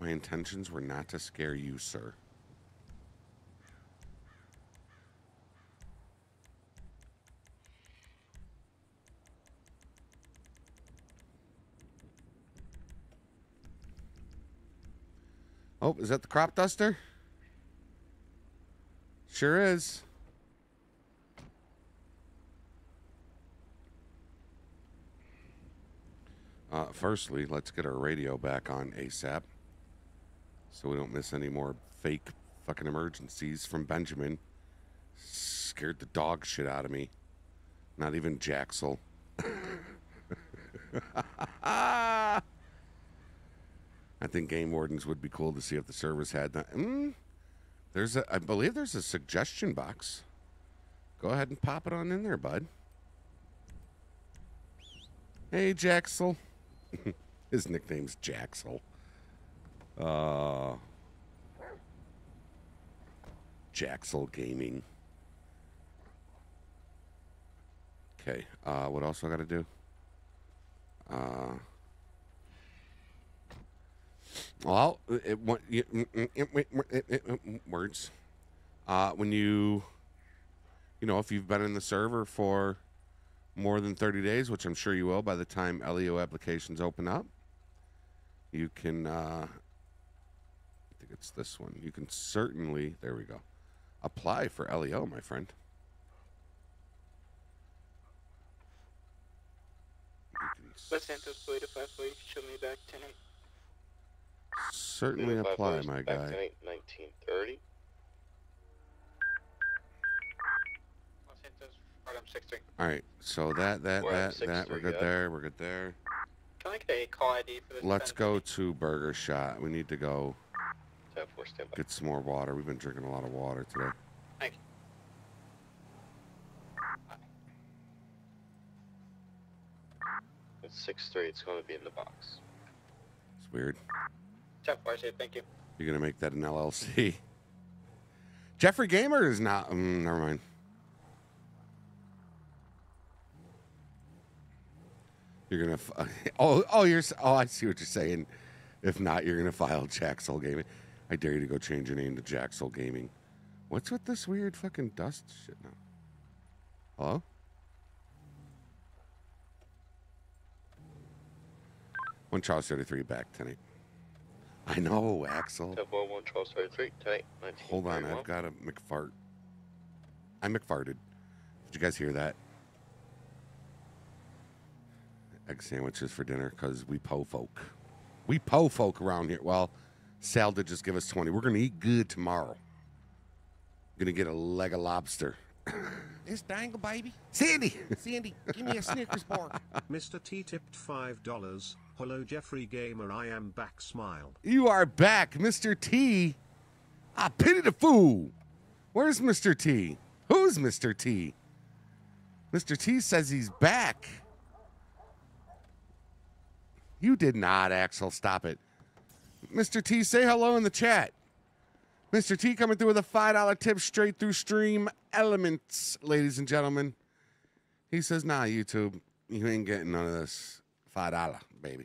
My intentions were not to scare you, sir. Oh, is that the crop duster? Sure is. Firstly, let's get our radio back on ASAP so we don't miss any more fake fucking emergencies from Benjamin. Scared the dog shit out of me. Not even Jaxel. I think game wardens would be cool to see if the service had that. There's I believe there's a suggestion box. Go ahead and pop it on in there, bud. Hey, Jaxel. His nickname's Jaxel. Jaxel Gaming. Okay. What else I got to do? Well, words. When you know, if you've been in the server for more than 30 days, which I'm sure you will by the time LEO applications open up, you can, I think it's this one. You can certainly, there we go, apply for LEO, my friend. Los Santos, 285, show me back, tenant. Certainly apply, my guy. 1930. All right, so that we're good there. We're good there. Can I get a call ID for this? Let's go to Burger Shot. We need to go get some more water. We've been drinking a lot of water today. Thank you. It's 6-3. It's going to be in the box. It's weird. Thank you. You're gonna make that an LLC. Geoffrey Gamer is not. Never mind. You're gonna. I see what you're saying. If not, you're gonna file Jaxel Gaming. I dare you to go change your name to Jaxel Gaming. What's with this weird fucking dust shit now? Hello. One Charles 33 back tonight. I know, Axel. Hold on, I've got a McFart. I McFarted. Did you guys hear that? Egg sandwiches for dinner because we po folk. We po folk around here. Well, Sal did just give us 20. We're going to eat good tomorrow. Going to get a leg of lobster. It's dangle, baby. Sandy. Sandy, give me a Snickers bar. Mr. T tipped $5. Hello, Geoffrey Gamer. I am back. Smile. You are back, Mr. T. I pity the fool. Where's Mr. T? Who's Mr. T? Mr. T says he's back. You did not, Axel. Stop it. Mr. T, say hello in the chat. Mr. T coming through with a $5 tip straight through StreamElements, ladies and gentlemen. He says, nah, YouTube, you ain't getting none of this. $5, baby.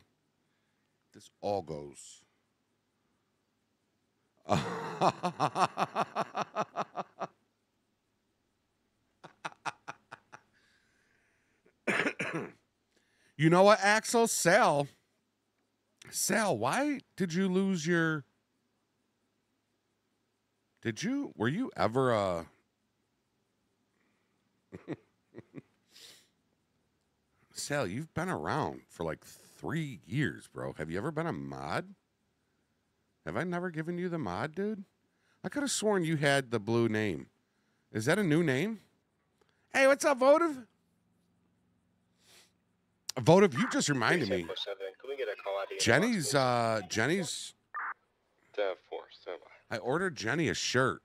This all goes. You know what, Axel? Sal, why did you lose your... Were you ever a... Sal, you've been around for like 3 years, bro. Have you ever been a mod? Have I never given you the mod, dude? I could have sworn you had the blue name. Is that a new name? Hey, what's up, Votive? Votive, you just reminded me. Jenny's. I ordered Jenny a shirt.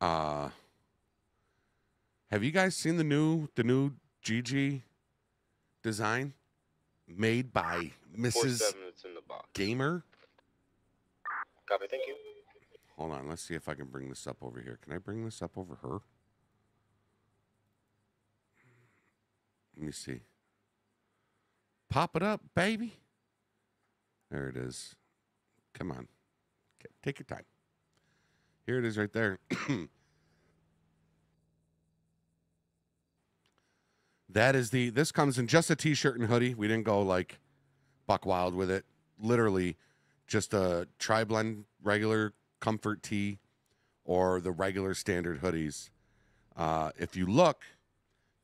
Have you guys seen the new GG design made by Mrs. Gamer? Copy, thank you. Hold on, let's see if I can bring this up over here. Can I bring this up over her? Let me see. Pop it up, baby. There it is. Come on. Okay, take your time. Here it is right there. That is the, this comes in just a t-shirt and hoodie. We didn't go like buck wild with it. Literally just a tri-blend regular comfort tee or the regular standard hoodies. If you look,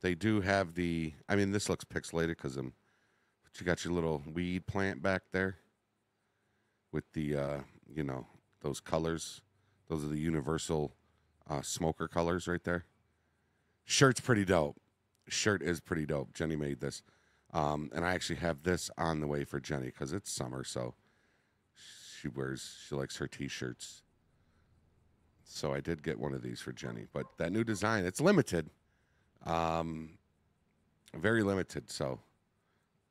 they do have the, I mean, this looks pixelated because I'm, but you got your little weed plant back there with the, you know, those colors. Those are the universal smoker colors right there. Shirt's pretty dope. Shirt is pretty dope. Jenny made this. And I actually have this on the way for Jenny because it's summer, so she likes her t-shirts. So I did get one of these for Jenny. But that new design, it's limited. Very limited, so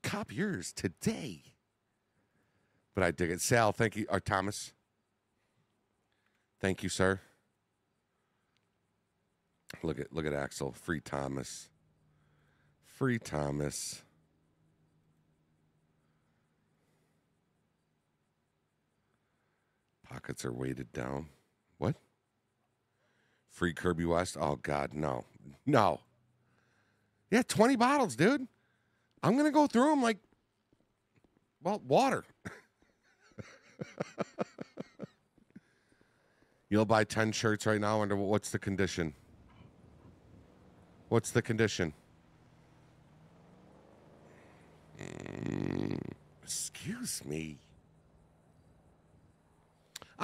cop yours today. But I dig it. Sal, thank you. Or Thomas. Thank you, sir. Look at Axel. Free Thomas. Free Thomas. Pockets are weighted down. What? Free Kirby West? Oh, God, no. No. Yeah, 20 bottles, dude. I'm going to go through them like, well, water. You'll buy 10 shirts right now under what's the condition? What's the condition? Excuse me.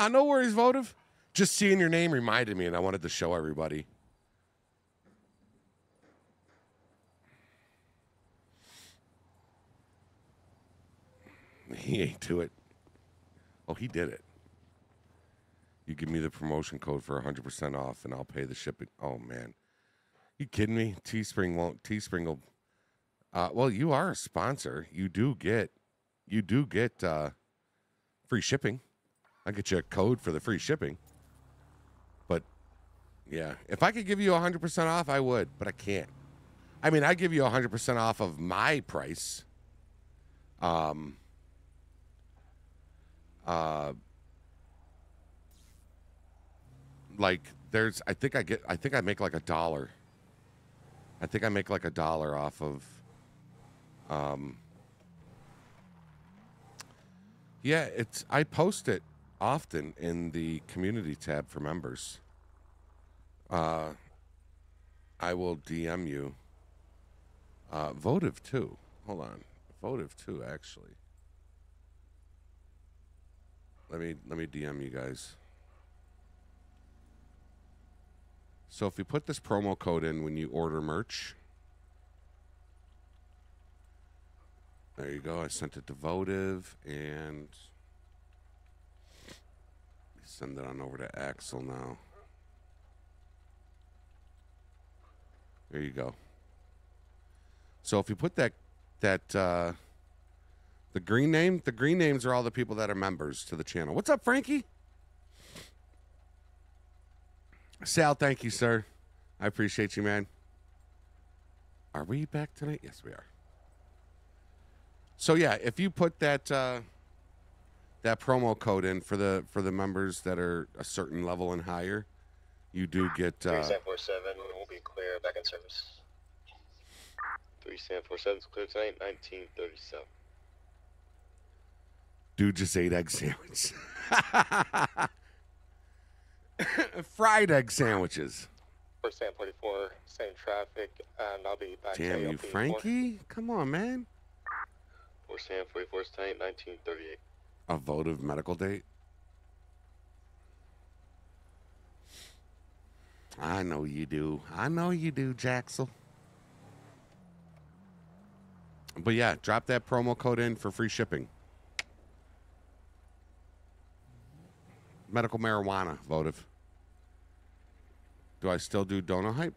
No worries, Votive. Just seeing your name reminded me, and I wanted to show everybody. He ain't do it. Oh, he did it. You give me the promotion code for 100% off, and I'll pay the shipping. Oh, man. You kidding me? Teespring won't. Teespring will. Well, you are a sponsor. You do get free shipping. I'll get you a code for the free shipping. But, yeah. If I could give you 100% off, I would, but I can't. I mean, I give you 100% off of my price. Like there's, I make like $1. I think I make like $1 off of, yeah, it's, I post it often in the community tab for members. I will DM you, Votive too. Hold on. Votive too, actually. Let me DM you guys. So if you put this promo code in when you order merch, there you go. I sent it to Votive, and send it on over to Axel now. There you go. So if you put that the green name? The green names are all the people that are members to the channel. What's up, Frankie? Sal, thank you, sir. I appreciate you, man. Are we back tonight? Yes, we are. So, yeah, if you put that promo code in for the members that are a certain level and higher, you do get... 3747, we'll be clear, back in service. 3747 is clear tonight, 1937. Dude just ate egg sandwiches. Fried egg sandwiches. First and 44, same traffic, and I'll be back. Damn you, Frankie! Come on, man. First and 44 tonight, 1938. A Votive medical date. I know you do. I know you do, Jaxel. But yeah, drop that promo code in for free shipping. Medical marijuana votive. Do I still do donut hype?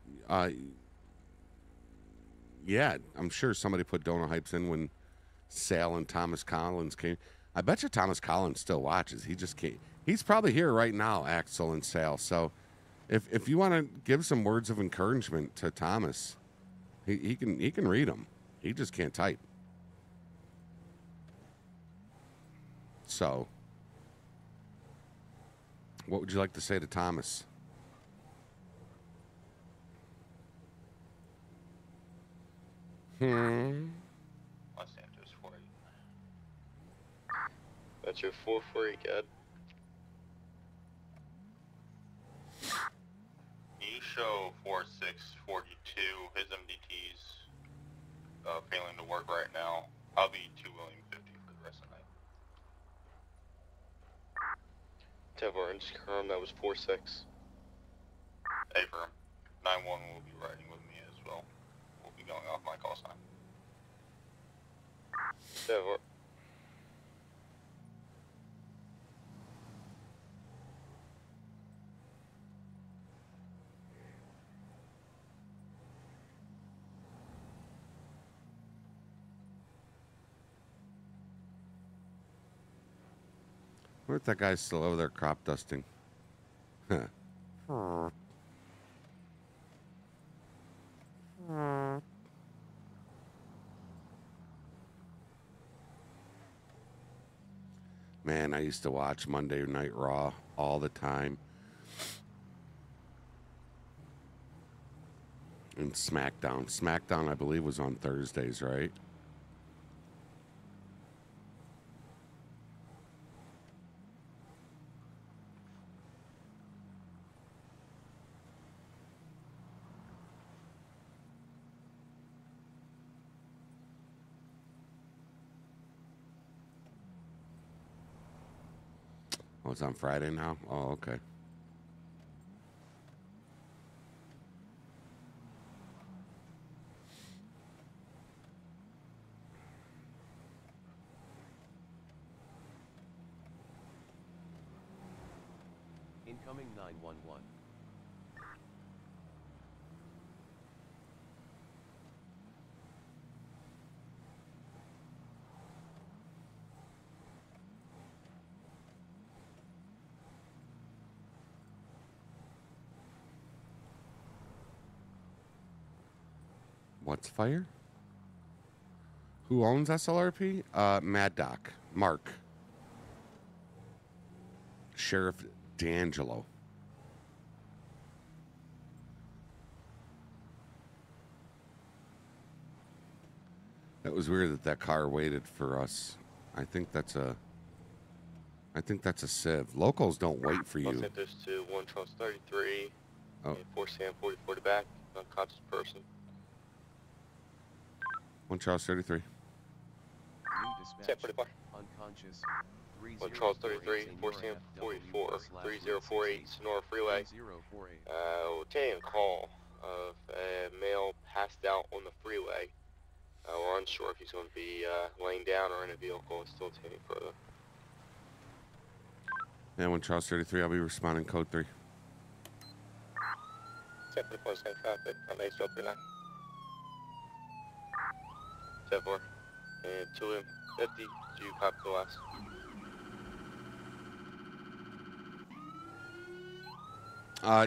Yeah, I'm sure somebody put donut hypes in when Sale and Thomas Collins came. I bet you Thomas Collins still watches. He just can't. He's probably here right now, Axel and Sale. So if you want to give some words of encouragement to Thomas, he can read them. He just can't type. So what would you like to say to Thomas? Los Santos 40. That's your 440, kid. You show 4642. His MDT's failing to work right now. I'll be 2 William 50 for the rest of the night. Tev Orange, confirm that was 46. Abram, 91 will be riding with me as well. We'll be going off my call sign. Tev Orange. I wonder if that guy's still over there crop dusting. Man, I used to watch Monday Night Raw all the time. And SmackDown. SmackDown, I believe, was on Thursdays, right? It's on Friday now? Oh, okay. Incoming 911. What's fire? Who owns SLRP? Mad Doc. Mark. Sheriff D'Angelo. That was weird that that car waited for us. I think that's a sieve. Locals don't wait for you. There's 2-1 trust 33. Oh. 4 Sam 44 to back. Unconscious person. 1 Charles 33. Unconscious. 1 Charles 33. 4 Sam 44. 3048 Sonora Freeway. 048. We'll take a call of a male passed out on the freeway. We're unsure if he's going to be laying down or in a vehicle. It's still taking further. Yeah, 1 Charles 33. I'll be responding code 3. And 2 50 do you pop the last?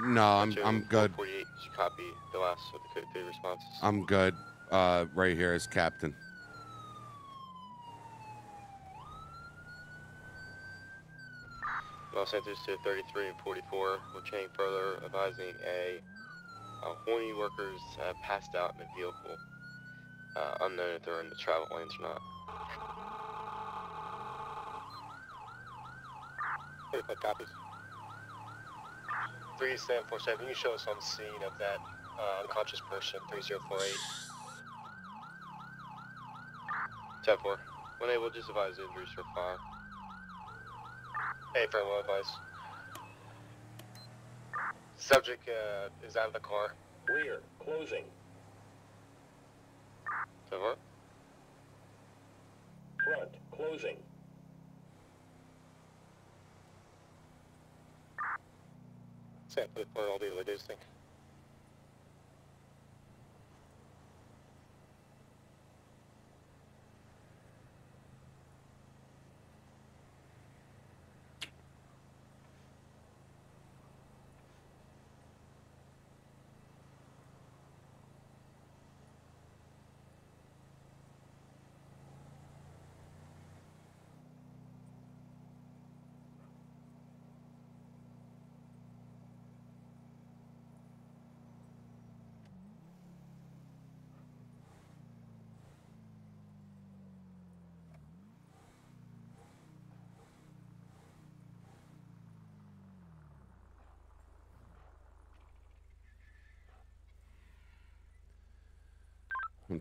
No, I'm good. 48, you copy the last of the code 3 responses. I'm good. Right here is Captain. Los Santos to 33 and 44. We'll chain further, advising a horny workers passed out in a vehicle. Unknown if they're in the travel lanes or not. Copies. 3747, you show us on the scene of that unconscious person, 3048. 10-4. When able, just advise injuries for fire. Hey, friend, well advice. Subject is out of the car. Clear. Closing. front, closing. Sample for all the reducing.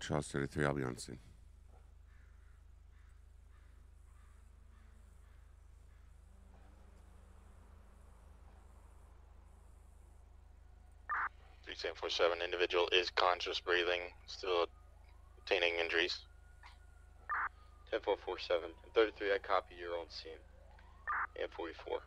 Charles 33, I'll be on soon. T-1047, individual is conscious, breathing, still obtaining injuries. 10447, 33, I copy, you're on scene. And 44.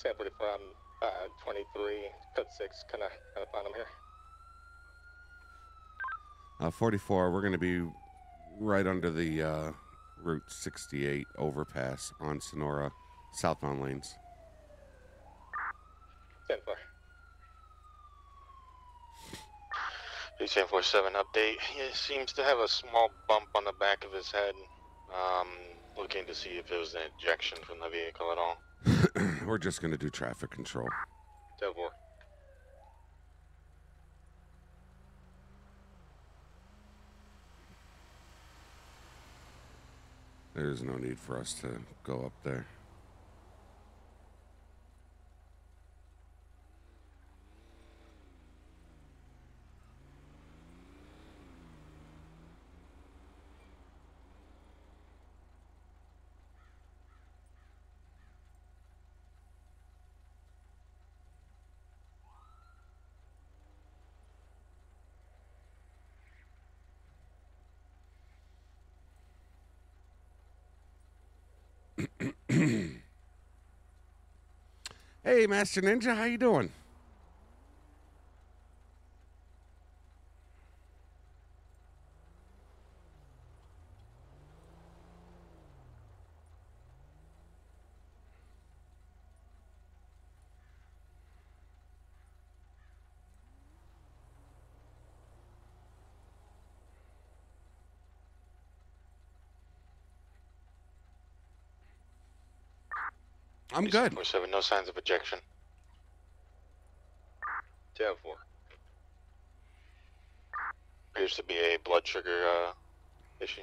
Sample from 23, cut 6, kind of find them here. 44, we're going to be right under the Route 68 overpass on Sonora, southbound lanes. 10-4. 1047 update. He seems to have a small bump on the back of his head. Looking to see if it was an ejection from the vehicle at all. We're just going to do traffic control. 10-4. There's no need for us to go up there. Hey, Master Ninja, how you doing? I'm good. 47, no signs of ejection. 10-4. Appears to be a blood sugar issue.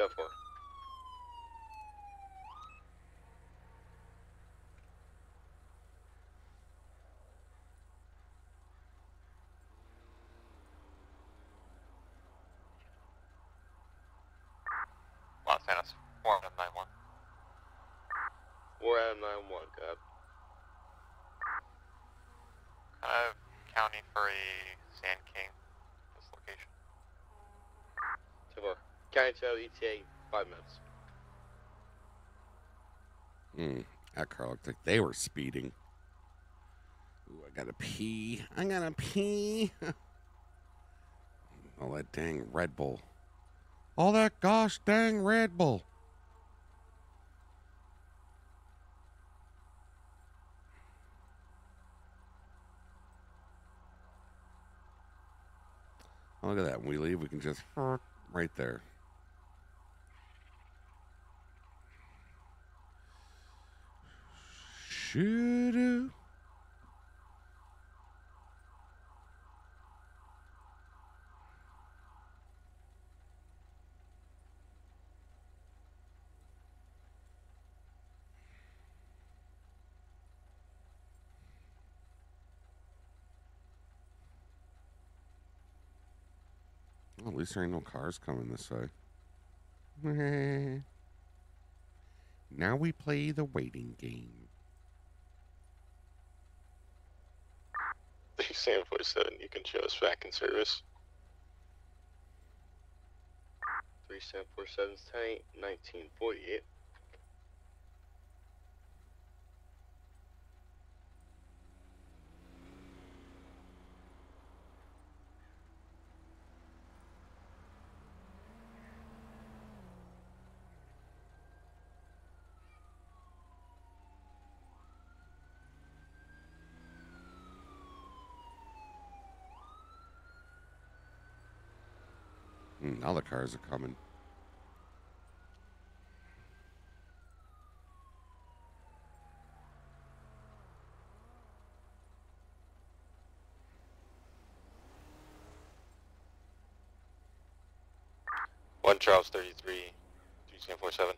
10-4. Los Santos. 4 out of 91. 4 out of 91, cop. Kind of counting for a Sand King dislocation. 10-4. County Tower, ETA, 5 minutes. That car looked like they were speeding. Ooh, I gotta pee. I gotta pee. All that dang Red Bull. All that gosh dang Red Bull. Oh, look at that. When we leave, we can just right there. Shoo-doo. At least there ain't no cars coming this way. Now we play the waiting game. The same voice that you can show us back in service. 3747's tight, 1948. Now the cars are coming. One Charles 33, 3747.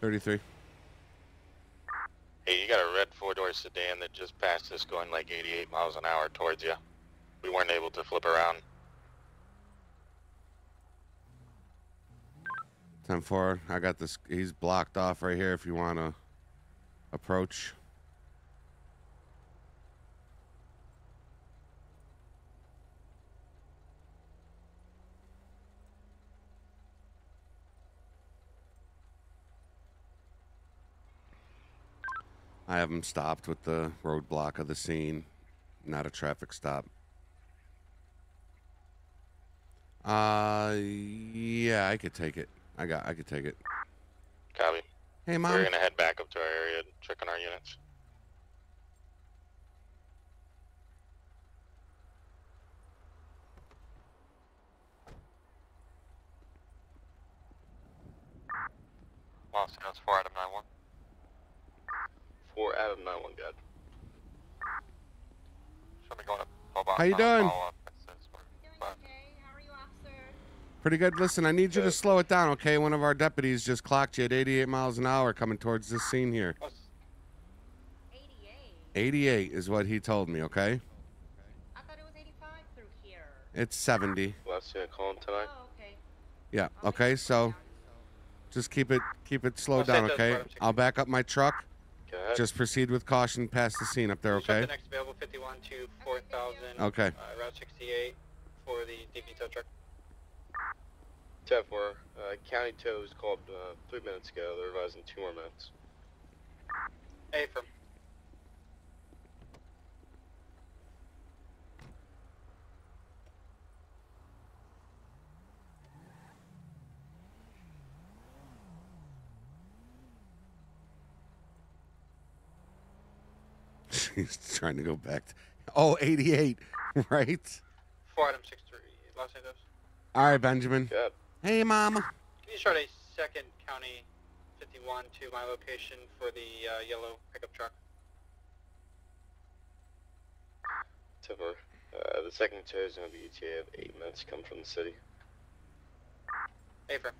33. Hey, you got a red four-door sedan that just passed us going like 88 miles an hour towards you. We weren't able to flip around. 10-4, I got this, he's blocked off right here if you want to approach. I have him stopped with the roadblock of the scene, not a traffic stop. Yeah, I could take it. I could take it. Copy. Hey, Mom. We're going to head back up to our area and check on our units. Los Santos, 4 Adam 9-1. 4 Adam 9-1, good. Should be going to Pillbox. How you doing? Pretty good. Listen, I need you to slow it down, okay? One of our deputies just clocked you at 88 miles an hour coming towards this scene here. 88 is what he told me, okay? I thought it was 85 through here. It's 70. Well, I've seen a call tonight. Oh, okay. Yeah, okay, so just keep it slowed down, okay? I'll back up my truck. Just proceed with caution past the scene up there, okay? The next available 51 to 4000. Okay. Route 68 for the DP tow truck. 10-4, county tows called 3 minutes ago. They're revising 2 more minutes. Affirm. She's trying to go back to, 88, right? 4 item 63, Los Santos. All right, Benjamin. Good. Hey, Mom. Can you start a second county 51 to my location for the yellow pickup truck? Tipper, the second tow is going to be ETA of 8 minutes, come from the city. Affirm.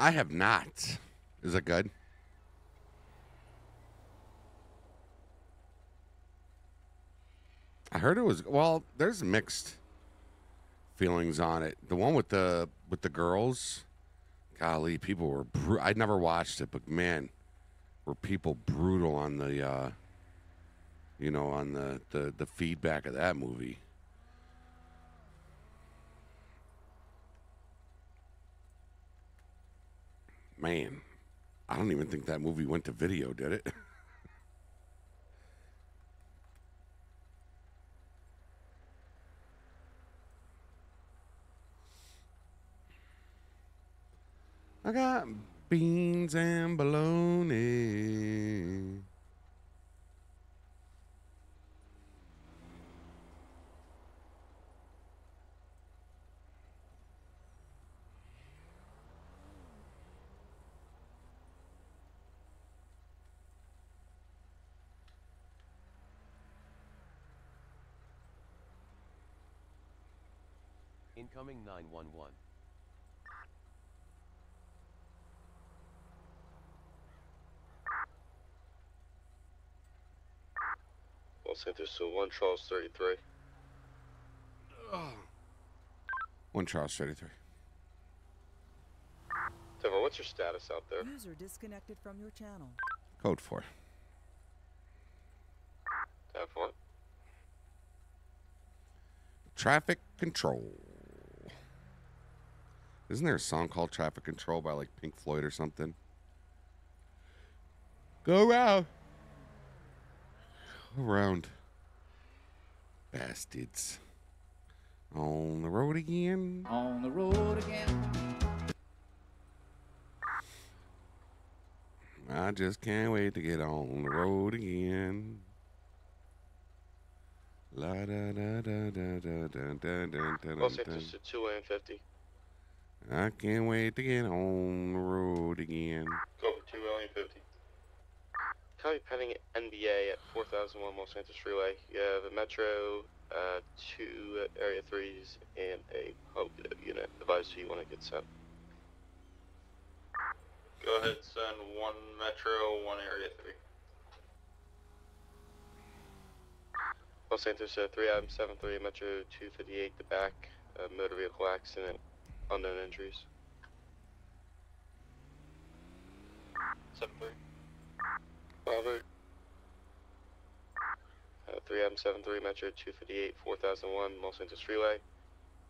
I have not. Is it good? I heard it was, well, there's mixed feelings on it. The one with the girls, golly, people were I'd never watched it, but man, were people brutal on the you know, on the feedback of that movie. Man, I don't even think that movie went to video, did it? I got beans and bologna. Incoming 911. Los Santos to 1 Charles 33. 1 Charles 33. Devon, what's your status out there? User disconnected from your channel. Code 4. Devon. Traffic Control. Isn't there a song called Traffic Control by like Pink Floyd or something? Go around. Go around. Bastards. On the road again. On the road again. I just can't wait to get on the road again. La da da da da da da da da da. Los Angeles to 2 and 50. I can't wait to get on the road again. Go for 2 and 50. Copy pending NBA at 4001 Los Santos Freeway. You have a Metro, 2 Area 3s, and a home unit. Advise you want to get sent. Go ahead, send 1 Metro, 1 Area 3. Los Santos, 3 Adam 73, Metro 258, the back, motor vehicle accident, unknown injuries. 73. Robert. 3 Adam 73, Metro 258, 4001, Los Santos Freeway,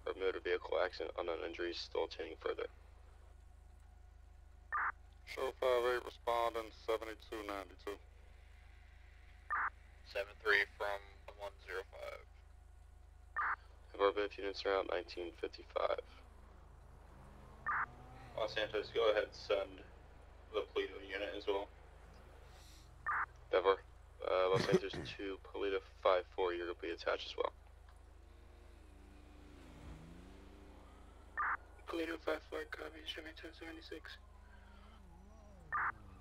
or motor vehicle accident, unknown injuries, still attending further. Show 58 responding 7292. 73 from 105. Have our both units around 1955. Los Santos, go ahead and send the Paleto unit as well. Denver, Los Santos 2, Paleto 54, you're going to be attached as well. Paleto 54, copy, show me 1076.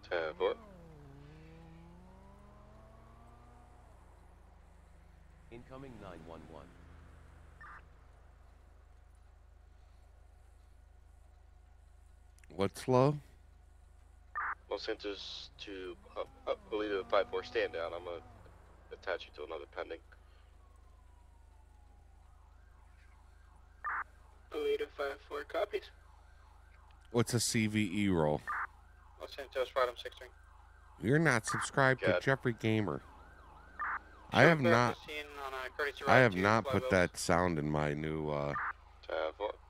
Denver. Incoming 911. What's low? Los Santos to Paleto 54, stand down. I'm going to attach you to another pending. Paleto 54, copies. What's a CVE roll? Los Santos, bottom 16. You're not subscribed to Geoffrey Gamer. I have not put that sound in my new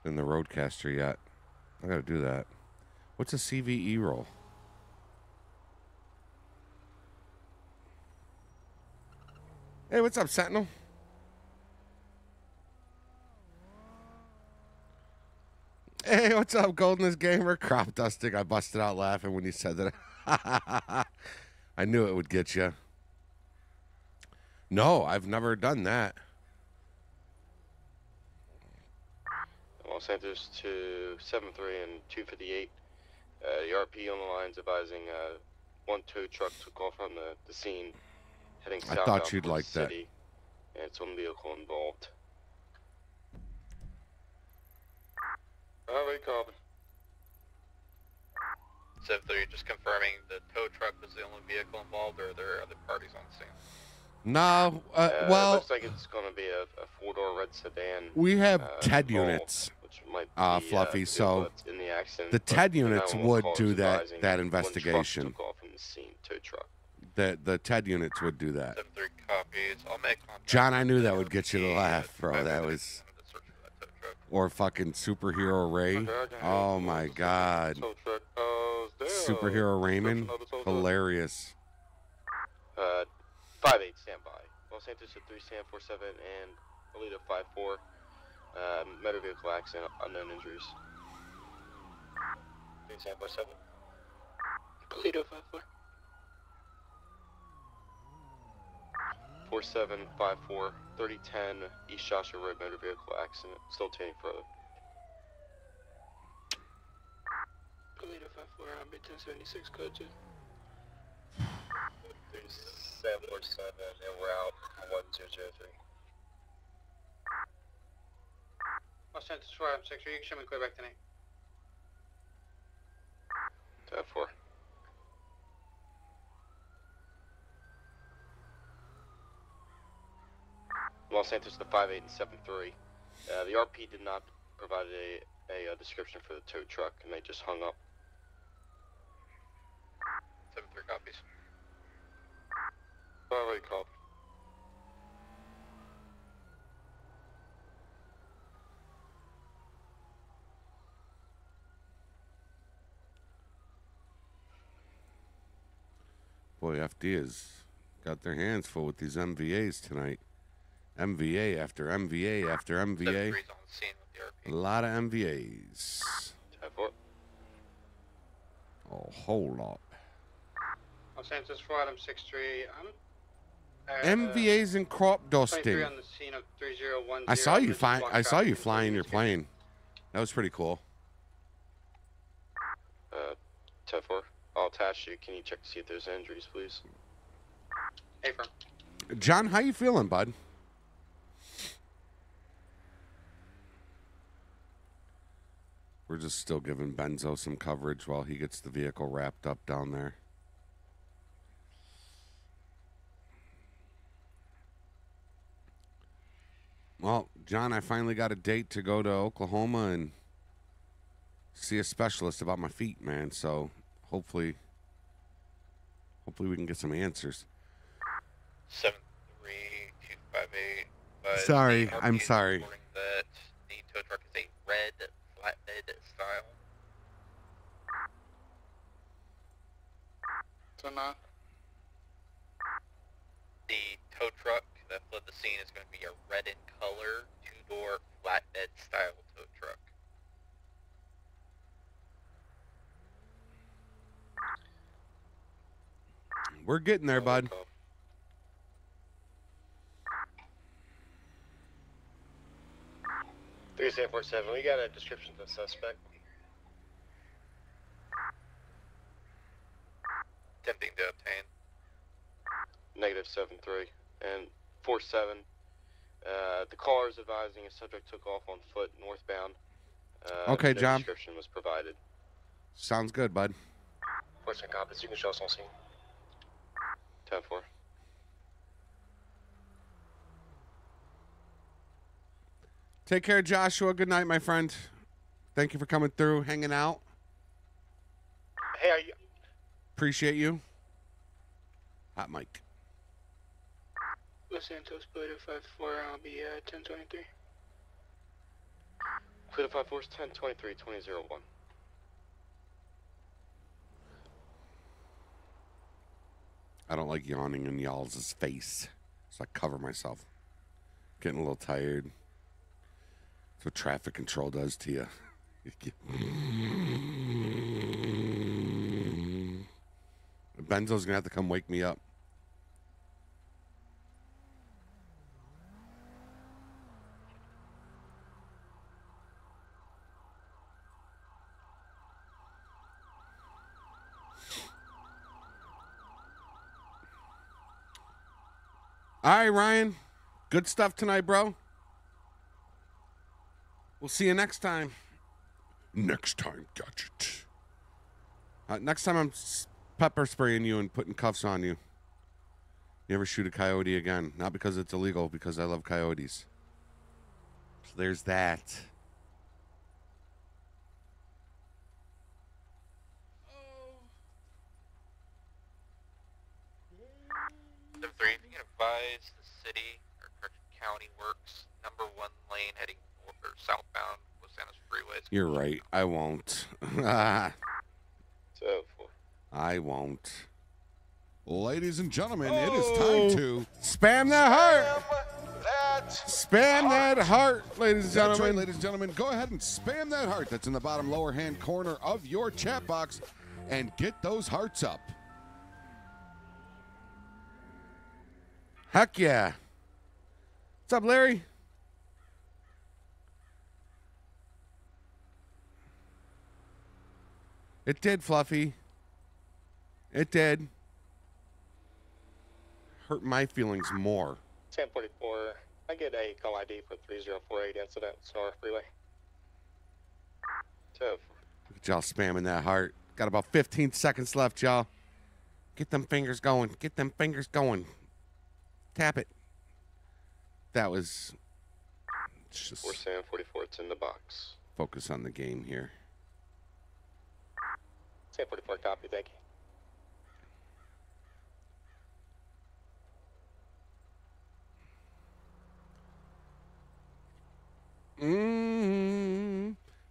in the roadcaster yet. I gotta do that. What's a CVE roll? Hey, what's up, Sentinel? Hey, what's up, Goldenest Gamer? Crop dusting. I busted out laughing when you said that. I knew it would get you. No, I've never done that. Los Santos to 73 and 258. The RP on the lines advising 1-2 truck took off from the scene, heading south. I thought you'd like that. And it's one vehicle involved. Alright, copy. 73, just confirming the tow truck was the only vehicle involved, or are there other parties on the scene? No, well, it looks like it's going to be a 4-door red sedan. We have TED units, which might be, Fluffy, so in the accident, the TED units would do that investigation. The TED units would do that. John, I knew that would get you to laugh, bro. That was... Or fucking Superhero Ray. Oh, my God. Superhero Raymond. Hilarious. 58 standby. Los Santos at 3 stand 47 and Alito 54. Motor vehicle accident, unknown injuries. 3 stand 47. Alito 54. 4754 3010 East Joshua Road, motor vehicle accident. Still tailing further. Alito 54, I'll be 1076 code 2. 747 and Route 1-2-0-3. Los Santos 4, I'm 6, you can show me clear back tonight. Tab 4. Los Santos to 5-8 and 7-3. The RP did not provide a description for the tow truck, and they just hung up. 7-3 copies. Already called. Boy, FD's got their hands full with these MVAs tonight. MVA after MVA after MVA. A lot of MVAs. A whole lot. Los Santos 4, Adam 6-3. MVAs and crop dusting. On the scene of 3010, I saw you flying your plane. That was pretty cool. 10-4. I'll attach you. Can you check to see if there's injuries, please? Hey, firm. John, how you feeling, bud? We're just still giving Benzo some coverage while he gets the vehicle wrapped up down there. Well, John, I finally got a date to go to Oklahoma and see a specialist about my feet, man. So hopefully we can get some answers. 73258. Sorry, I'm sorry. That the tow truck is a red flatbed style. The tow truck that fled the scene is going to be a red in color, two-door flatbed style tow truck. We're getting there, bud. Thursday 47. We got a description of the suspect. Attempting to obtain. Negative 7-3 and 4-7. The car is advising a subject took off on foot northbound. Okay, no John. Description was provided. Sounds good, bud. 4-7 copies. You can show us on scene. 10-4. Take care, Joshua. Good night, my friend. Thank you for coming through, hanging out. Hey, are you? Appreciate you. Hot mic. Los Santos, Paleto 5-4. I'll be 10-23. Paleto 5-4 is 10-23-20-01. I don't like yawning in y'all's face, so I cover myself. Getting a little tired. That's what traffic control does to you. Benzo's gonna have to come wake me up. All right, Ryan. Good stuff tonight, bro. We'll see you next time. Next time, gadget. Next time I'm pepper spraying you and putting cuffs on you. Never shoot a coyote again. Not because it's illegal, because I love coyotes. So there's that. The three advise the city or county works #1 lane heading north or southbound Los Santos Freeway. You're right. I won't. I won't. Ladies and gentlemen, it is time to spam that heart. Spam that heart, ladies and gentlemen. Right, ladies and gentlemen, go ahead and spam that heart that's in the bottom lower hand corner of your chat box, and get those hearts up. Heck yeah. What's up, Larry? It did, Fluffy. It did. Hurt my feelings more. 1044. I get a call ID for 3048 incident, Sonora Freeway. Look at y'all spamming that heart. Got about 15 seconds left, y'all. Get them fingers going. Get them fingers going. Tap it. That was... just... 4 Sam 44, it's in the box. Focus on the game here. Sam 44, copy, thank you.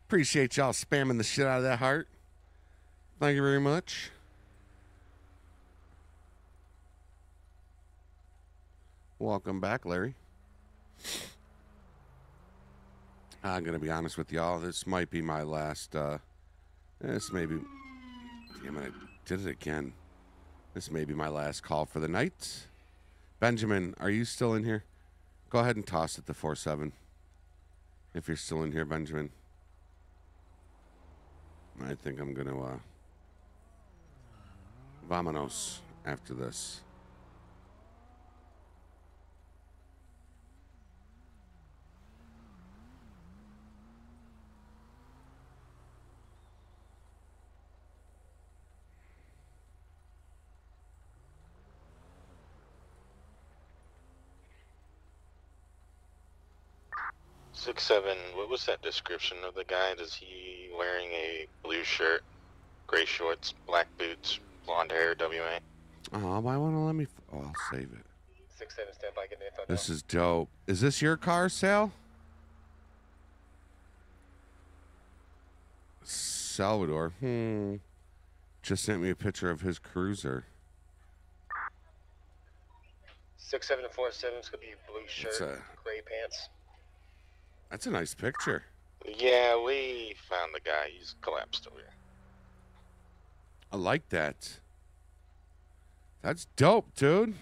Appreciate y'all spamming the shit out of that heart. Thank you very much. Welcome back, Larry. I'm gonna be honest with y'all. This might be my last. This may be. Damn it! I did it again. This may be my last call for the night. Benjamin, are you still in here? Go ahead and toss it to 47. If you're still in here, Benjamin. I think I'm going to vamonos after this. Seven, what was that description of the guy? Is he wearing a blue shirt, gray shorts, black boots, blonde hair, WA? Oh, why won't it let me? Oh, I'll save it. 6-7, stand by, get the info. This is dope. Is this your car, Sal? Salvador. Just sent me a picture of his cruiser. 6-7 to 4-7. It's gonna be blue shirt, gray pants. That's a nice picture. Yeah, we found the guy. He's collapsed over here. I like that. That's dope, dude.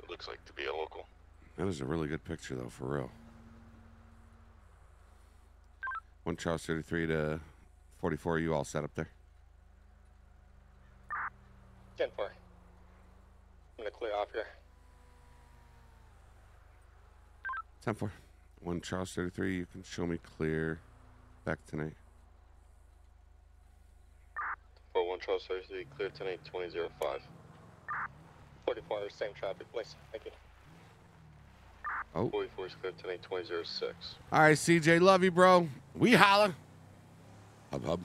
It looks like to be a local. That is a really good picture, though, for real. 1 Charles 33 to 44. Are you all set up there? 10-4. I'm going to clear off here. 10-4. 1 Charles 33, you can show me clear back tonight. 41 Charles 33, clear tonight, 2005. 44, same traffic place. Thank you. Oh. 44 is clear tonight, 2006. All right, CJ, love you, bro. We holla. Hub, hub.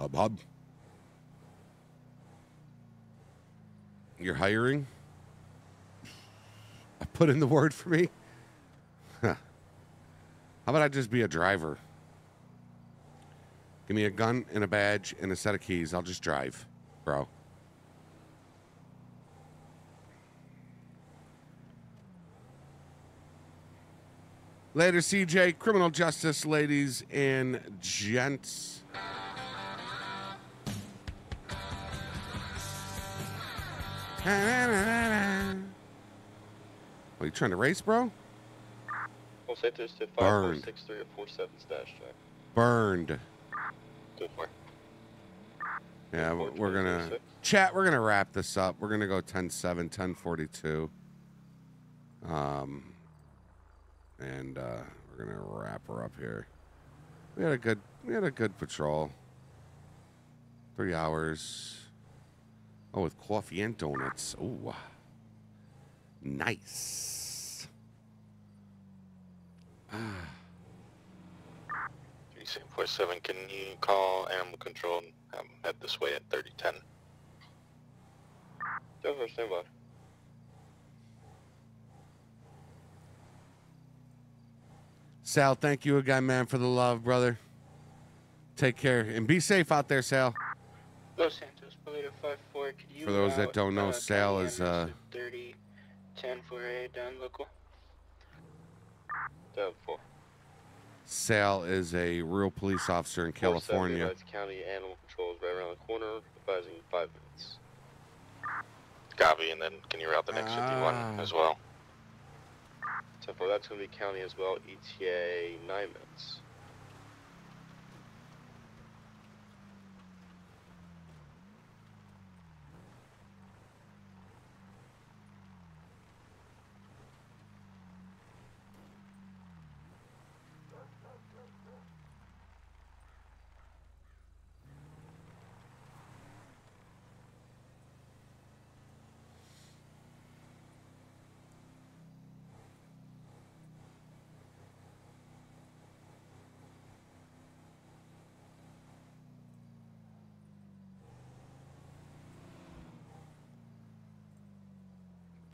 Hub, hub. You're hiring? I put in the word for me. How about I just be a driver? Give me a gun and a badge and a set of keys. I'll just drive, bro. Later, CJ. Criminal justice, ladies and gents. Are you trying to race, bro? Burned. 6-3 or 4-7 stash check. Burned. Yeah, we're gonna chat. We're gonna wrap this up. We're gonna go 10-7, 10-42. And we're gonna wrap her up here. We had a good patrol. 3 hours. Oh, with coffee and donuts. Ooh, nice. G747, can you call animal control and head this way at 3010? Over, stand by. Sal, thank you again, man, for the love, brother. Take care and be safe out there, Sal. Los Santos, Paleto 54. Could you, for those that don't know, Sal is 3010 4A down local. Sal is a real police officer in California. County Animal Control is right around the corner, advising 5 minutes. Copy, and then can you route the next 51 as well? So for that's going to be county as well, ETA 9 minutes.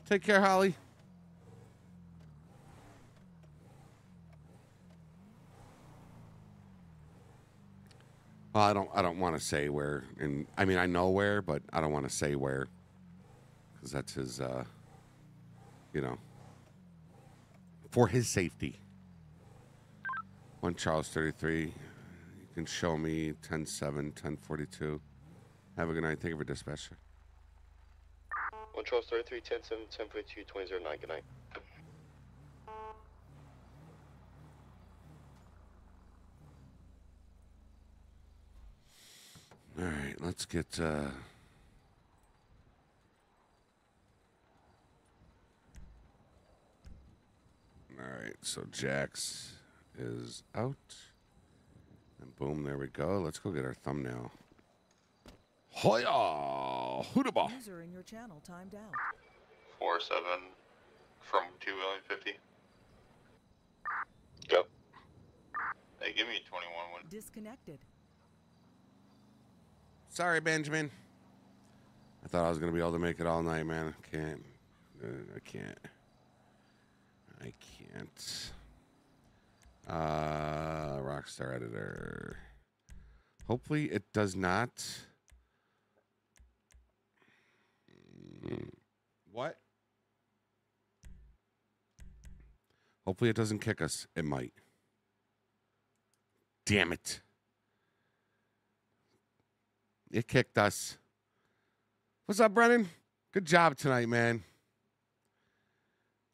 Take care, Holly. Well, I don't want to say where, and I mean I know where, but I don't want to say where, because that's his, you know, for his safety. 1 Charles 33. You can show me 10-7, 10-42. Have a good night. Thank you for dispatcher. 1 Charles 33, 10-7, 10-42, 20-09. Good night. All right, let's get all right, so Jax is out. And boom, there we go. Let's go get our thumbnail. Hoya! Hoodaba! User in your channel timed out. 47 from 250. Yep. Hey, give me 21 one. Disconnected. Sorry, Benjamin. I thought I was gonna be able to make it all night, man. I can't. I can't. Rockstar editor. Hopefully, it does not. What? Hopefully, it doesn't kick us. It might. Damn it. It kicked us. What's up, Brennan? Good job tonight, man.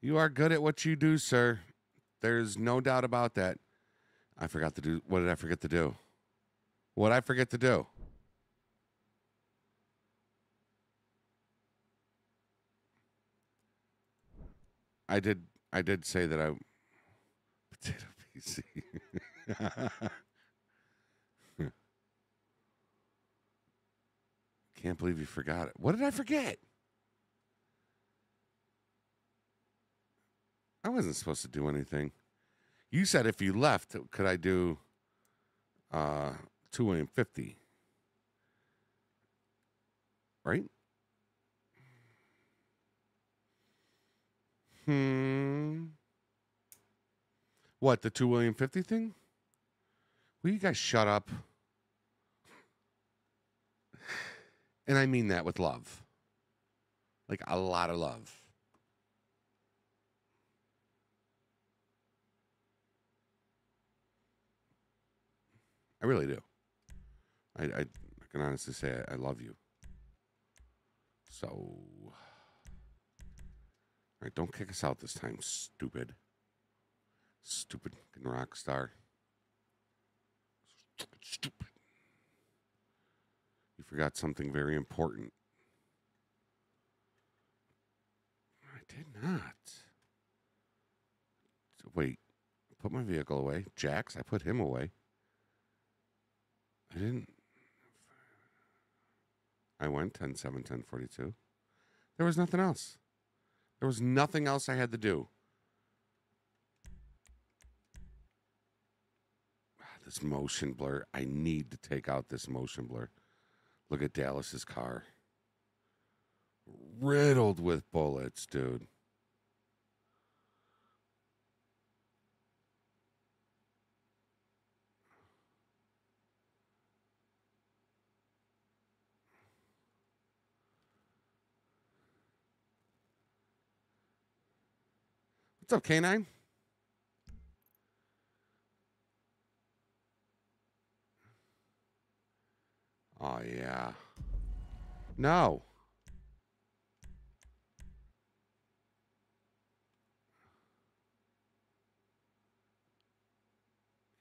You are good at what you do, sir. There's no doubt about that. I forgot to do... What did I forget to do? What I forget to do? I did say that I... Potato PC. Can't believe you forgot it. What did I forget? I wasn't supposed to do anything. You said if you left, could I do 250? Right? What, the 250 thing? Will you guys shut up? And I mean that with love. Like a lot of love. I really do. I can honestly say I love you. So. All right, don't kick us out this time, stupid. Stupid Rockstar. Stupid. You forgot something very important. I did not. Wait, I put my vehicle away. Jax, I put him away. I didn't. I went 10-7, 10-42. There was nothing else. There was nothing else I had to do. This motion blur. I need to take out this motion blur. Look at Dallas's car. Riddled with bullets, dude. What's up, K9? Oh, yeah. No.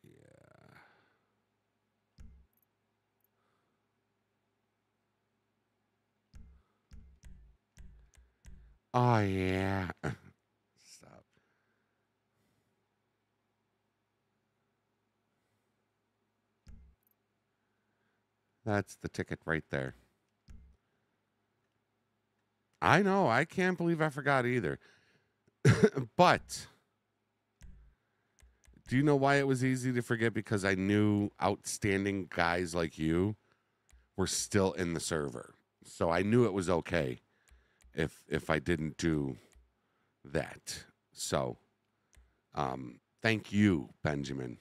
Yeah. Oh, yeah. Stop. That's the ticket right there. I know. I can't believe I forgot either. But do you know why it was easy to forget? Because I knew outstanding guys like you were still in the server. So I knew it was okay. if I didn't do that. So thank you, Benjamin,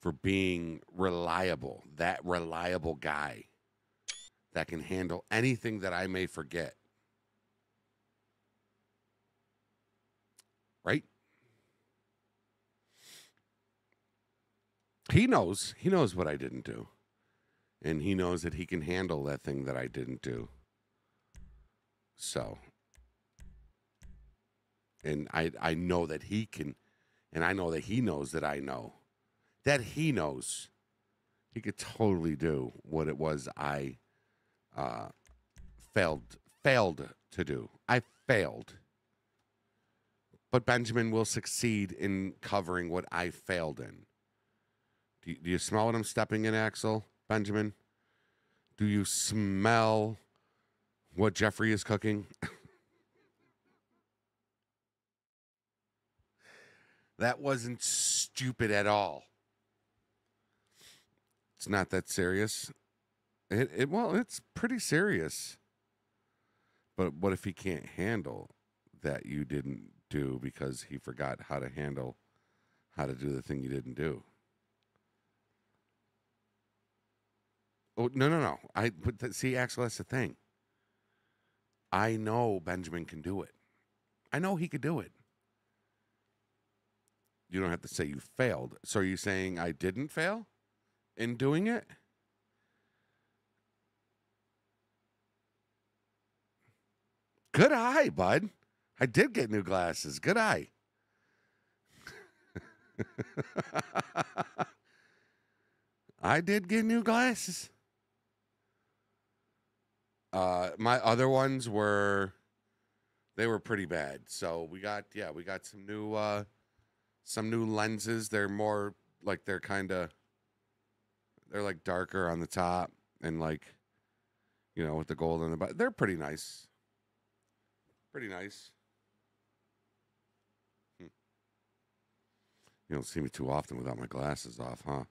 for being reliable, that reliable guy that can handle anything that I may forget. Right? He knows what I didn't do. And he knows that he can handle that thing that I didn't do. So, and I know that he can, and I know that he knows that I know, that he knows he could totally do what it was I failed to do. I failed. But Benjamin will succeed in covering what I failed in. Do you smell what I'm stepping in, Axel? Benjamin, do you smell what Geoffrey is cooking? That wasn't stupid at all. It's not that serious. Well, it's pretty serious. But what if he can't handle that you didn't do because he forgot how to handle how to do the thing you didn't do? Oh, no. See, Axel, that's the thing. I know Benjamin can do it. I know he could do it. You don't have to say you failed. So are you saying I didn't fail in doing it? Good eye, bud. I did get new glasses. Good eye. I did get new glasses. My other ones were pretty bad. So we got some new lenses. They're more like they're like darker on the top and like, you know, with the gold on the bottom. They're pretty nice. Pretty nice. You don't see me too often without my glasses off, huh?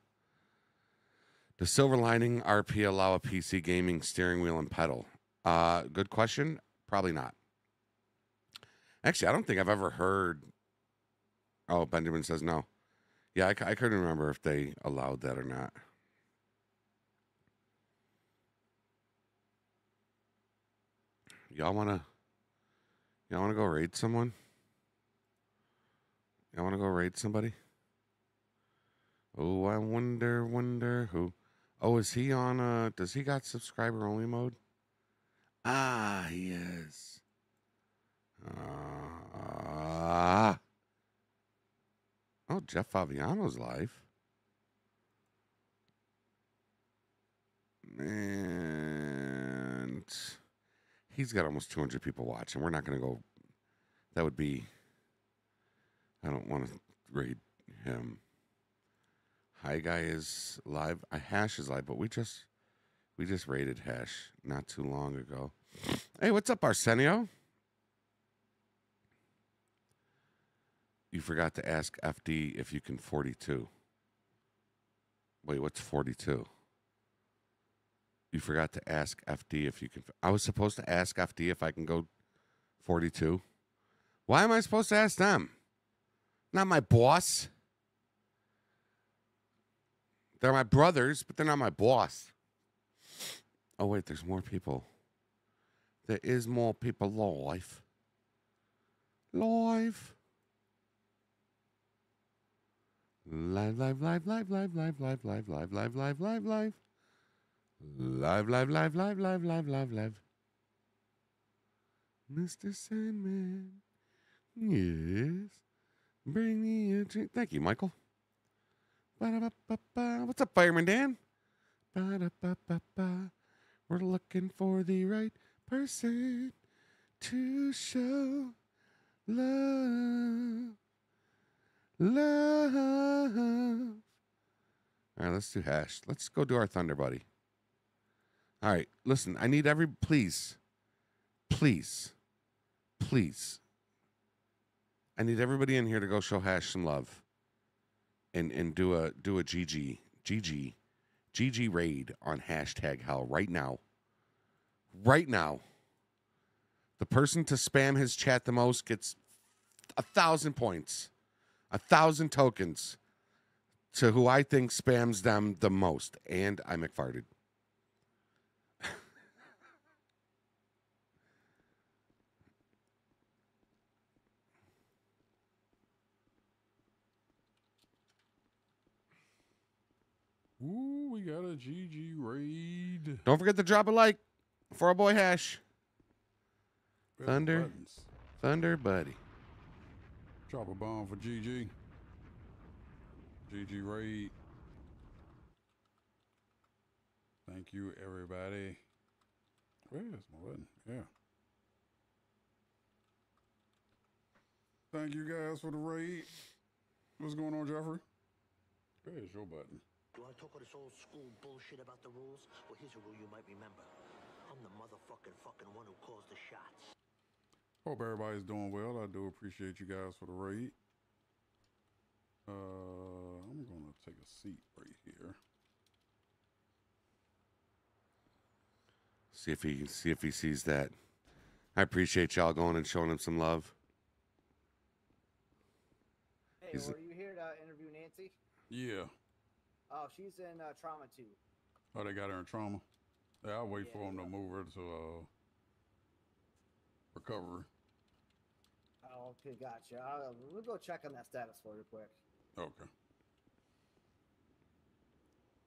Does Silver Lining RP allow a PC gaming steering wheel and pedal? Good question. Probably not. Actually, I don't think I've ever heard. Oh, Benjamin says no. Yeah, I couldn't remember if they allowed that or not. Y'all wanna go raid someone? Y'all wanna go raid somebody? Oh, I wonder who. Oh, is he on does he got subscriber only mode? Ah, he is. Oh, Jeff Fabiano's live. And he's got almost 200 people watching. We're not going to go. That would be. I don't want to raid him. Hi guy is live. Hash is live, but we just raided Hash not too long ago. Hey, what's up, Arsenio? You forgot to ask FD if you can 42. Wait, what's 42? You forgot to ask FD if you can. I was supposed to ask FD if I can go 42. Why am I supposed to ask them? Not my boss. They're my brothers, but they're not my boss. Oh, wait, there's more people. There is more people live. Live. Mr. Sandman. Yes. Bring me a drink. Thank you, Michael. What's up, Fireman Dan? We're looking for the right person to show love. All right, let's do Hash. Let's go do our Thunder Buddy. All right, listen, I need every... Please. I need everybody in here to go show Hash some love. And do a GG raid on #Hell right now. The person to spam his chat the most gets 1,000 points, 1,000 tokens to who I think spams them the most. And I McFarted. Ooh, we got a GG raid. Don't forget to drop a like for our boy Hash. Thunder buddy. Drop a bomb for GG. GG raid. Thank you, everybody. Where is my button? Yeah. Thank you guys for the raid. What's going on, Geoffrey? Where is your button? Do you want to talk all this old school bullshit about the rules? Well, here's a rule you might remember. I'm the motherfucking one who calls the shots. Hope everybody's doing well. I do appreciate you guys for the raid. I'm going to take a seat right here. See if he sees that. I appreciate y'all going and showing him some love. Hey, were you here to interview Nancy? Yeah. Oh, she's in trauma too. Oh, they got her in trauma. Yeah, I'll wait for them to move her to recovery. Oh, okay, gotcha. We'll go check on that status for you quick. Okay.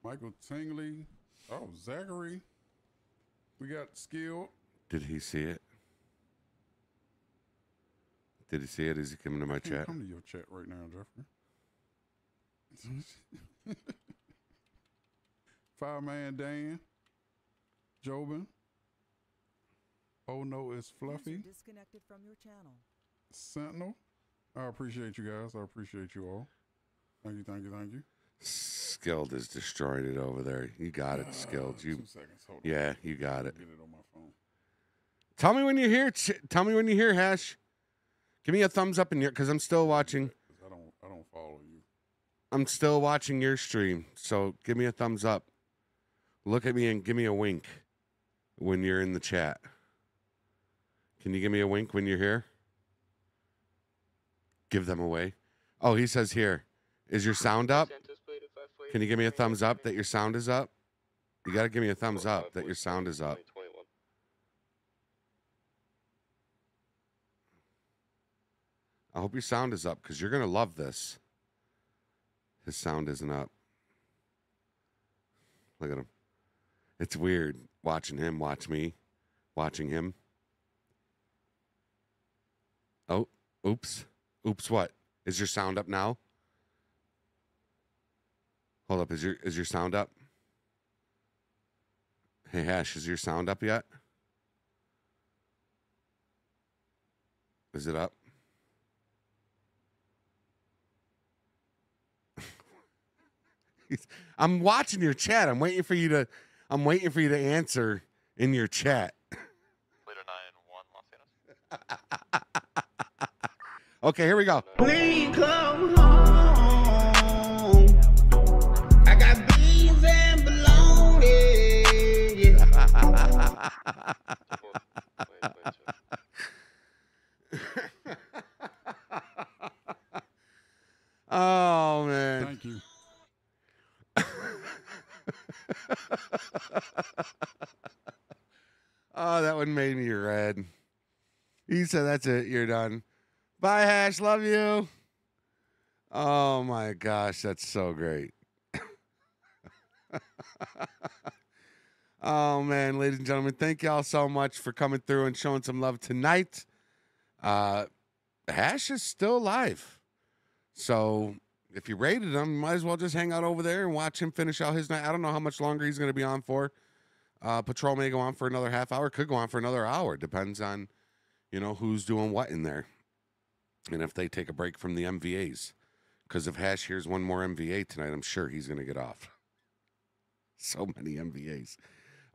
Michael Tingley. Oh, Zachary. We got Skill. Did he see it? Did he see it? Is he coming to my chat? Come to your chat right now, Jeffrey. Fireman Dan, Jobin. Oh no, it's Fluffy. Disconnected from your channel. Sentinel. I appreciate you guys. I appreciate you all. Thank you, thank you, thank you. Skilled is destroying it over there. You got it, Skilled. You. 2 seconds. Hold on. Yeah, you got it. Get it on my phone. Tell me when you hear. Tell me when you hear. Hash. Give me a thumbs up in your, because I'm still watching. I don't follow you. I'm still watching your stream, so give me a thumbs up. Look at me and give me a wink when you're in the chat. Can you give me a wink when you're here? Give them away. Oh, he says here. Is your sound up? Can you give me a thumbs up that your sound is up? You got to give me a thumbs up that your sound is up. I hope your sound is up because you're going to love this. His sound isn't up. Look at him. It's weird watching him, watch me, watching him. Oh, oops. Oops, what? Is your sound up now? Hold up, is your sound up? Hey, Hash, is your sound up yet? Is it up? I'm watching your chat. I'm waiting for you to answer in your chat. Later 9-1 Los. Okay, here we go. Please come home. I got beans and bologna. Oh man. Thank you. Oh, that one made me red. He said, that's it, you're done. Bye, Hash, love you. Oh my gosh, that's so great. Oh man, ladies and gentlemen, thank y'all so much for coming through and showing some love tonight. Hash is still live, so if you raided him, you might as well just hang out over there and watch him finish out his night. I don't know how much longer he's going to be on for. Patrol may go on for another half hour, could go on for another hour. Depends on, you know, who's doing what in there. And if they take a break from the MVAs. Because if Hash hears one more MVA tonight, I'm sure he's going to get off. So many MVAs.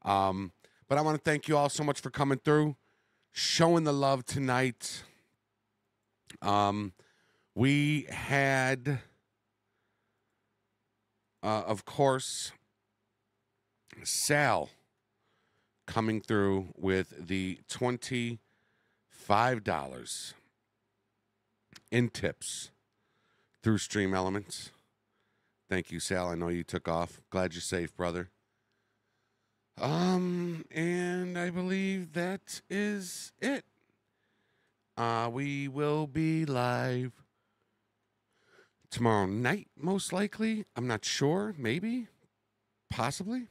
But I want to thank you all so much for coming through, showing the love tonight. We had... of course, Sal coming through with the $20 $5 in tips through StreamElements. Thank you, Sal. I know you took off. Glad you're safe, brother. And I believe that is it. We will be live tomorrow night, most likely. I'm not sure. Maybe. Possibly.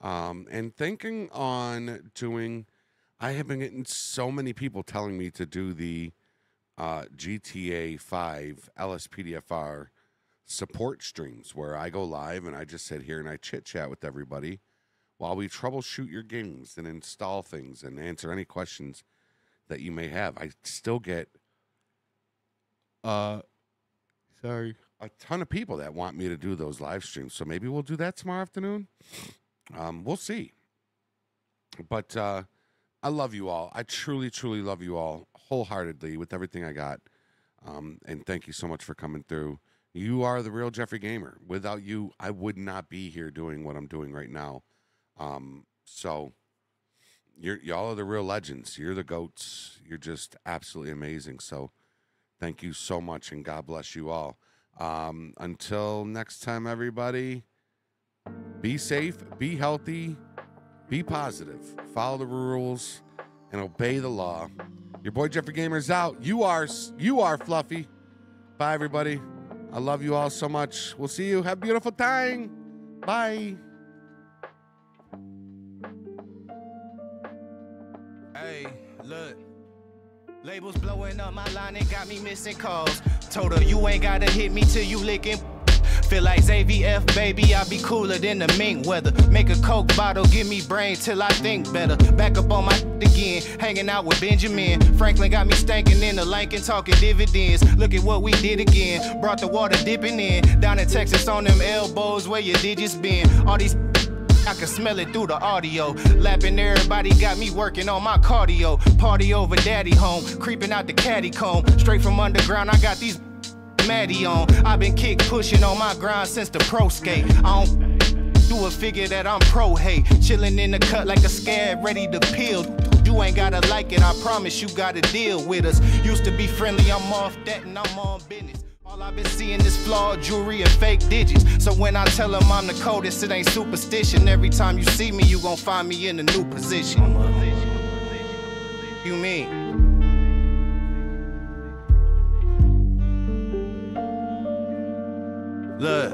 And thinking on doing... I have been getting so many people telling me to do the GTA 5 LSPDFR support streams where I go live and I just sit here and I chit-chat with everybody while we troubleshoot your games and install things and answer any questions that you may have. I still get a ton of people that want me to do those live streams. So maybe we'll do that tomorrow afternoon. We'll see. But... I love you all. I truly, truly love you all wholeheartedly with everything I got. And thank you so much for coming through. You are the real Geoffrey Gamer. Without you, I would not be here doing what I'm doing right now. So y'all are the real legends. You're the GOATs. You're just absolutely amazing. So thank you so much, and God bless you all. Until next time, everybody, be safe, be healthy. Be positive, follow the rules, and obey the law. Your boy Geoffrey Gamer's out. You are Fluffy. Bye, everybody. I love you all so much. We'll see you. Have a beautiful time. Bye. Hey, look. Labels blowing up my line and got me missing calls. Told her you ain't gotta hit me till you licking. Feel like ZVF, baby, I be cooler than the mink weather. Make a Coke bottle, give me brain till I think better. Back up on my again, hanging out with Benjamin. Franklin got me stankin' in the Lincoln, talking dividends. Look at what we did again, brought the water dipping in. Down in Texas on them elbows where your digits been. All these I can smell it through the audio. Lapping everybody got me working on my cardio. Party over daddy home, creeping out the caddy comb. Straight from underground, I got these... Maddie on. I've been kick pushing on my grind since the pro skate. I don't do a figure that I'm pro hate. Chilling in the cut like a scab, ready to peel. You ain't gotta like it, I promise you gotta deal with us. Used to be friendly, I'm off that and I'm on business. All I've been seeing is flawed jewelry and fake digits. So when I tell them I'm the coldest, it ain't superstition. Every time you see me, you gon' find me in a new position. You mean? Look,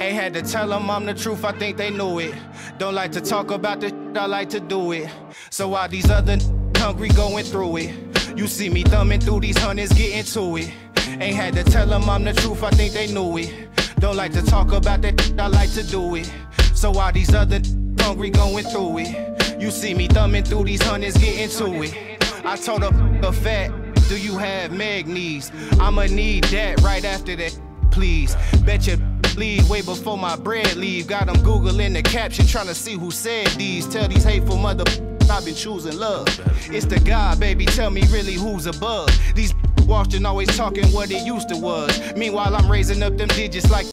ain't had to tell them I'm the truth, I think they knew it. Don't like to talk about the shit, I like to do it. So while these other hungry going through it, you see me thumbing through these hundreds, getting to it. Ain't had to tell them I'm the truth, I think they knew it. Don't like to talk about that shit, I like to do it. So while these other hungry going through it, you see me thumbing through these hundreds, getting to it. I told a fat, do you have mag needs? I'ma need that right after that. Please, bet you leave way before my bread leave. Got them Googling the caption, trying to see who said these. Tell these hateful mother I've been choosing love. It's the God, baby, tell me really who's above. These Washington always talking what it used to was. Meanwhile, I'm raising up them digits like